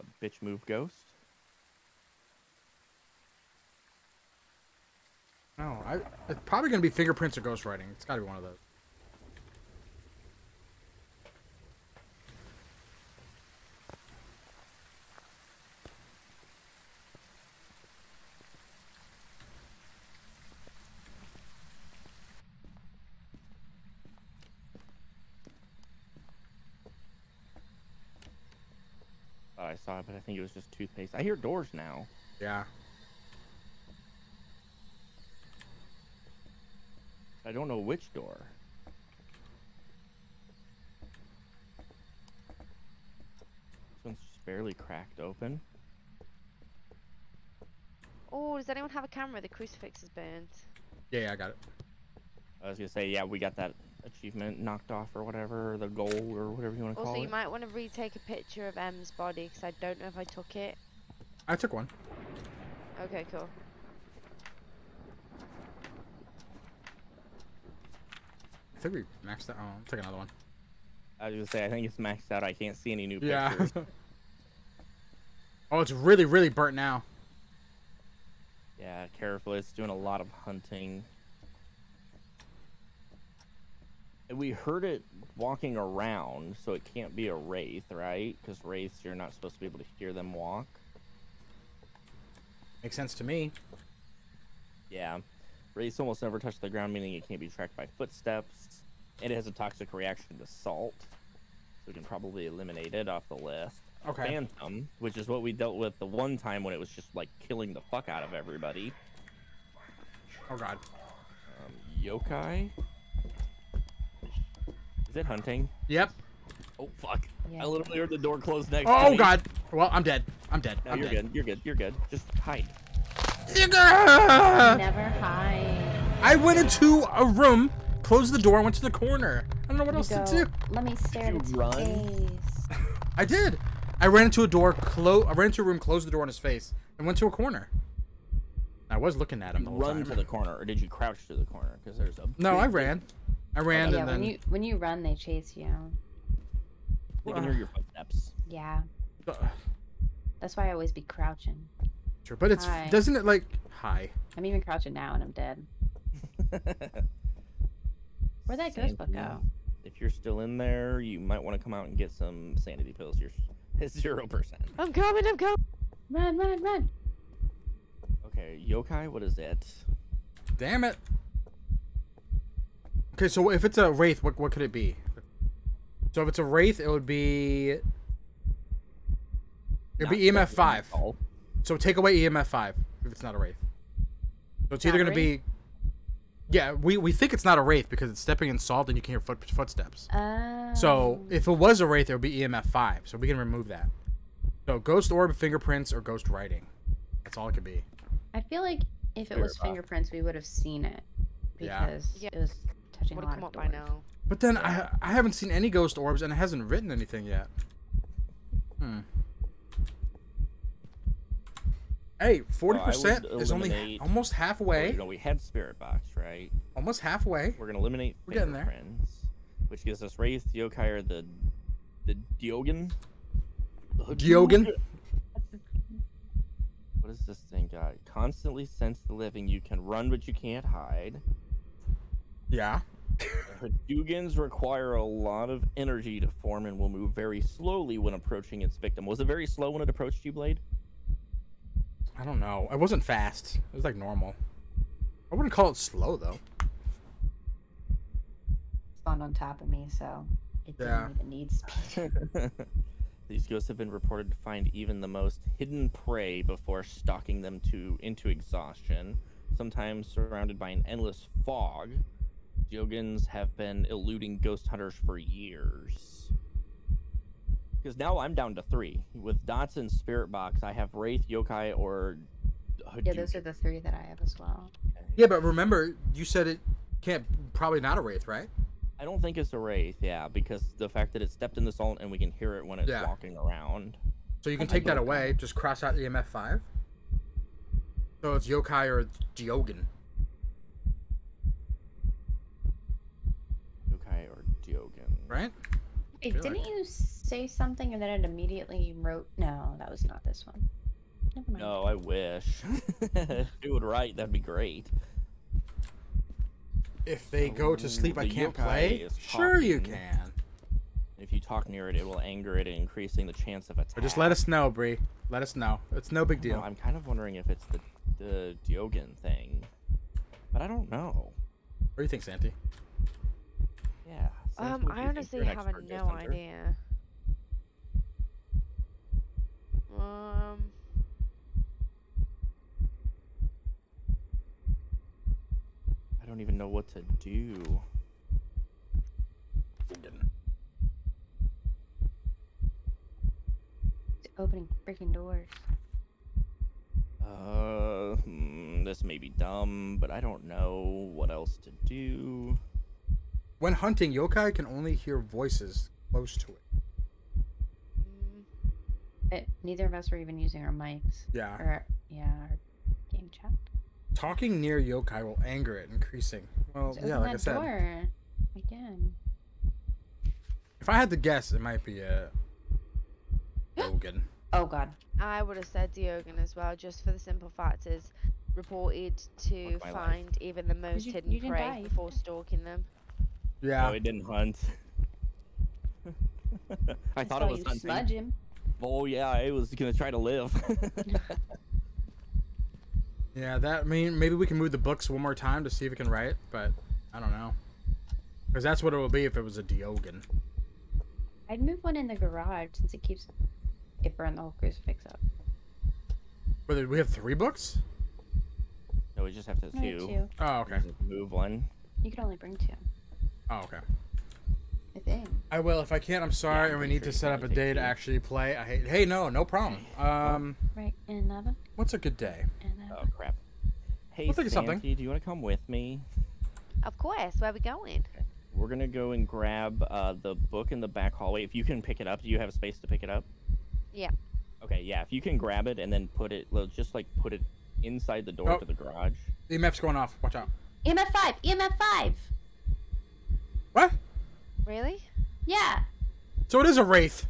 The bitch move Ghost. No, I, it's probably going to be fingerprints or ghostwriting. It's got to be one of those. Oh, I saw it, but I think it was just toothpaste. I hear doors now. Yeah. I don't know which door. This one's just barely cracked open. Oh, does anyone have a camera? The crucifix is burnt. Yeah, yeah, I got it. I was gonna say, yeah, we got that achievement knocked off or whatever, or the goal or whatever you want to call it. Also, you might want to retake a picture of M's body because I don't know if I took it. I took one. Okay, cool. I think we maxed out. Oh, take another one. I was gonna say, I think it's maxed out. I can't see any new pictures. Yeah. Oh, it's really, really burnt now. Yeah, careful. It's doing a lot of hunting. And we heard it walking around, so it can't be a wraith, right? Because wraiths, you're not supposed to be able to hear them walk. Makes sense to me. Yeah. Wraiths almost never touch the ground, meaning it can't be tracked by footsteps. And it has a toxic reaction to salt, so we can probably eliminate it off the list. Okay. Phantom, which is what we dealt with the one time when it was just like killing the fuck out of everybody. Oh god. Um, Yokai. Is it hunting? Yep. Oh fuck! Yeah. I literally heard the door close next. Oh to me. God! Well, I'm dead. I'm dead. No, I'm you're dead. good. You're good. You're good. Just hide. Never hide. I went into a room, closed the door, went to the corner. I don't know what else to do. Let me stare at his face. I did. I ran into a door, close. I ran into a room, closed the door on his face, and went to a corner. I was looking at him the whole time. Run to the corner, or did you crouch to the corner? Because there's a. No, I ran. I ran, yeah, and then when you when you run, they chase you. They can hear your footsteps. Yeah. Uh. That's why I always be crouching. But it's hi. Doesn't it like hi? I'm even crouching now and I'm dead. Where'd that ghost book go? If you're still in there, you might want to come out and get some sanity pills. You're zero percent. I'm coming. I'm coming. Run, run, run. Okay, Yokai. What is it? Damn it. Okay, so if it's a wraith, what what could it be? So if it's a wraith, it would be. It'd Not be E M F five. E M F. So take away E M F five if it's not a wraith. So it's not either going to be... Yeah, we, we think it's not a wraith because it's stepping in salt and you can hear foot, footsteps. Oh. So if it was a wraith, it would be E M F five. So we can remove that. So ghost orb, fingerprints, or ghost writing. That's all it could be. I feel like if it was fingerprints, we would have seen it. Because yeah. it was touching a lot of doors. But then yeah. I, I haven't seen any ghost orbs and it hasn't written anything yet. Hmm. Hey, forty percent uh, is only almost halfway. Well, you know, we had Spirit Box, right? Almost halfway. We're going to eliminate We're getting there. Which gives us Wraith, Yokai, or the... The Jogan? The Jogan? What is this thing got? Constantly sense the living. You can run, but you can't hide. Yeah. The Jogans require a lot of energy to form and will move very slowly when approaching its victim. Was it very slow when it approached you, Blade? I don't know. It wasn't fast. It was like normal. I wouldn't call it slow though. Spawned on top of me, so it yeah. didn't even need speed. These ghosts have been reported to find even the most hidden prey before stalking them to into exhaustion. Sometimes surrounded by an endless fog, Jogans have been eluding ghost hunters for years. Because now I'm down to three. With Dots and Spirit Box, I have Wraith, Yokai, or... Hadouken. Yeah, those are the three that I have as well. Okay. Yeah, but remember, you said it can't, probably not a wraith, right? I don't think it's a wraith, yeah, because the fact that it's stepped in the salt and we can hear it when it's yeah. walking around. So you can take that away, just cross out E M F five. So it's Yokai or it's Jogan. Yokai or Jogan. Right? Hey, didn't like... you say something and then it immediately wrote... No, that was not this one. Never mind. No, I wish. If it would write, that'd be great. If they go to sleep, Ooh, I can't play? Sure you can. If you talk near it, it will anger it, increasing the chance of attack. Or just let us know, Bree. Let us know. It's no big deal. Know. I'm kind of wondering if it's the, the Jogan thing. But I don't know. What do you think, Santi? Yeah. Um, I honestly have no idea. Um... I don't even know what to do. It didn't. It's opening freaking doors. Uh, hmm, this may be dumb, but I don't know what else to do. When hunting, yokai can only hear voices close to it. It neither of us were even using our mics. Yeah. Or, yeah, our game chat. Talking near yokai will anger it, increasing. Well, yeah, like I said. Door. Again. If I had to guess, it might be a Jogan. Oh God. I would have said Jogan as well, just for the simple fact is reported to find life. even the most you, hidden you prey die. before stalking them. Yeah. No, it didn't hunt. I, I thought it was hunting. Sludge him. Oh yeah, it was gonna try to live. Yeah, that, I mean, maybe we can move the books one more time to see if it can write, but I don't know. Because that's what it would be if it was a Jogan. I'd move one in the garage since it keeps it burned the whole crucifix up. Wait, did we have three books? No, we just have to no, two. two. Oh, okay. Move one. You can only bring two. Oh, okay. I think. I will. If I can't, I'm sorry, yeah, and we need sure to set up a day you. to actually play. I hate... Hey, no, no problem. Um... Right, another? What's a good day? Another. Oh, crap. Hey, we'll think Santi, of something. do you want to come with me? Of course. Where are we going? Okay. We're going to go and grab uh, the book in the back hallway. If you can pick it up, do you have space to pick it up? Yeah. Okay, yeah. If you can grab it and then put it, well, just, like, put it inside the door oh. to the garage. The E M F's going off. Watch out. E M F five! E M F five! What? Really? Yeah. So it is a wraith.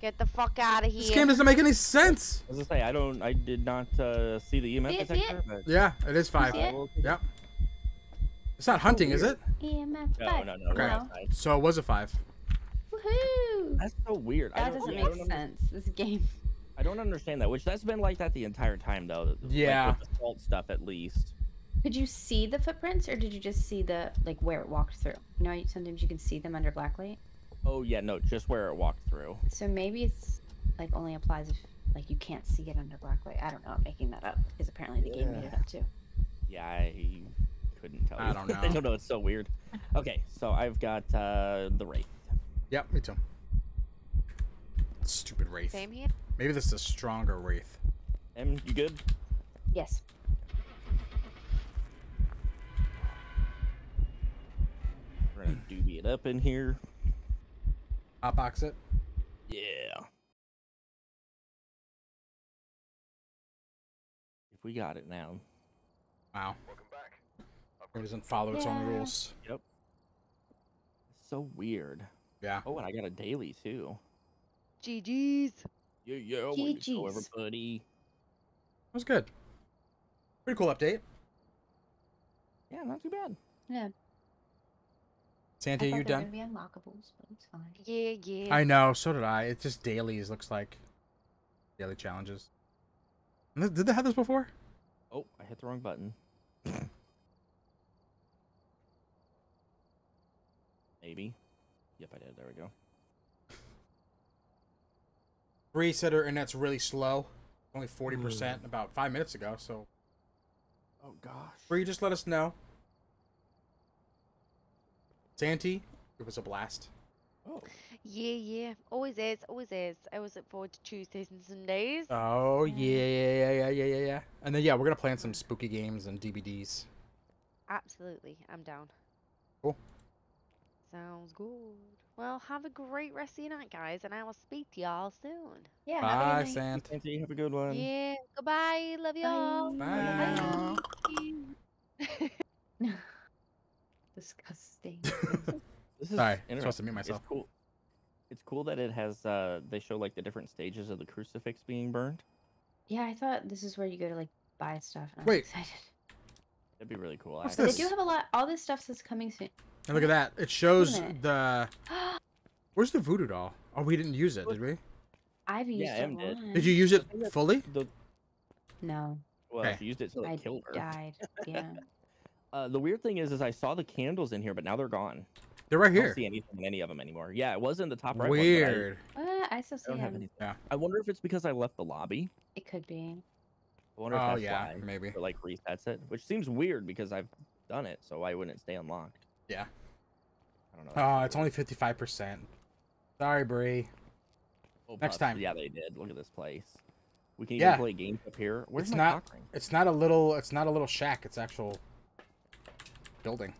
Get the fuck out of here. This game doesn't make any sense. As I say, I don't, I did not uh, see the E M F detector. It? Yeah, it is five. It? Yep. It's not hunting, is it? E M F five. No, no, no. Okay. No. So it was a five. Woohoo! That's so weird. That I don't, doesn't yeah, make I don't sense. This game. I don't understand that. Which that's been like that the entire time, though. Yeah. Like with the salt stuff, at least. Could you see the footprints, or did you just see the, like, where it walked through? You know, sometimes you can see them under blacklight. Oh, yeah, no, just where it walked through. So maybe it's, like, only applies if, like, you can't see it under blacklight. I don't know. I'm making that up, because apparently the yeah. game made it up, too. Yeah, I couldn't tell you. I don't know. I don't know. It's so weird. Okay, so I've got uh, the Wraith. Yep, me too. Stupid Wraith. Same here. Maybe this is a stronger Wraith. Em, you good? Yes. We're gonna doobie it up in here. Hotbox it? Yeah. If we got it now. Wow. Welcome back. It doesn't follow yeah. its own rules. Yep. It's so weird. Yeah. Oh, and I got a daily too. G G's. Yeah, yeah. G G's. Go, everybody. That was good. Pretty cool update. Yeah, not too bad. Yeah. Santi, are you done? Be unlockables, but it's fine. Yeah, yeah. I know, so did I. It's just dailies, looks like. Daily challenges. Did they have this before? Oh, I hit the wrong button. Maybe. Yep, I did. There we go. Bree said her internet's really slow. Only forty percent mm. about five minutes ago, so. Oh, gosh. Bree, just let us know. Santi, it was a blast. Oh. Yeah, yeah. Always is, always is. I always look forward to Tuesdays and Sundays. Oh, yeah, yeah, yeah, yeah, yeah, yeah. And then, yeah, we're going to plan some spooky games and D V Ds. Absolutely, I'm down. Cool. Sounds good. Well, have a great rest of your night, guys, and I will speak to y'all soon. Yeah. Bye, Santa. Santa, have a good one. Yeah. Goodbye. Love y'all. Bye. Bye. Bye. Disgusting. This is Sorry, I'm supposed to mute myself. It's cool. It's cool that it has. Uh, they show like the different stages of the crucifix being burned. Yeah, I thought this is where you go to like buy stuff. And Wait. I'm excited. That'd be really cool. They do have a lot. All this stuff that's coming soon. And look at that. It shows the... Where's the voodoo doll? Oh, we didn't use it, did we? I've used yeah, it once. Did. did you use it fully? The... No. Well, okay. She used it so it I killed her. died, yeah. uh, the weird thing is, is I saw the candles in here, but now they're gone. They're right here. I don't see anything in any of them anymore. Yeah, it was in the top right one. Weird. I, uh, I still see I them. Yeah. I wonder if it's because I left the lobby. It could be. I wonder oh, if that's yeah, why. maybe. Or, like, resets it, which seems weird because I've done it, so why wouldn't it stay unlocked? Yeah. I don't know. Oh, it's only fifty-five percent. Sorry, Bree. Oh, Next time. Yeah, they did. Look at this place. We can even yeah. play games up here. Where's it's my not, It's not a little. It's not a little shack. It's actual building.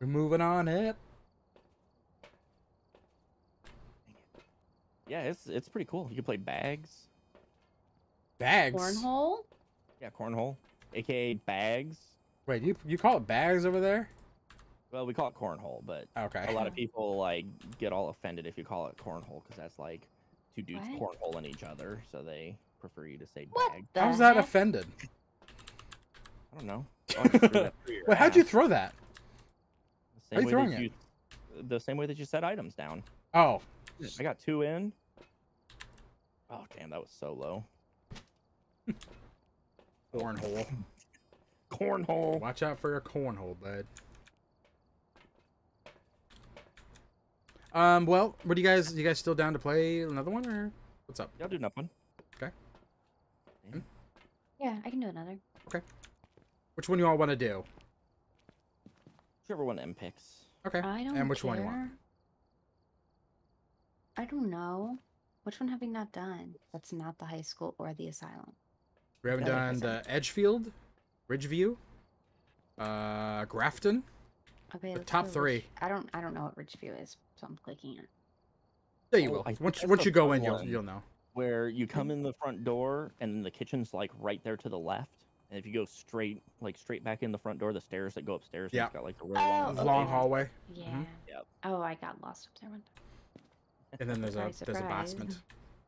We're moving on it. Yeah, it's it's pretty cool. You can play bags. Bags. Cornhole. Yeah, cornhole, aka bags. Wait, you you call it bags over there? Well, we call it cornhole, but okay. a lot of people like get all offended if you call it cornhole because that's like two dudes what? cornholing each other, so they prefer you to say bags. How's that offended? I don't know. Wait, ass. how'd you throw that? The same How are you way throwing it? You, the same way that you set items down. Oh, I got two in. Oh damn, that was so low. Cornhole. Cornhole. Watch out for your cornhole, bud. Um, well, what do you guys, you guys still down to play another one or what's up? Y'all do nothing. Okay. Yeah. yeah, I can do another. Okay. Which one you all want to do? Whichever one M picks. Okay. I don't and which care. one you want? I don't know. Which one have we not done? That's not the high school or the asylum. We haven't done the Edgefield. Ridgeview, uh, Grafton. Okay, the top three. Ridge. I don't, I don't know what Ridgeview is, so I'm clicking it. There you oh, will. Once, once you go in, you'll, you'll know. Where you come in the front door, and the kitchen's like right there to the left. And if you go straight, like straight back in the front door, the stairs that go upstairs, yeah, got like a really oh, long, okay. long hallway. Yeah. Mm-hmm. Yep. Oh, I got lost up there one time. And then there's surprise, a surprise. there's a basement.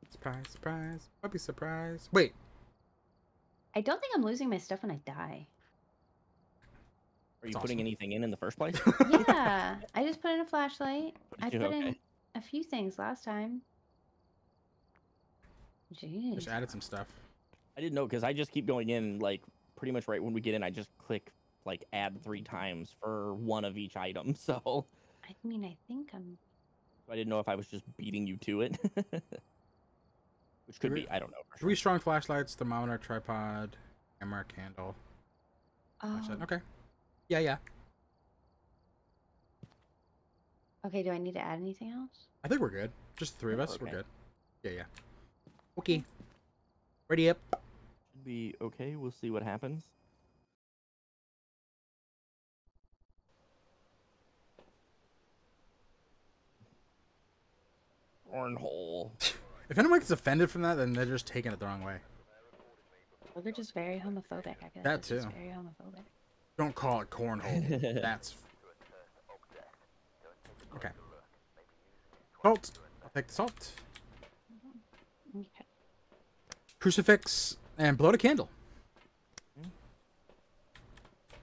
Surprise, surprise, puppy surprise. Wait. I don't think I'm losing my stuff when I die. Are you That's putting awesome. anything in in the first place? Yeah, I just put in a flashlight. I put okay. in a few things last time. Jeez. Just added some stuff. I didn't know because I just keep going in like pretty much right when we get in. I just click like add three times for one of each item. So. I mean, I think I'm. I didn't know if I was just beating you to it. Which could three, be, I don't know. Three sure. strong flashlights, thermometer, tripod, camera, candle. Oh. Okay. Yeah, yeah. Okay, do I need to add anything else? I think we're good. Just the three of us. Okay. We're good. Yeah, yeah. Okay. Ready up. Should be okay. We'll see what happens. Cornhole. If anyone gets offended from that, then they're just taking it the wrong way. Well, they're just very homophobic. I guess that too. Just very homophobic. Don't call it cornhole. That's okay. Salt. I'll take the salt. Okay. Crucifix and blow a candle.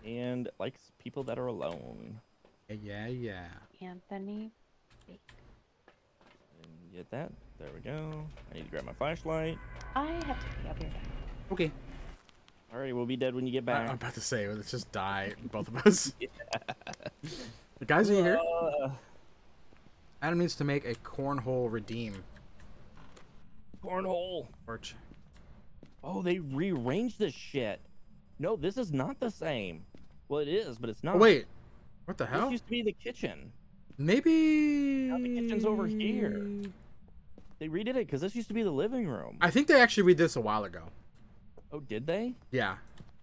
And likes people that are alone. Yeah, yeah, yeah. Anthony. Get that. There we go. I need to grab my flashlight. I have to pick up your back. Okay. Alright, we'll be dead when you get back. I, I'm about to say, let's just die, both of us. Yeah. The guys are uh... here. Adam needs to make a cornhole redeem. Cornhole. Porch. Oh, they rearranged this shit. No, this is not the same. Well, it is, but it's not. Oh, wait. What the hell? This used to be the kitchen. Maybe... Now the kitchen's over here. They redid it because this used to be the living room. I think they actually redid this a while ago. Oh, did they? Yeah.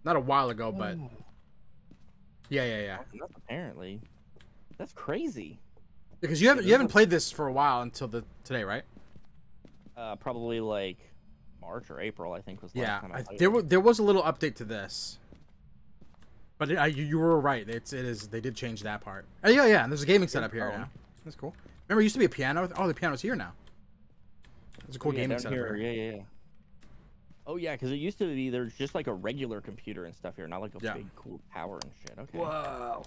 Not a while ago, but yeah, yeah, yeah. Not apparently, that's crazy. Because you haven't you haven't played this for a while until the today, right? Uh, probably like March or April, I think was the last yeah, time I played. Yeah, there was there was a little update to this, but it, I, you, you were right. It's it is they did change that part. Oh yeah, yeah. And there's a gaming setup here now. That's cool. Remember, it used to be a piano. Oh, the piano's here now. It's a cool oh, yeah, gaming setup. Here. Here. Yeah, yeah, yeah. Oh yeah, because it used to be there's just like a regular computer and stuff here, not like a yeah. big cool tower and shit. Okay. Whoa.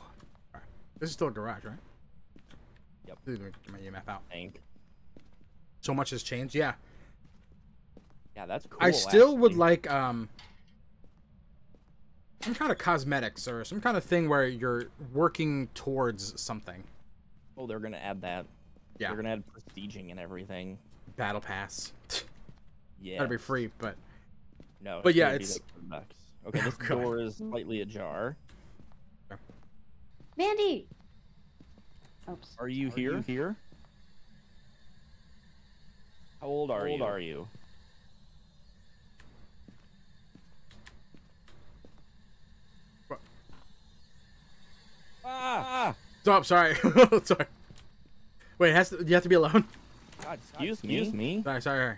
Right. This is still a garage, right? Yep. Get my E M F out. Thank. So much has changed. Yeah. Yeah, that's cool. I still actually. would like um some kind of cosmetics or some kind of thing where you're working towards something. Oh, they're gonna add that. Yeah. They're gonna add prestiging and everything. Battle pass. Yeah. That'd be free, but. No, but it's yeah, it's like okay. This oh, door is slightly ajar. Mandy, oops. Are you are here? You here? How old are How old you? Are you? What? Ah! Stop! Sorry, sorry. Wait, has to, you have to be alone? God, excuse, God, excuse me. me. Sorry, sorry.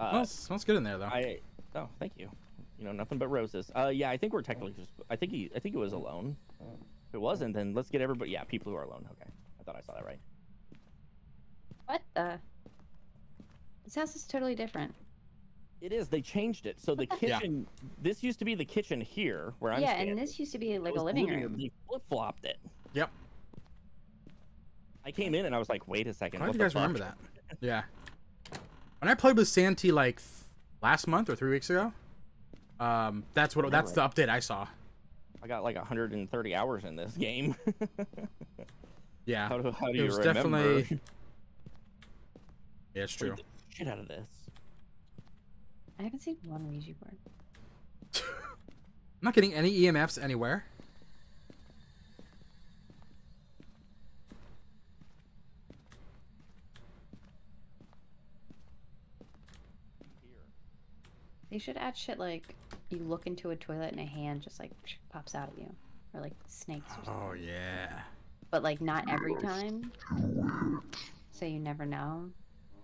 Uh, smells, smells good in there though. I oh thank you. You know nothing but roses. Uh yeah, I think we're technically just. I think he. I think it was alone. If it wasn't, then let's get everybody. Yeah, people who are alone. Okay, I thought I saw that right. What the? This house is totally different. It is. They changed it. So the kitchen. Yeah. This used to be the kitchen here where I'm. Yeah, standing. And this used to be like a living room. They flip flopped it. Yep. I came in and I was like, wait a second. How do you guys fuck? remember that? Yeah. When I played with Santi like last month or three weeks ago, um, that's what that's the update I saw. I got like one hundred thirty hours in this game. Yeah, how do, how do it you was remember? Definitely. Yeah, it's true. Get the shit out of this! I haven't seen one Ouija board. I'm not getting any E M Fs anywhere. They should add shit like you look into a toilet and a hand just like pops out at you, or like snakes. Or something. Oh yeah. But like not every time, so you never know.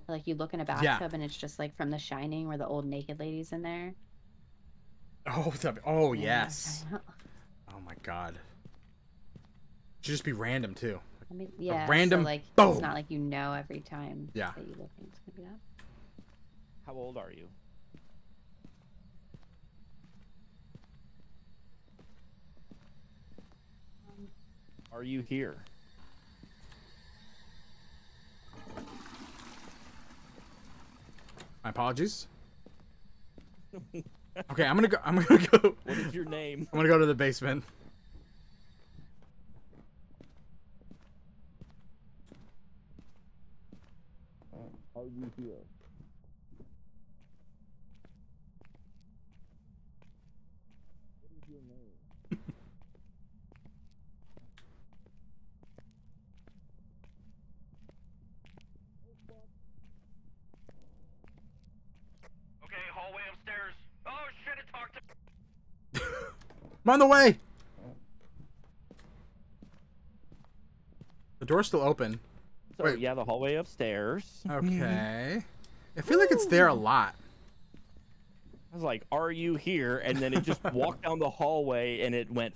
Like you look in a bathtub yeah. and it's just like from The Shining where the old naked lady's in there. Oh, oh yes. Oh my god. It should just be random too. I mean, yeah. A random. So, like boom. It's not like you know every time. Yeah. That you look and it's gonna be that. How old are you? Are you here? My apologies. Okay, I'm gonna go. I'm gonna go. What is your name? I'm gonna go to the basement. Are you here? What is your name? I'm on the way! The door's still open. So, Wait. yeah, the hallway upstairs. Okay. I feel like it's there a lot. I was like, are you here? And then it just walked down the hallway and it went,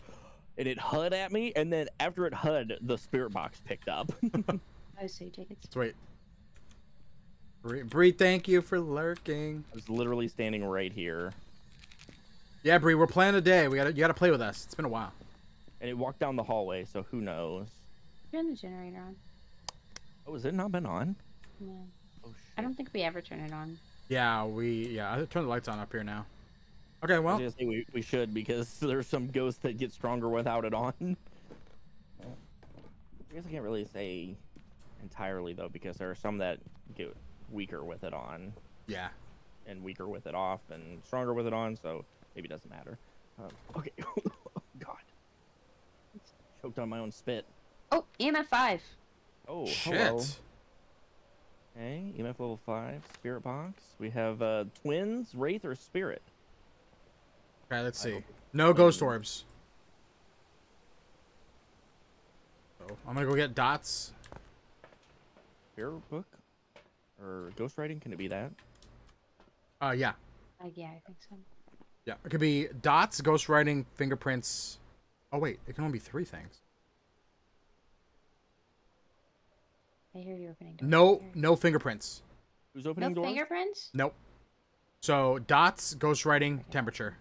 and it H U D at me. And then after it H U D, the spirit box picked up. I see, tickets. Sweet. Bree, Bree, thank you for lurking. I was literally standing right here. Yeah, Bree, we're playing today. We gotta, you gotta play with us. It's been a while. And it walked down the hallway, so who knows? Turn the generator on. Oh, has it not been on? No. Oh, shit. I don't think we ever turn it on. Yeah, we. Yeah, I turn the lights on up here now. Okay, well. I was gonna say we, we should because there's some ghosts that get stronger without it on. I guess I can't really say entirely though because there are some that get weaker with it on. Yeah. And weaker with it off, and stronger with it on. So. Maybe it doesn't matter. Um, okay. Oh, God. Choked on my own spit. Oh, E M F five. Oh, shit. Hello. Okay, E M F level five, spirit box. We have uh, twins, wraith, or spirit. Okay, let's see. No ghost orbs. Oh, I'm gonna go get dots. Bear book? Or ghostwriting? Can it be that? Uh, yeah. Uh, yeah, I think so. Yeah, it could be dots, ghostwriting, fingerprints. Oh, wait, it can only be three things. I hear you opening doors. No, no fingerprints. Who's opening no doors? No fingerprints? Nope. So, dots, ghostwriting, okay. temperature.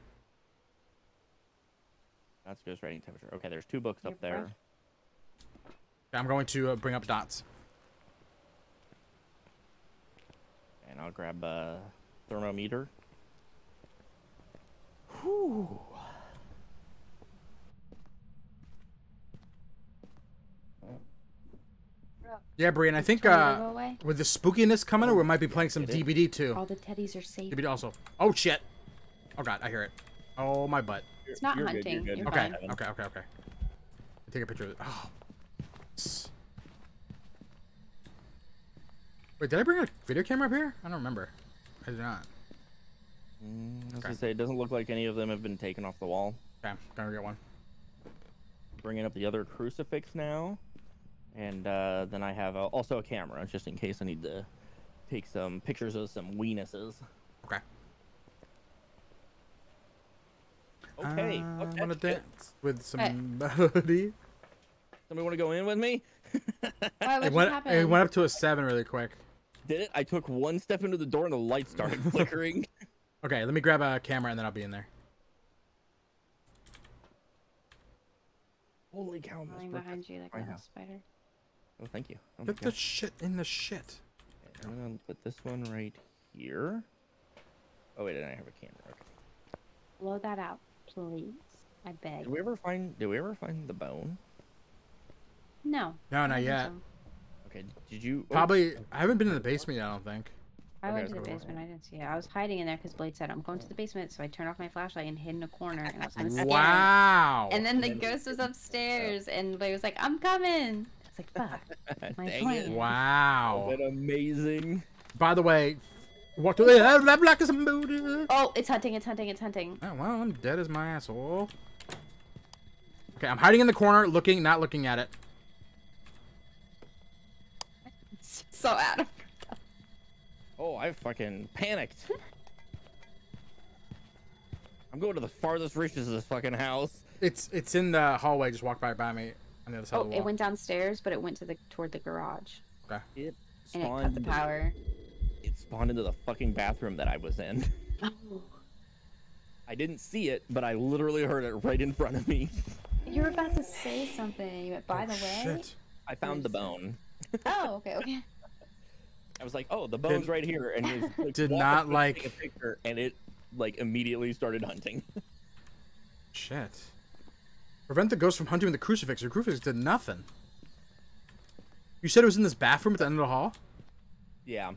Dots, ghostwriting, temperature. Okay, there's two books Your up there. Book? I'm going to uh, bring up dots. And I'll grab a thermometer. Whew. Yeah, Brian, I think uh, with the spookiness coming, or we might be playing some D B D too. All the teddies are safe. D B D also. Oh shit! Oh god, I hear it. Oh my butt. It's not you're hunting. Good, you're good. You're okay, fine. okay, okay, okay. I'll take a picture of it. Oh. Wait, did I bring a video camera up here? I don't remember. I did not. Mm, I was okay. gonna say, it doesn't look like any of them have been taken off the wall. Okay, gotta get one. Bringing up the other crucifix now. And uh, then I have a, also a camera, just in case I need to take some pictures of some weenuses. Okay. Okay. Uh, okay. I want to dance with somebody. Hey. Somebody want to go in with me? Why, it, went, it went up to a seven really quick. Did it? I took one step into the door and the light started flickering. Okay, let me grab a camera and then I'll be in there. Holy cow! I'm running behind you like a spider. Oh, thank you. Oh, put the shit in the shit. Okay, I'm gonna put this one right here. Oh wait, I have a camera. Okay. Blow that out, please. I beg. Did we ever find? Did we ever find the bone? No. No, not yet. So. Okay. Did you? Oh. Probably. I haven't been in the basement yet. I don't think. I went okay, to the basement. Going. I didn't see it. I was hiding in there because Blade said, I'm going to the basement. So I turned off my flashlight and hid in a corner. And I was unscared. Wow. And then the ghost was upstairs. And Blade was like, I'm coming. I was like, fuck. My Dang plan. It. Wow. That's amazing. By the way, what do they have? Oh, it's hunting. It's hunting. It's hunting. Oh, well, I'm dead as my asshole. Okay, I'm hiding in the corner, looking, not looking at it. So out of Oh, I fucking panicked. I'm going to the farthest reaches of this fucking house. It's it's in the hallway. Just walk by by me on the other side oh, of the wall. It went downstairs, but it went to the toward the garage. Okay. It and spawned, it cut the power. It spawned into the fucking bathroom that I was in. Oh. I didn't see it, but I literally heard it right in front of me. You were about to say something. You went, by oh, the way. Shit. I found the bone. Oh, okay, okay. I was like, "Oh, the bone's did, right here," and he was, like, did not like a picture, and it like immediately started hunting. Shit! Prevent the ghost from hunting with the crucifix. Your crucifix did nothing. You said it was in this bathroom at the end of the hall. Yeah.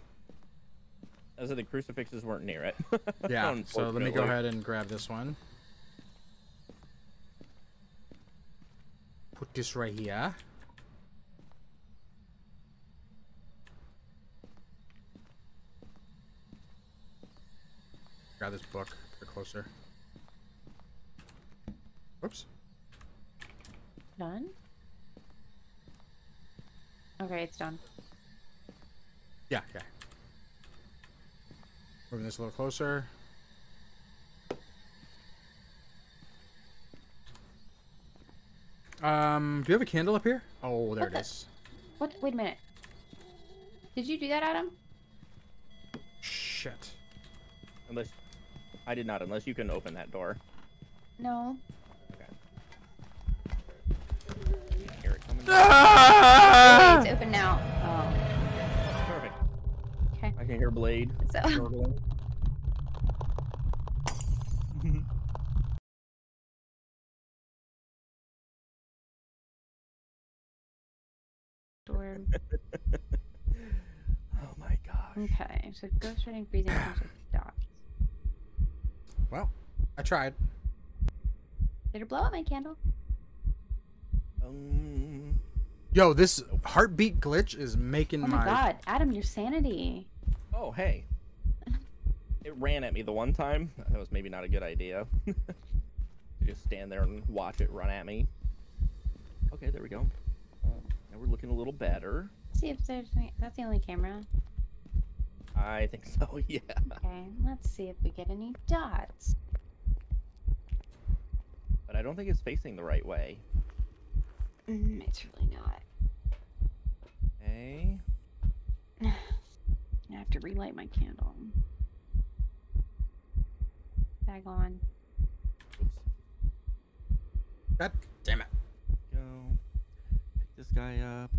I said the crucifixes weren't near it. Yeah. So let me go ahead and grab this one. Put this right here. Grab this book. They're closer. Whoops. Done? Okay, it's done. Yeah, yeah. Moving this a little closer. Um, do you have a candle up here? Oh, there what it the? is. What? Wait a minute. Did you do that, Adam? Shit. Unless... I did not, unless you can open that door. No. Okay. Yeah, here it comes. Ah! Oh, it's open now. Oh. Perfect. Okay. I can hear Blade. So. Storm. Oh my gosh. Okay, so ghostwriting, breathing, dot. Well, I tried. Did it blow out my candle? Um. Yo, this heartbeat glitch is making my. Oh my, my... god, Adam, your sanity. Oh hey. It ran at me the one time. That was maybe not a good idea. Just stand there and watch it run at me. Okay, there we go. Uh, now we're looking a little better. Let's see if there's any... That's the only camera. I think so, yeah. Okay, let's see if we get any dots. But I don't think it's facing the right way. Mm, it's really not. Okay. I have to relight my candle. Tag on. Oops. God damn it. Go. Pick this guy up.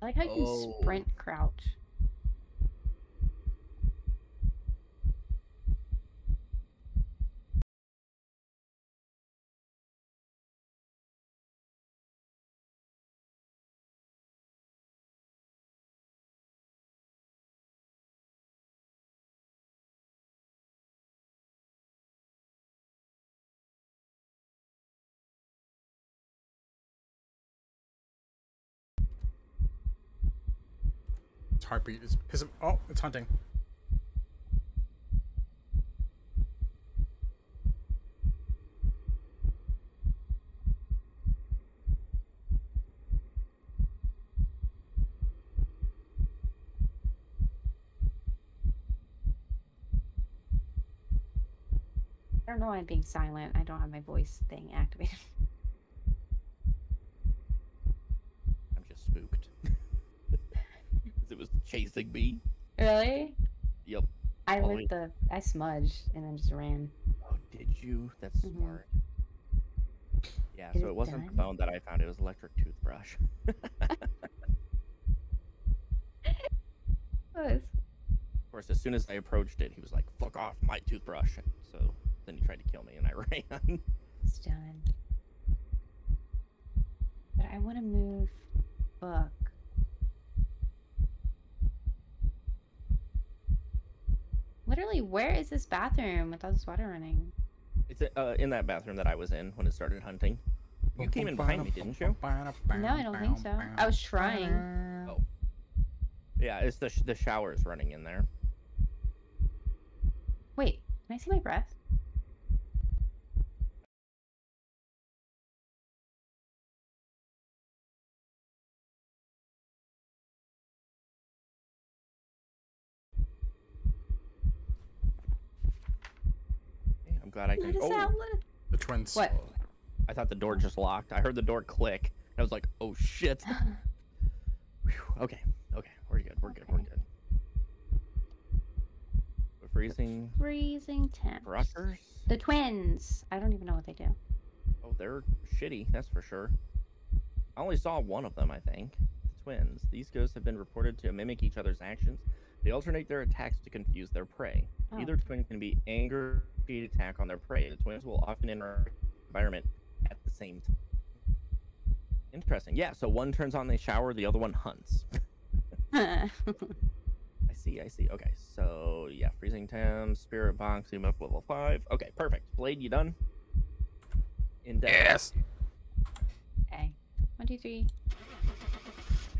I like how you oh. can sprint crouch. Heartbeat is pissing. Oh, it's hunting. I don't know why I'm being silent. I don't have my voice thing activated. I'm just spooked. It was chasing me. Really? Yep. I Always. lit the. I smudged and then just ran. Oh, did you? That's mm-hmm. smart. Yeah. Is so it, it wasn't done? The bone that I found. It was electric toothbrush. Of course, as soon as I approached it, he was like, "Fuck off, my toothbrush!" So then he tried to kill me, and I ran. It's done. But I want to move book. Literally, where is this bathroom with all this water running? It's uh, in that bathroom that I was in when it started hunting. You came in behind me, didn't you? No, I don't think so. I was trying. Oh. Yeah, it's the, sh the showers running in there. Wait, can I see my breath? God, I can, oh, the twins. What? I thought the door just locked. I heard the door click. I was like, "Oh shit!" Whew. Okay, okay, we're good. We're okay. good. We're good. We're freezing. The freezing temps. Rushers. The twins. I don't even know what they do. Oh, they're shitty. That's for sure. I only saw one of them. I think the twins. These ghosts have been reported to mimic each other's actions. They alternate their attacks to confuse their prey. Oh. Either twin can be angered. Attack on their prey. The twins will often enter environment at the same time. Interesting. Yeah, so one turns on the shower, the other one hunts. I see, I see. Okay, so yeah, freezing temps, spirit box, E M F level five. Okay, perfect. Blade, you done? In depth. Yes. Okay. One, two, three.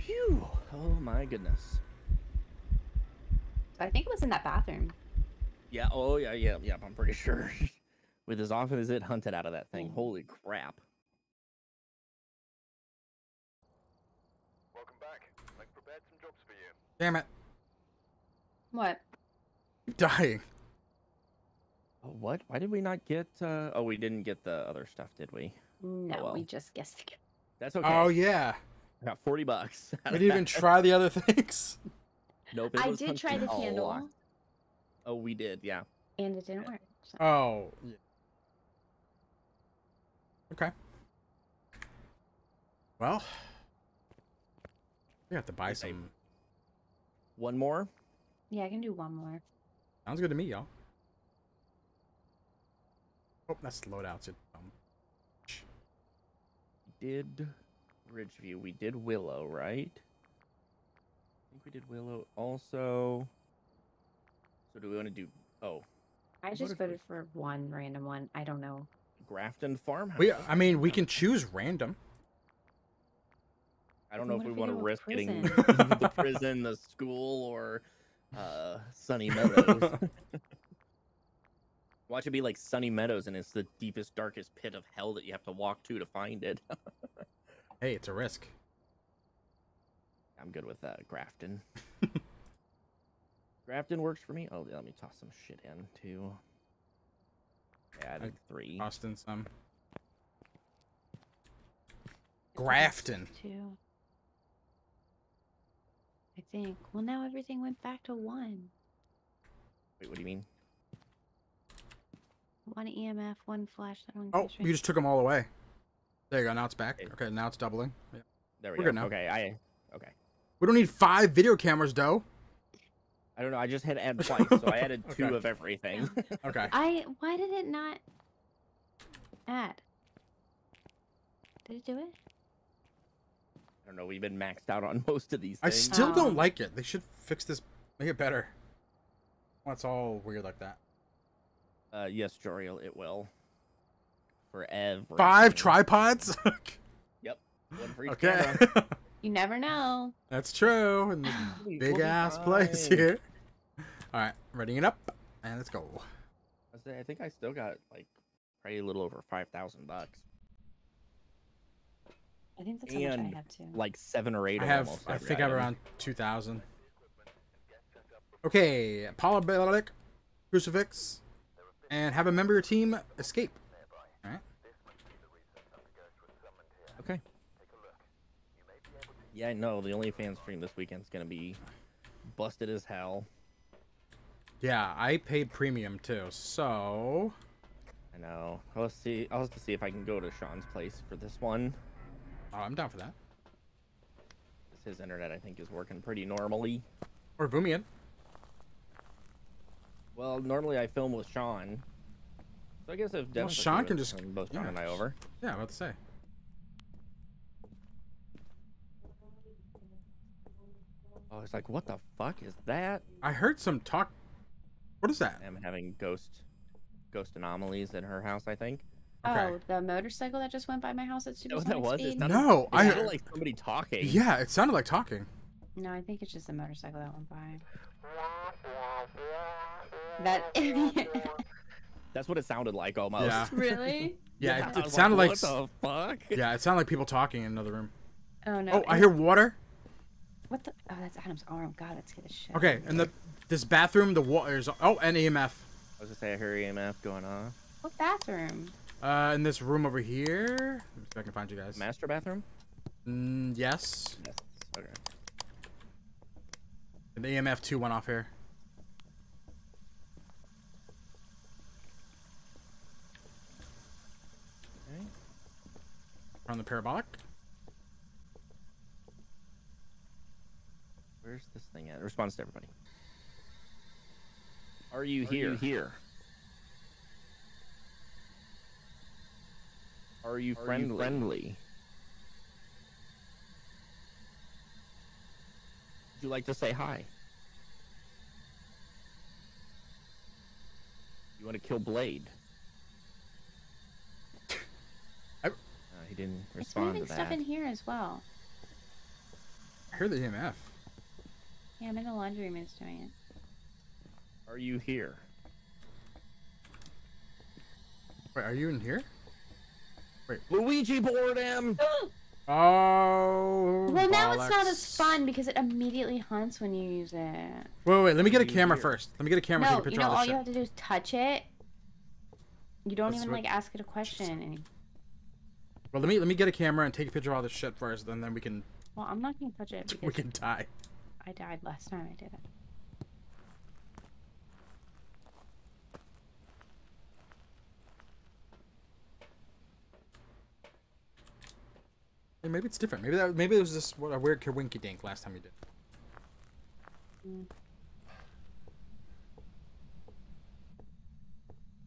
Phew. Oh my goodness. I think it was in that bathroom. Yeah, oh, yeah, yeah, yeah, I'm pretty sure. With as often as it hunted out of that thing. Mm. Holy crap. Welcome back. I've prepared some jobs for you. Damn it. What? I'm dying. Oh, what? Why did we not get, uh... oh, we didn't get the other stuff, did we? No, oh, well. we just guessed again. That's okay. Oh, yeah. I got forty bucks. We didn't even try the other things. Nope. I did try the candle. Oh, Oh, we did, yeah. And it didn't work. So. Oh. Yeah. Okay. Well, we have to buy some. One more? Yeah, I can do one more. Sounds good to me, y'all. Oh, that's loadouts. Um, did Ridgeview? We did Willow, right? I think we did Willow also. What do we want to do? Oh, I just voted we... for one random one. I don't know. Grafton Farmhouse. We, I mean, we can choose random. I don't know if we want to risk prison? getting the prison, the school, or uh, Sunny Meadows. Watch it be like Sunny Meadows, and it's the deepest, darkest pit of hell that you have to walk to to find it. Hey, it's a risk. I'm good with that, uh, Grafton. Grafton works for me. Oh, yeah, let me toss some shit in, too. Yeah, I did three. Tossed in some. Grafton. Two. I think. Well, now everything went back to one. Wait, what do you mean? One E M F, one flash, that one. Oh, you just took them all away. There you go. Now it's back. Okay, now it's doubling. Yeah. There we We're go. Good now. Okay, I. Okay. We don't need five video cameras, though. I don't know. I just had add twice, so I added two okay. of everything. Okay. I. Why did it not add? Did it do it? I don't know. We've been maxed out on most of these things. I still oh. don't like it. They should fix this. Make it better. Well, it's all weird like that. Uh, yes, Joriel, it will. Forever. Five tripods? Yep. One for each okay. camera. You never know. That's true. In this big ass place here. Alright, readying it up. And let's go. I think I still got like probably a little over five thousand bucks. I think that's how much I have too. Like seven or eight I have almost I think item. I have around two thousand. Okay, Polybellic Crucifix. And have a member of your team escape. All right. Okay. Yeah, no, the OnlyFans stream this weekend's gonna be busted as hell. Yeah, I paid premium too, so. I know. Let's see. I'll have to see if I can go to Sean's place for this one. Oh, I'm down for that. His internet, I think, is working pretty normally. Or Boomian. Well, normally I film with Sean, so I guess if well, Sean can just both Sean yeah. and I over. Yeah, I'm about to say. Oh, it's like, what the fuck is that? I heard some talk. What is that? I'm having ghost, ghost anomalies in her house, I think. Okay. Oh, the motorcycle that just went by my house at super speed. No, that was it. No, I heard like somebody talking. Yeah, it sounded like talking. No, I think it's just the motorcycle that went by. That that's what it sounded like almost. Yeah. Really? Yeah, yeah. It, it like, sounded like. What the fuck? Yeah, it sounded like people talking in another room. Oh no! Oh, I hear water. What the? Oh, that's Adam's arm. God, let's get a shit. Okay, and the this bathroom, the water's. Oh, and E M F. I was gonna say I hear E M F going on. What bathroom? Uh, in this room over here. Let me see if I can find you guys. Master bathroom? Mm, yes. Yes. Okay. And the E M F two went off here. On the parabolic. Where's this thing at? Response to everybody. Are you Are here? You here? Are you Are friendly? You friendly? Would you like to say hi? You want to kill Blade? He didn't respond to that. It's moving stuff in here as well. I heard the E M F. Yeah, I'm in the laundry room and it's doing it. Are you here? Wait, are you in here? Wait. Luigi board him! Oh. Well, now it's not as fun because it immediately hunts when you use it. Wait, wait, let me get a camera first. Let me get a camera so you can picture all this shit. No, you know, all you have to do is touch it. You don't even, like, ask it a question. Well, let me let me get a camera and take a picture of all this shit first, and then we can. Well, I'm not gonna touch it. We can die. I died last time I did it. Hey, maybe it's different. Maybe that maybe it was just what a weird kerwinky dink last time you did. Mm.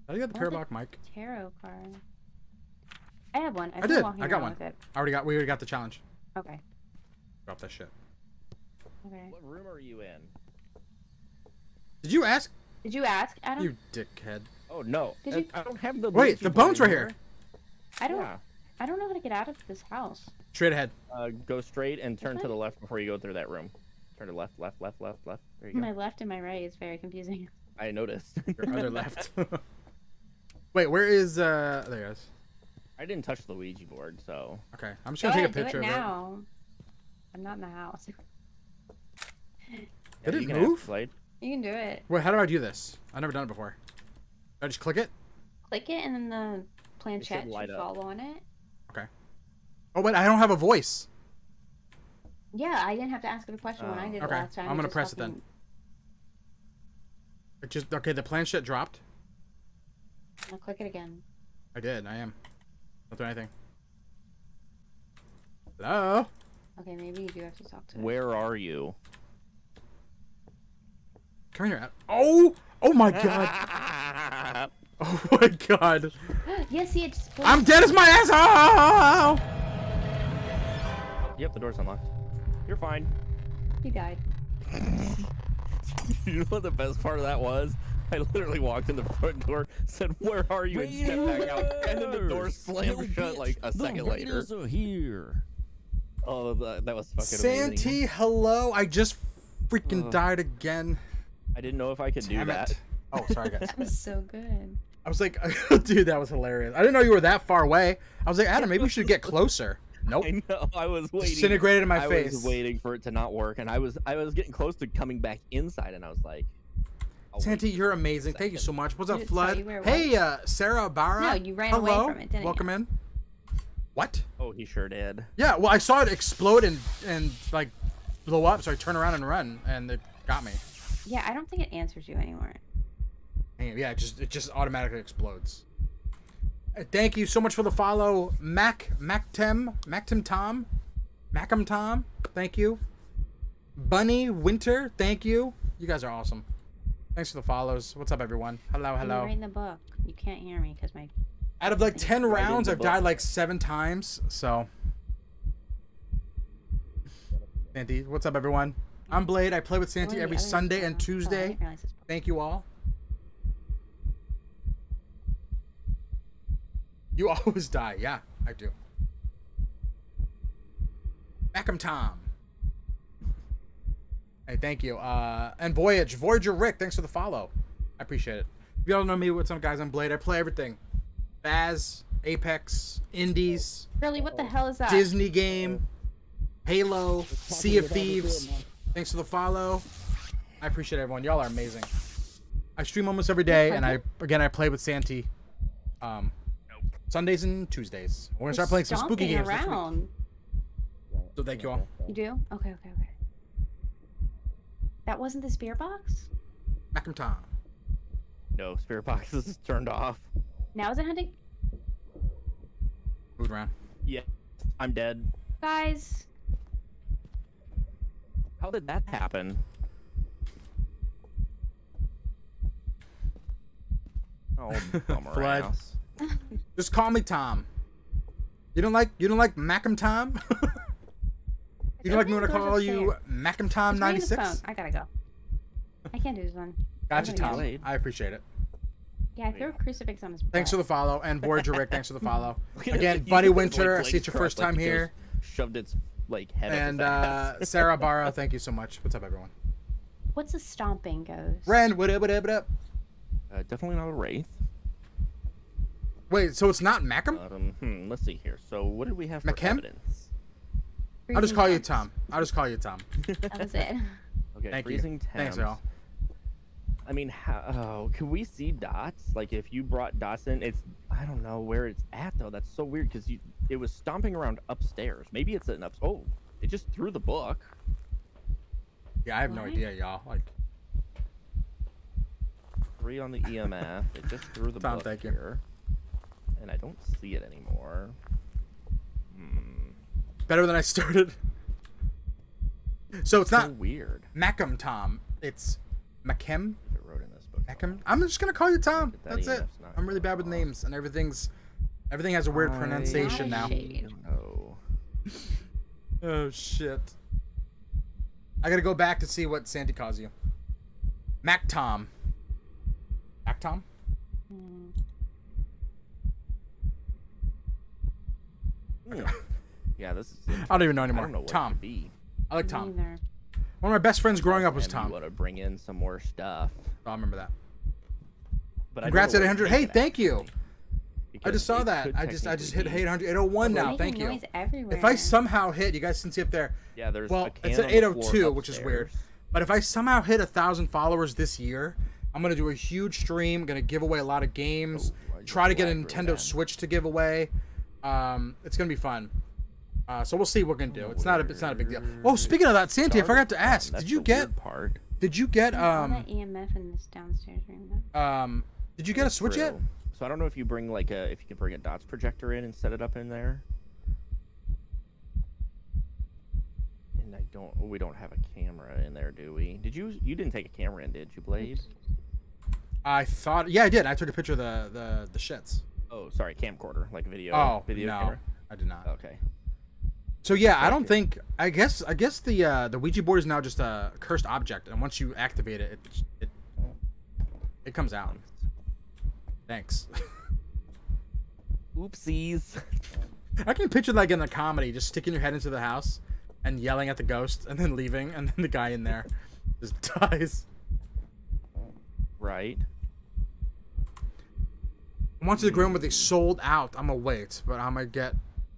I got the parabolic mic. Tarot card. I have one. I, I did. I got one. I already got. We already got the challenge. Okay. Drop that shit. Okay. What room are you in? Did you ask? Did you ask, Adam? You dickhead. Oh no. Did I, you... I don't have the. Wait, the bones right here. I don't. Yeah. I don't know how to get out of this house. Straight ahead. Uh, go straight and turn okay. to the left before you go through that room. Turn to left, left, left, left, left. There you go. My left and my right is very confusing. I noticed. Your other left. Wait, where is... Uh... There it is. I didn't touch the Ouija board, so... Okay, I'm just going to take a picture of it. Now. I'm not in the house. Did it move? You can do it. Wait, how do I do this? I've never done it before. I just click it? Click it, and then the planchette should fall on it. Okay. Oh, wait, I don't have a voice. Yeah, I didn't have to ask it a question uh, when I did okay. it last time. I'm going to press fucking... it then. It just Okay, the planchette dropped. I'll click it again. I did, I am. Don't do anything. Hello? Okay, maybe you do have to talk to it. Where are you? Come here. Oh! Oh my god! Oh my god! Yes, he had split. I'm dead as my asshole! Yep, the door's unlocked. You're fine. He died. You know what the best part of that was? I literally walked in the front door, said, "Where are you?" and stepped back out, and then the door slammed no, shut like a second later. Are here. Oh, that, that was fucking amazing. Santee, hello! I just freaking Ugh. died again. I didn't know if I could Damn do it. that. Oh, sorry guys. That was so good. I was like, dude, that was hilarious. I didn't know you were that far away. I was like, Adam, maybe we should get closer. Nope. I know. I was waiting. Disintegrated in my I face. I was waiting for it to not work, and I was I was getting close to coming back inside, and I was like, Santi, you're amazing. Thank you so much. What's up, Flood? Hey, uh, Sarah Barra. No, you ran Hello. away from it, didn't Welcome you? in. What? Oh, he sure did. Yeah, well, I saw it explode and, and like, blow up, so I turned around and run, and it got me. Yeah, I don't think it answers you anymore. Yeah, it just, it just automatically explodes. Thank you so much for the follow, Mac, Mactem, Mactem Tom, Macum Tom, thank you. Bunny Winter, thank you. You guys are awesome. Thanks for the follows. What's up, everyone? Hello, hello. I'm reading the book. You can't hear me because my... Out of like ten rounds, I've died like seven times, so. Santi, what's up, everyone? I'm Blade. I play with Santi every Sunday and Tuesday. Thank you all. You always die. Yeah, I do. Macum Tom. Hey, thank you. Uh, and Voyage. Voyager Rick, thanks for the follow. I appreciate it. If you all know me, what's up, guys? I'm Blade. I play everything. Baz, Apex, Indies. Really, what the hell is that? Disney game. Halo. Sea of Thieves. Thanks for the follow. I appreciate everyone. Y'all are amazing. I stream almost every day, and I again, I play with Santi. Um... Sundays and Tuesdays. We're gonna start playing some spooky games around. This week. So thank you all. You do? Okay, okay, okay. That wasn't the spirit box? Macum Tom. No, spirit box is turned off. Now is it hunting? Food round. Yeah, I'm dead. Guys. How did that happen? Oh, bummer. Flood. Just call me Tom. You don't like you don't like Macum Tom? You don't like me when I call you Macum Tom ninety-six? I gotta go. I can't do this one. Gotcha, Tom. I appreciate it. Yeah, I threw a crucifix on his butt. Thanks for the follow, and Voyager Rick, thanks for the follow. Again, Buddy Winter, I see it's your first time here. Shoved its like head. And uh, Sarah Barra, thank you so much. What's up, everyone? What's a stomping ghost? Ren, what up? What up? What up? Uh, definitely not a wraith. Wait, so it's not Macum? Um, hmm, let's see here. So what did we have for Macum? evidence? Freezing I'll just call temps. you Tom. I'll just call you Tom. That was it. Okay, Thank freezing you. temps. Thanks, y'all. I mean, how, oh, can we see dots? Like, if you brought dots in, it's... I don't know where it's at, though. That's so weird, because it was stomping around upstairs. Maybe it's an up... Oh, it just threw the book. Yeah, I have what? no idea, y'all. Like... Three on the E M F. It just threw the Tom, book thank here. You. And I don't see it anymore. Hmm. Better than I started. So it's, it's not so weird. Macum Tom. It's Macum. It wrote in this book. Macum. I'm just gonna call you Tom. That That's E M F's it. I'm really bad with off. names, and everything's everything has a weird I... pronunciation now. Oh. Oh shit. I gotta go back to see what Santi calls you. Mac Tom. Mac Tom. Mm. Yeah. Yeah, this is I don't even know anymore. I don't know what Tom. To be. I like Tom. Neither. One of my best friends growing up was Tom. You want to bring in some more stuff. Oh, I remember that. But congrats at eight hundred. Hey, thank you. I just saw that. I just I just hit eight hundred. eight oh one now. Thank you. If I somehow hit, you guys can see up there. Yeah, there's well, it's at eight oh two, which is weird. But if I somehow hit a thousand followers this year, I'm gonna do a huge stream. I'm gonna give away a lot of games. Oh, try to get a Nintendo Switch to give away. Um, it's gonna be fun. Uh, so we'll see what we're gonna do. It's not a it's not a big deal. Oh, speaking of that, Santi, I forgot to ask. Did you get part? Did you get um? E M F in this downstairs room though. Um, did you get a Switch yet? So I don't know if you bring like a if you can bring a dots projector in and set it up in there. And I don't we don't have a camera in there, do we? Did you you didn't take a camera in, did you, Blaze? I thought yeah I did. I took a picture of the the the shits. Oh sorry, camcorder like video. Oh video no, camera. I did not. Okay. So yeah, I don't think I guess I guess the uh, the Ouija board is now just a cursed object, and once you activate it, it it, it comes out. Thanks. Oopsies. I can picture like in a comedy, just sticking your head into the house and yelling at the ghost and then leaving and then the guy in there just dies. Right. I wanted to go in with a sold out. I'm going to wait, but I'm going to get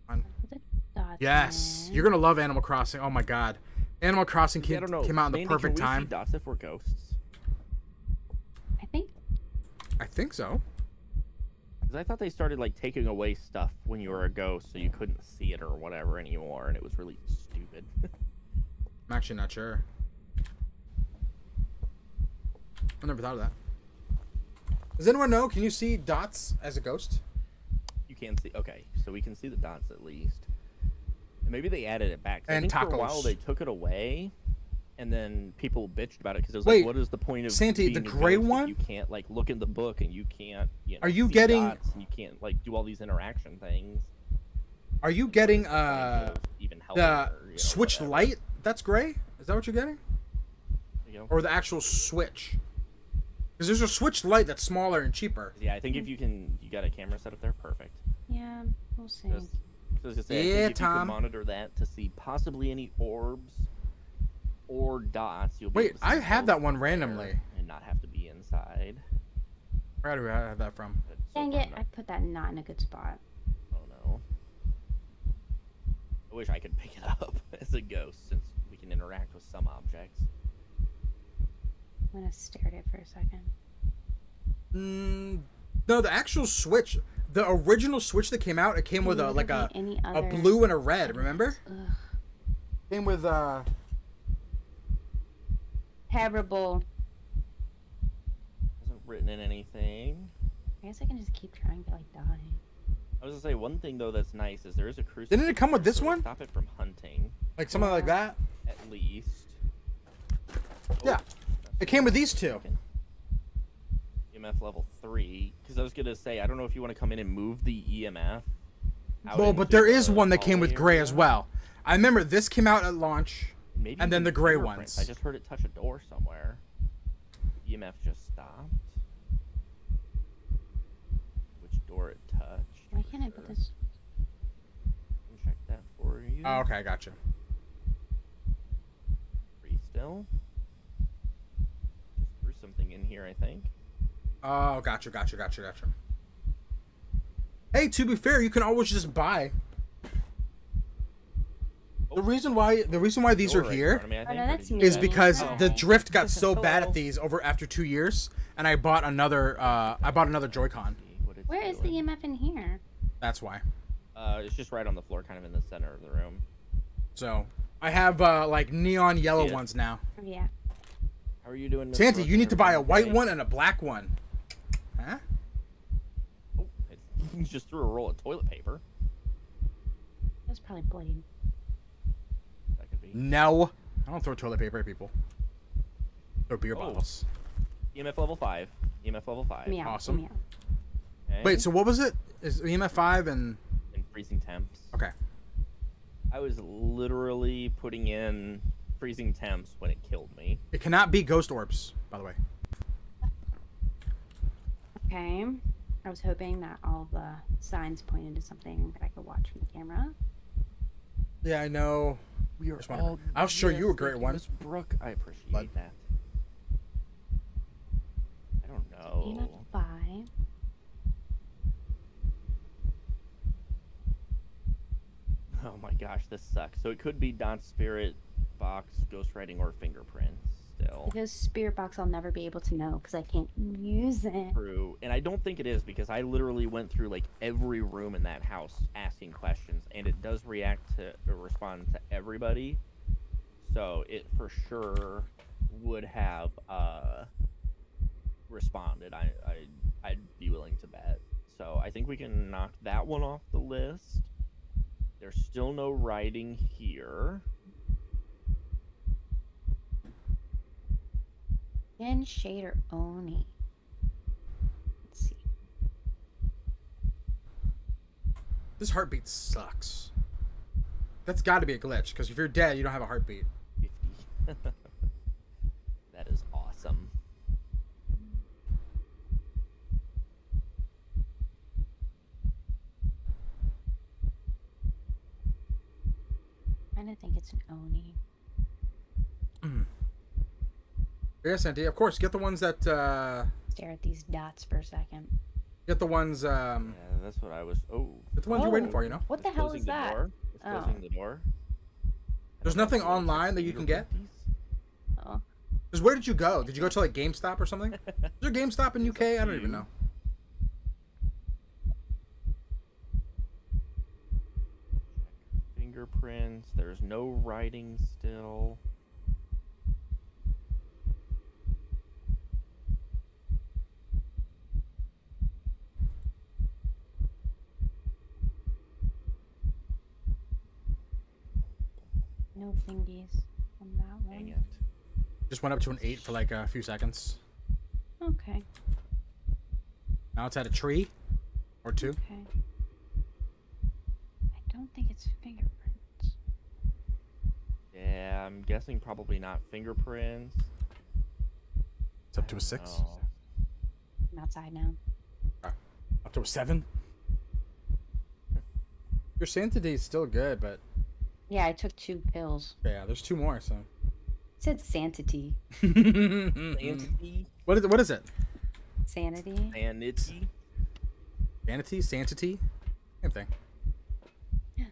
on. Yes. You're going to love Animal Crossing. Oh my God. Animal Crossing came, yeah, came out in the Mandy, perfect can we time. See dots if we're ghosts? I think. I think so. I thought they started like taking away stuff when you were a ghost so you couldn't see it or whatever anymore, and it was really stupid. I'm actually not sure. I never thought of that. Does anyone know? Can you see dots as a ghost? You can see. Okay, so we can see the dots at least. And maybe they added it back. And I think tacos. For a while they took it away. And then people bitched about it because it was Wait, like, what is the point of Santi, being the gray one? You can't like look in the book and you can't. You know, Are you getting? Dots and you can't like do all these interaction things. Are you getting uh even the or, you know, Switch whatever. Light? That's gray. Is that what you're getting? There you go. Or the actual Switch? Because there's a Switch Light that's smaller and cheaper. Yeah, I think if you can, you got a camera set up there, perfect. Yeah, we'll see. Just, just say, yeah, I think if Tom. You can monitor that to see possibly any orbs. Or dots. You'll be Wait, I have that one randomly. And not have to be inside. Where do I have that from? Dang it! I put that not in a good spot. Oh no! I wish I could pick it up as a ghost, since we can interact with some objects. I'm gonna stare at it for a second. Mm, no, the actual Switch, the original Switch that came out, it came with a like a a blue and a red. Remember? Ugh. Came with uh. Terrible. Wasn't written in anything. I guess I can just keep trying to like die. I was gonna say one thing though that's nice is there is a crucifix. Didn't it come with this one? Stop it from hunting. Like something yeah. like that. At least. Oh, yeah. It came with these two. E M F level three. Because I was gonna say I don't know if you want to come in and move the E M F. Well, but there is one that came with gray as well. I remember this came out at launch. Maybe and then the gray ones. I just heard it touch a door somewhere. E M F just stopped. Which door it touched? Why can't I put this? Let me check that for you. Oh, okay, I got you. Free still. Just threw something in here, I think. Oh, gotcha, gotcha, gotcha, gotcha. Hey, to be fair, you can always just buy. The reason why the reason why these are here is because the drift got so bad at these over after two years, and I bought another uh, I bought another Joy-Con. Where is the E M F in here? That's why. Uh, it's just right on the floor, kind of in the center of the room. So I have uh, like neon yellow yeah. ones now. Yeah. How are you doing, Santi? You need to buy a white one and a black one. Huh? Oh, I just threw a roll of toilet paper. That's probably bleeding. No, I don't throw toilet paper at people. Throw beer oh. bottles. E M F level five. E M F level five. Meow. Awesome. Meow. Okay. Wait, so what was it? Is E M F five and? And freezing temps. Okay. I was literally putting in freezing temps when it killed me. It cannot be ghost orbs, by the way. Okay. I was hoping that all the signs pointed to something that I could watch from the camera. Yeah, I know. We are all I'm sure you were great one. Brooke, I appreciate but... that. I don't know. You know five. Oh my gosh, this sucks. So it could be Don's spirit box, ghostwriting, or fingerprints. Still. Because spirit box, I'll never be able to know because I can't use it. True, and I don't think it is because I literally went through like every room in that house asking questions, and it does react to or respond to everybody. So it for sure would have uh, responded. I, I I'd be willing to bet. So I think we can knock that one off the list. There's still no writing here. Again, Shade or Oni. Let's see. This heartbeat sucks. That's got to be a glitch, because if you're dead, you don't have a heartbeat. fifty. That is awesome. I don't think it's an Oni. Mm. Yes, Auntie. Of course, get the ones that uh, stare at these dots for a second. Get the ones. Um, yeah, that's what I was. Oh, get the ones oh. you're waiting for. You know. What the it's hell is the that? Door. It's oh. closing the door. There's nothing online that you can get. Oh. Because where did you go? Did you go to like GameStop or something? Is there GameStop in U K? I don't even know. Fingerprints. There's no writing still. No thingies on that one. Dang it. Just went up to an eight for like a few seconds. Okay. Now it's at a tree or two. Okay. I don't think it's fingerprints. Yeah, I'm guessing probably not fingerprints. It's up to a six. Know. I'm outside now. Uh, up to a seven? Your sanity is still good, but... Yeah, I took two pills. Yeah, there's two more, so... It said sanity. Sanity? What is, what is it? Sanity. Sanity? Sanity? Sanity? Same thing.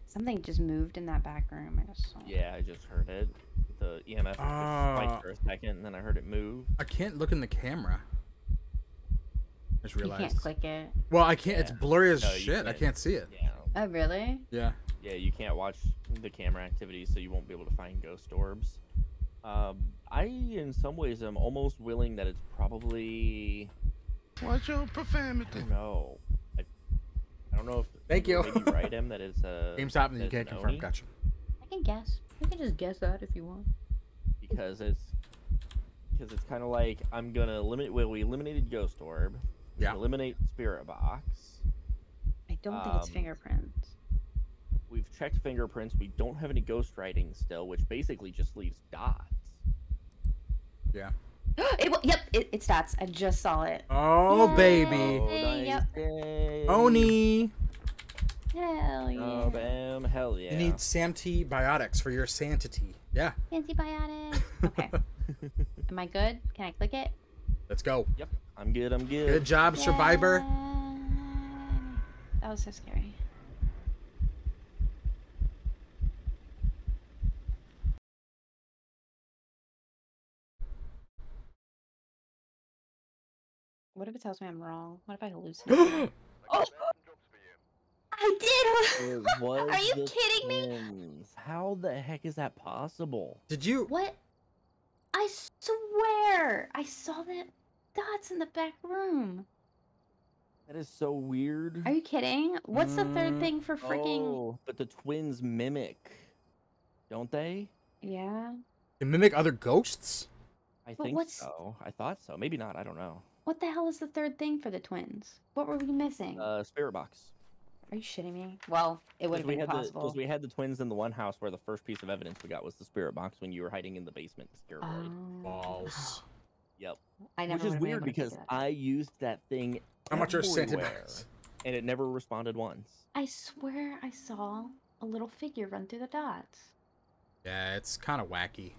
Something just moved in that back room. I just saw. Yeah, I just heard it. The E M F uh, spiked for a second, and then I heard it move. I can't look in the camera. I just realized. You can't click it. Well, I can't. Yeah. It's blurry as no, shit. Can't. I can't see it. Yeah. Oh, really? Yeah. Yeah, you can't watch the camera activity, so you won't be able to find ghost orbs. Um, I, in some ways, am almost willing that it's probably... Watch your profanity. No, I, I don't know if... Thank you. Maybe write him that it's a... GameStop and you can't confirm, gotcha. I can guess. You can just guess that if you want. Because it's... Because it's kind of like, I'm going to eliminate... Well, we eliminated ghost orb. We yeah. eliminate spirit box. I don't um, think it's fingerprints. We've checked fingerprints. We don't have any ghost writing still, which basically just leaves dots. Yeah. it, yep, it, it's dots. I just saw it. Oh, yay, baby. Oh, nice yep. day. Oni. Hell yeah. Oh, bam. Hell yeah. You need antibiotics for your sanity. Yeah. Antibiotics. Okay. Am I good? Can I click it? Let's go. Yep. I'm good. I'm good. Good job, yay. Survivor. That was so scary. What if it tells me I'm wrong? What if I hallucinate? Oh! I did! Are you kidding me? How the heck is that possible? Did you? What? I swear! I saw that dots in the back room. That is so weird. Are you kidding? What's mm. the third thing for freaking... Oh, but the twins mimic. Don't they? Yeah. They mimic other ghosts? I but think what's... so. I thought so. Maybe not. I don't know. What the hell is the third thing for the twins? What were we missing? Uh, spirit box. Are you shitting me? Well, it would have been possible. Because we had the twins in the one house where the first piece of evidence we got was the spirit box when you were hiding in the basement. Steroid. Oh. Balls. Yep. I never Which is weird because I used that thing. How much are centimeters? And it never responded once. I swear I saw a little figure run through the dots. Yeah, it's kind of wacky.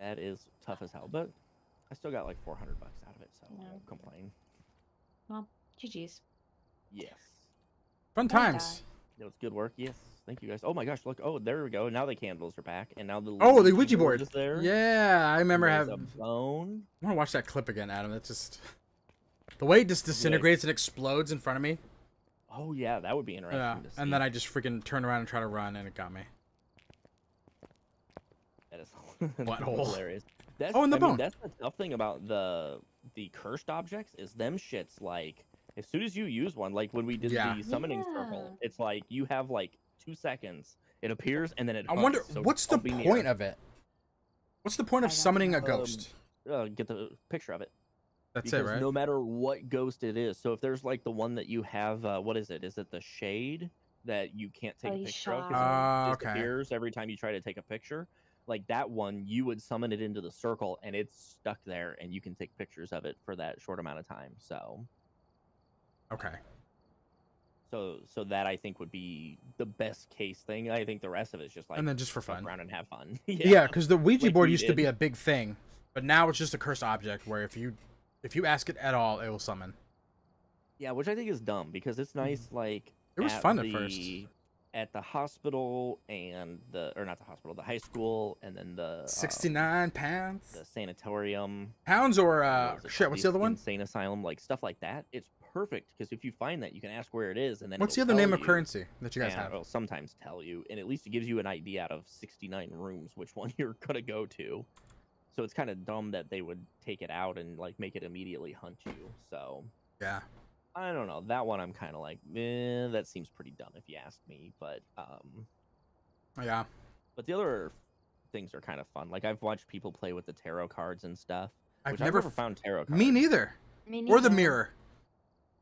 That is tough as hell, but I still got like four hundred bucks out of it, so yeah. I won't complain. Well, G G's. Yes. Fun times. It was good work. Yes. Thank you guys. Oh my gosh, look. Oh, there we go. Now the candles are back, and now the oh, the Ouija board is there. Yeah, I remember having a phone. I want to watch that clip again, Adam. That's just the way it just disintegrates yeah. and explodes in front of me. Oh yeah, that would be interesting. Yeah. To see. And then I just freaking turned around and tried to run, and it got me. That is what hole. Hilarious. That's, oh, and the I bone. Mean, that's the tough thing about the the cursed objects is them shits like. As soon as you use one, like when we did yeah. the summoning yeah. circle, it's like you have like two seconds. It appears and then it. I hooks, wonder so what's the point of it. What's the point of summoning um, a ghost? Uh, get the picture of it. That's because it, right? No matter what ghost it is, so if there's like the one that you have, uh, what is it? Is it the Shade that you can't take oh, a picture of? Uh, it disappears okay. every time you try to take a picture. Like that one, you would summon it into the circle and it's stuck there, and you can take pictures of it for that short amount of time. So. Okay. So, so that I think would be the best case thing. I think the rest of it is just like and then just for fun, around and have fun. Yeah, because yeah, the Ouija like board used did. to be a big thing, but now it's just a cursed object where if you, if you ask it at all, it will summon. Yeah, which I think is dumb because it's nice. Like it was at fun at the, first at the hospital and the or not the hospital, the high school, and then the sixty-nine um, pounds, the sanatorium pounds or uh what shit. What's the other one? Insane asylum, like stuff like that. It's perfect because if you find that, you can ask where it is, and then what's the other name of currency that you guys have? It'll sometimes tell you, and at least it gives you an idea out of sixty-nine rooms which one you're gonna go to. So it's kind of dumb that they would take it out and like make it immediately hunt you. So yeah, I don't know, that one I'm kind of like, eh, that seems pretty dumb if you ask me. But um yeah, but the other things are kind of fun. Like I've watched people play with the tarot cards and stuff. I've never, I've never found tarot cards. Me neither. Me neither. Or the mirror.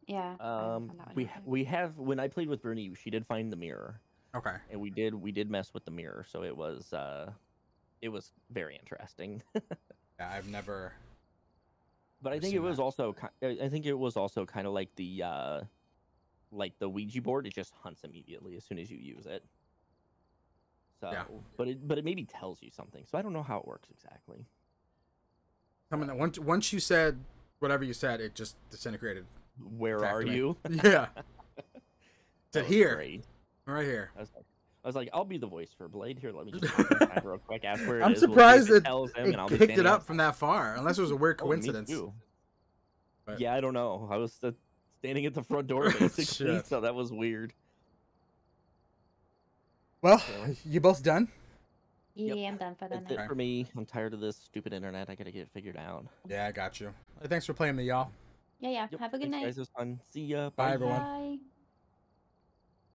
Yeah. Um, we we have when I played with Bernie, she did find the mirror. Okay. And we did we did mess with the mirror, so it was uh, it was very interesting. Yeah, I've never. But I think it was that. also I think it was also kind of like the uh, like the Ouija board. It just hunts immediately as soon as you use it. So, yeah. But it but it maybe tells you something. So I don't know how it works exactly. I mean, once once you said whatever you said, it just disintegrated. Where exactly. are you? Yeah. To here. Great. Right here. I was, like, I was like, I'll be the voice for Blade. Here, let me just real quick. Ask where it I'm is. surprised we'll that it, it, it and picked it up outside. From that far, unless it was a weird coincidence. Oh, but... Yeah, I don't know. I was uh, standing at the front door, basically, so that was weird. Well, so... you both done? Yeah, yep. I'm done for the That's night. It for me. I'm tired of this stupid internet. I got to get it figured out. Yeah, I got you. Thanks for playing me, y'all. Yeah, yeah. Yep. Have a good Thanks, night. Guys, it was fun. See ya. Bye, Bye everyone. Bye.